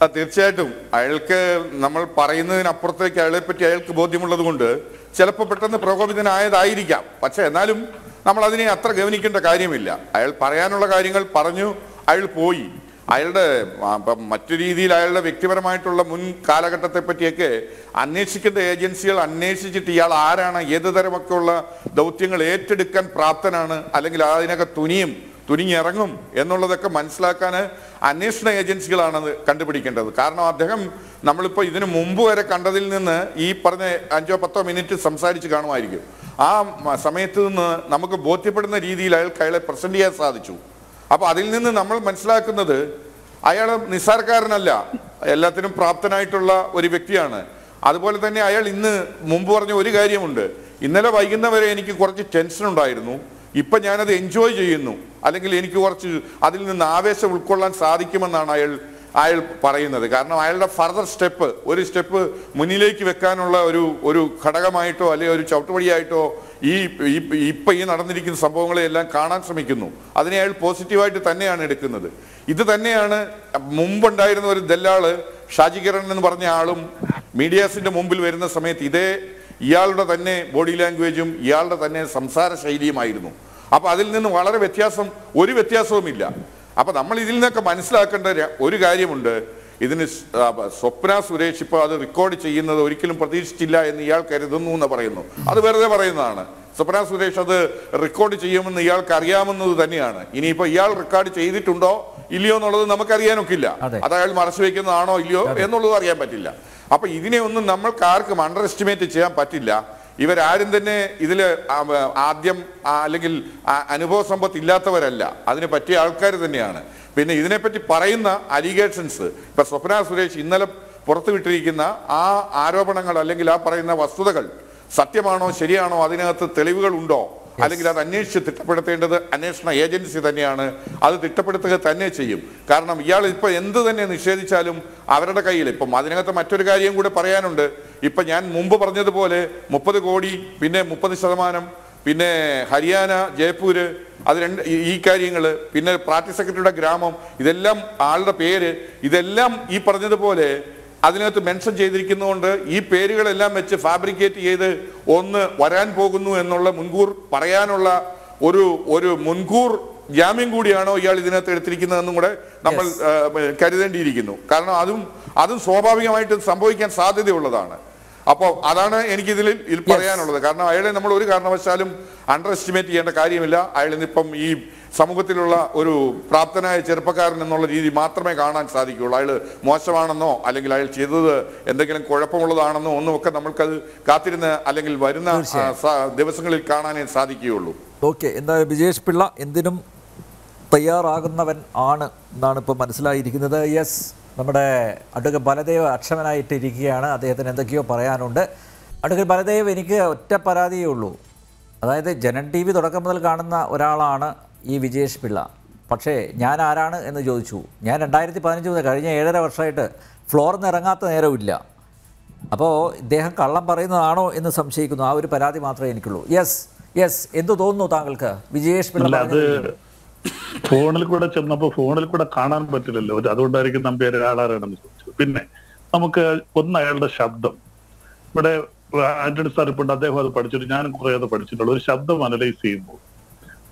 At the Chadu, Ilke, Namal Parina, Aporte, Alpet, Bodimulagunde, Chelapet and the program with an eye, the Idika, Pachanalum, Namaladini Atra Gavinikin, the Kairimilla, I'll Parano, Karingal, Paranu, I'll Poi, I'll Maturi, I'll Victim Mitola Mun, Kalakata Tepeteke, Unnestic the agency, Unnestic Tiala, and Yeda Ramakola, Douting Late Dikan Pratan, Alangla in a Tunim. Tuning Yarangum, Enolaka Manslakana, and National Agency contributing under the Karna of them, Namalupo is in Mumbu at a Kandadilina, E. Parne Anjopato Minute, some side Chicano argue. Ah, Sametun, Namako both people in the Ridi Lyle Kaila Persendia Sadichu. Apadilin, the Namal Manslak another, Ayala Nisarkarnala, Latin Praptanaitola, Urivectiana, other than Ayal in Mumbu or the Urigariamunde. In the Vagina, where any quarter tension died. Now I enjoy it. I think I will say that I will say that I will say that I will further step. One step is that Yalda Tane, body language, Yalda Tane, Samsara Shadi Maidum. Apadilin, Valar Vetiasum, Uri Vetiaso Milla. Apadamilina Manisla Kandra, Urigari Munda, isn't his Sopra Sure Chipa, recorded in the curriculum Padish Tilla and the Yal Caridun Navarino. Other Varana, Sopra Suresh, the recorded Yam and the Yal Kariaman Daniana. In Ipa Yal recorded Chedi Tundo, Ilion or Namakariano Killa, Adal Marswakan, Arno, Ilio, and Uluaria Patilla. Now, we can't underestimate this. If you are in the Adiam, Anubo Sambat Ilata Varella, Adinapati Alcar than Yana. When Idinapati Parina, allegations, but Sopra Suresh in the Porto Trigina, Arabananga Legila Parina was Sudagal, Satyamano, Sheriano, Adina, Televundo, Allegra, Anish, the interpreter, the Anishna agency than Yana, other interpreter than Anishim, Karnam Yalipa, Endu and Sherichalum, Avada Kailip, Madinata Maturigarian would a Parianunda, Ipayan, Mumbo Parna the Bole, Mupa the Godi, Pine Mupa the Salamanam, Pine Haryana, Jaipur, other end E. Karingala, Pine Prati Secretary Gramam, Idelam, Alda Pere, Idelam, E. Parna the Bole. Adina to mention Jedrikin under E. Perigal Lamech fabricate either on Waran Pogunu and Nola Mungur, Parayanola, Uru, Uru Mungur, Yamingudiano, Yalidina Terrikina, Namal Karidan Dirigino, Karna Adum, Adum Sobavi, somebody can Sadi the Uladana. Upon Adana, any Il Parayano, the Karna Island, Namuri Karna Salim, underestimate and the Karimilla, Island Pum Eve. Samugatilla, Uru, Pratana, Cherpakar, and all the Matra Megana and Sadi, Mosavano, Allegal Chedu, and the Korapola, no Kanamakal, Katrina, Allegal Varina, Devasangal Kana and Sadi Kulu. Okay, in the Vijay Pilla, Indinum, Tayar Aganavan, Anna, Nanapa Mansla, yes, Namada, Adaka Baladeva, Achamana, Tirikiana, the other and the Kyo Parayanunda, Adaka Baladeva, Venica, Taparadi Ulu, either Genenti with Rakamal Gana, Uralana. E. Vijay Pilla. Pache, Yan Arana and the Jochu. Yan and Diary Panju, the Garina Eder or Strider, Flor Narangata Erovilla. Apo, they have Kalaparino in the Samshik, Navi Parati Matra in Kulu. Yes, yes, into Dono Tangalka, Vijay Pilla. Four hundred could have Chernapa, four hundred could have Kanan, but the other direction compared to Alara and Pinne. Amaka couldn't I shop them. But I did start to put out there for the particular Yan Korea, the particular shop them and they see.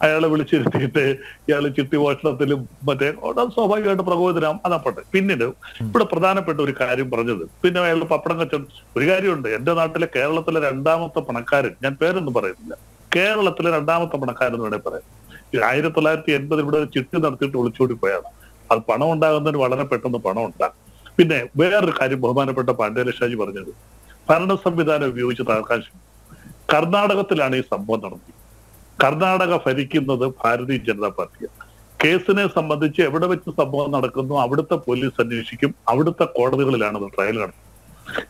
I have a little chitty, yellow chitty watch of the Limbate, or also why you had to provoke the Ram Anapata. Pinnido, put a Pradana Peturicari brother, Pinna Papanachan, Rigarion, the Endanatella, Kerala, and Dam of the Panacari, and parent the parade. Kerala and Dam of the Panacari, and parade. You either to let the end of the chitty or to chitty fire. Alpanonda and then Valanapet on the Panonda. Pinna, where the Karibana put a Pandela Shaji Vargil. Paranasam with that view which is Arkash. Karnataka Tilani is some one of them. Karnataka Ferikin of the Party General Party. കേസിനെ സംബന്ധിച്ച് എവിടെ വെച്ച് സംഭവം നടക്കുന്നു അവിടുത്തെ പോലീസ് അന്വേഷിക്കും, അവിടുത്തെ കോടതികളിലാണ് അത് ട്രയൽ നടത്തുന്നത്.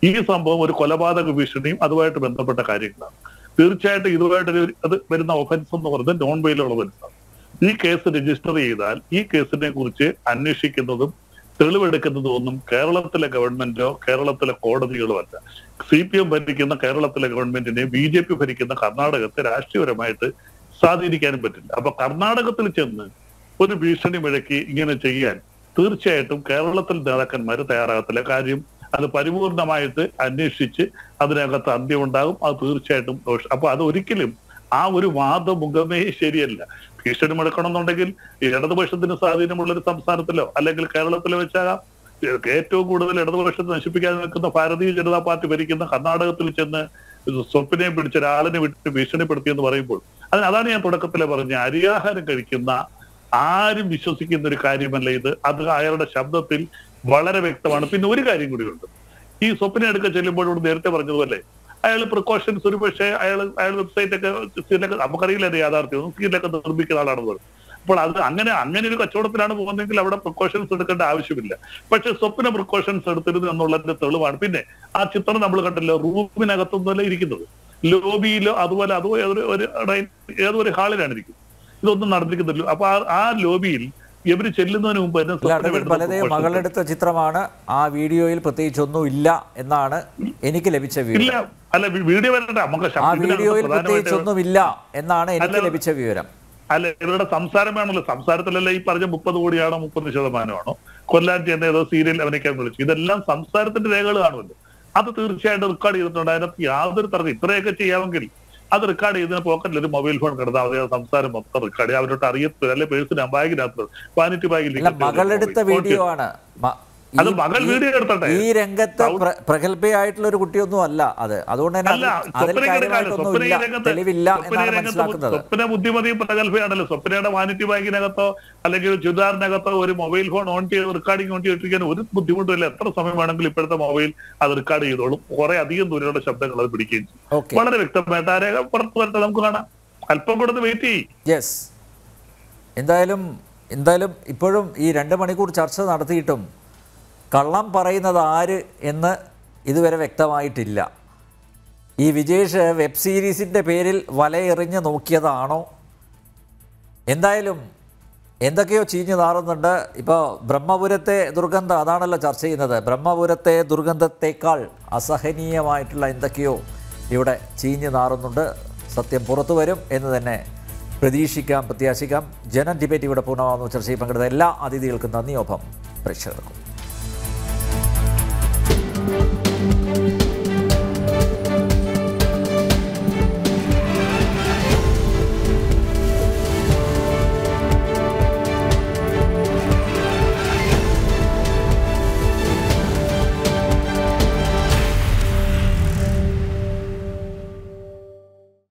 ഈ സംഭവം ഒരു കൊലപാതക ഭീഷണിയും അതുമായിട്ട് ബന്ധപ്പെട്ട കാര്യങ്ങളാണ്. തീർച്ചയായിട്ടും ഇതുമായിട്ട് അത് വരുന്ന ഒഫൻസ് എന്ന് പറയുന്നത് നോൺ വെയിലുള്ള ഒഫൻസാണ്. ഈ കേസ് രജിസ്റ്റർ ചെയ്താൽ ഈ കേസിനെ കുറിച്ച് അന്വേഷിക്കുന്നതും തെളിവെടുക്കുന്നതും ഒന്നും കേരളത്തിലെ ഗവൺമെന്റോ കേരളത്തിലെ കോടതികളോ അല്ല. സി പി എം ഭരിക്കുന്ന കേരളത്തിലെ ഗവൺമെന്റിനെ ബി ജെ പി ഭരിക്കുന്ന കർണാടകത്തെ രാഷ്ട്രീയപരമായിട്ട് സ്വാധീനിക്കാനും പറ്റില്ല. അപ്പൊ കർണാടകത്തിൽ ചെന്ന് ഒരു ഭീഷണി മുഴക്കി ഇങ്ങനെ ചെയ്യാൻ തീർച്ചയായിട്ടും കേരളത്തിൽ നേതാക്കന്മാർ തയ്യാറാകത്തില്ല. കാര്യം അത് പരിപൂർണമായിട്ട് അന്വേഷിച്ച് അതിനകത്ത് അന്ത്യമുണ്ടാകും. അത് തീർച്ചയായിട്ടും ദോഷം. അപ്പൊ അത് ഒരിക്കലും ആ ഒരു വാദമുഖമേ ശരിയല്ല. ഭീഷണി മുഴക്കണം എന്നുണ്ടെങ്കിൽ ഇടതുപക്ഷത്തിന് സ്വാധീനമുള്ള ഒരു സംസ്ഥാനത്തിലോ അല്ലെങ്കിൽ കേരളത്തിലോ വെച്ചാകാം. ഏറ്റവും കൂടുതൽ ഇടതുപക്ഷത്തെ നശിപ്പിക്കാൻ നിൽക്കുന്ന ഭാരതീയ ജനതാ പാർട്ടി ഭരിക്കുന്ന കർണാടകത്തിൽ ചെന്ന് സ്വപ്നെ പിടിച്ച ഒരാളിനെ വിട്ട് ഭീഷണിപ്പെടുത്തി എന്ന് പറയുമ്പോൾ അതിന് അതാണ് ഞാൻ തുടക്കത്തിലെ പറഞ്ഞ അരിയാഹാരം കഴിക്കുന്ന ആരും വിശ്വസിക്കുന്ന ഒരു കാര്യമല്ല ഇത്. അത് അയാളുടെ ശബ്ദത്തിൽ വളരെ വ്യക്തമാണ്. പിന്നെ ഒരു കാര്യം കൂടിയുണ്ട്, ഈ സ്വപ്നം എടുക്ക ചെല്ലുമ്പോൾ ഇവിടെ നേരത്തെ പറഞ്ഞതുപോലെ അയാൾ പ്രിക്കോഷൻസ് ഒരു പക്ഷേ അയാൾ അയാൾ വെബ്സൈറ്റ് ഒക്കെ സ്കീനിലൊക്കെ നമുക്കറിയില്ല യാഥാർത്ഥ്യം സ്കീനിലൊക്കെ നിർമ്മിക്കുന്ന ആളാണെന്ന് പറഞ്ഞു. അപ്പോൾ അത് അങ്ങനെ അങ്ങനെ ഒരു കച്ചവടത്തിലാണ് പോകുന്നതെങ്കിൽ അവിടെ പ്രിക്കോഷൻസ് എടുക്കേണ്ട ആവശ്യമില്ല. പക്ഷെ സ്വപ്ന പ്രിക്കോഷൻസ് എടുത്തിരുന്നു എന്നുള്ളതിന്റെ തെളിവാണ്. പിന്നെ ആ ചിത്രം നമ്മൾ കണ്ടല്ലോ, റൂമിനകത്തൊന്നുമല്ല ഇരിക്കുന്നത്, ലോബിയിലോ അതുപോലെ അതോ ഏതൊരു ഹാളിലാണ് ഇരിക്കുന്നത്. ഇതൊന്നും നടന്നിരിക്കുന്നില്ല. അപ്പൊ ആ ലോബിയിൽ ഇവര് ചെല്ലുന്നതിന് മുമ്പ് തന്നെ മകളെടുത്ത ചിത്രമാണ്. ആ വീഡിയോയിൽ പ്രത്യേകിച്ച് ഒന്നും ഇല്ല എന്നാണ് എനിക്ക് ലഭിച്ച വിവരം. അല്ല വീഡിയോ ആ വീഡിയോയിൽ പ്രത്യേകിച്ച് ഒന്നും ഇല്ല എന്നാണ് എനിക്ക് ലഭിച്ച വിവരം. അല്ല ഇവരുടെ സംസാരമാണല്ലോ, സംസാരത്തിലല്ല ഈ പറഞ്ഞ മുപ്പത് കോടിയാണോ മുപ്പത് ശതമാനമാണോ കൊല്ലാറ്റി എന്ന ഏതോ സീരിയൽ അവനൊക്കെ വിളിച്ചു, ഇതെല്ലാം സംസാരത്തിന്റെ രേഖകൾ കാണുമല്ലോ. അത് തീർച്ചയായിട്ടും റെക്കോർഡ് ചെയ്തിട്ടുണ്ട്. അതിനകത്ത് യാതൊരു തർക്കം. ഇത്രയൊക്കെ ചെയ്യാമെങ്കിൽ അത് റെക്കോർഡ് ചെയ്തതിന് പോക്കറ്റിൽ ഒരു മൊബൈൽ ഫോൺ കിടന്നാൽ അദ്ദേഹം സംസാരം മൊത്തം റെക്കോർഡ് ചെയ്യും. അവരോട്ട് അറിയത്തില്ല, അല്ലെ പേഴ്സിന് ബാഗിനകത്ത് വാനിറ്റി ബാഗിൽ മകളെടുത്ത വീഡിയോ ആണ്. അത് മകൾ വീഡിയോ എടുത്തട്ടെ. ഈ രംഗത്ത് പ്രഗത്ഭയായിട്ടുള്ള ഒരു കുട്ടിയൊന്നും അല്ല അത്. അതുകൊണ്ട് തന്നെ സ്വപ്ന ബുദ്ധിമതിയും പ്രഗത്ഭയാണല്ലോ. സ്വപ്നയുടെ വാനിറ്റി ബാഗിനകത്തോ അല്ലെങ്കിൽ ചുരിദാറിനകത്തോ ഒരു മൊബൈൽ ഫോൺ ഓൺ ചെയ്ത് റെക്കോർഡിംഗ് ഓൺ ചെയ്തിരിക്കാൻ ഒരു ബുദ്ധിമുട്ടില്ല. എത്ര സമയം വേണമെങ്കിലും ഇപ്പോഴത്തെ മൊബൈൽ അത് റെക്കോർഡ് ചെയ്തോളും. കുറെ അധികം ദൂരയുടെ ശബ്ദങ്ങൾ അത് പിടിക്കുകയും ചെയ്യും. വളരെ വ്യക്തമായിട്ട് ആ രേഖ പുറത്ത് വരട്ടെ, നമുക്ക് കാണാം. അല്പം കൂടെ വെയിറ്റ് ചെയ്യും. എന്തായാലും എന്തായാലും ഇപ്പോഴും ഈ രണ്ട് മണിക്കൂർ ചർച്ച നടത്തിയിട്ടും കള്ളം പറയുന്നത് ആര് എന്ന് ഇതുവരെ വ്യക്തമായിട്ടില്ല. ഈ വിജേഷ് വെബ് സീരീസിൻ്റെ പേരിൽ വലയെറിഞ്ഞ് നോക്കിയതാണോ? എന്തായാലും എന്തൊക്കെയോ ചീഞ്ഞു നാറുന്നുണ്ട്. ഇപ്പോൾ ബ്രഹ്മപുരത്തെ ദുർഗന്ധം അതാണല്ലോ ചർച്ച ചെയ്യുന്നത്. ബ്രഹ്മപുരത്തെ ദുർഗന്ധത്തേക്കാൾ അസഹനീയമായിട്ടുള്ള എന്തൊക്കെയോ ഇവിടെ ചീഞ്ഞു നാറുന്നുണ്ട്. സത്യം പുറത്തു വരും എന്ന് തന്നെ പ്രതീക്ഷിക്കാം, പ്രത്യാശിക്കാം. ജനം ഡിബേറ്റ് ഇവിടെ പൂർണ്ണമാകുന്നു. ചർച്ചയിൽ പങ്കെടുത്ത എല്ലാ അതിഥികൾക്കും നന്ദിയോപം പ്രേക്ഷകർക്കും.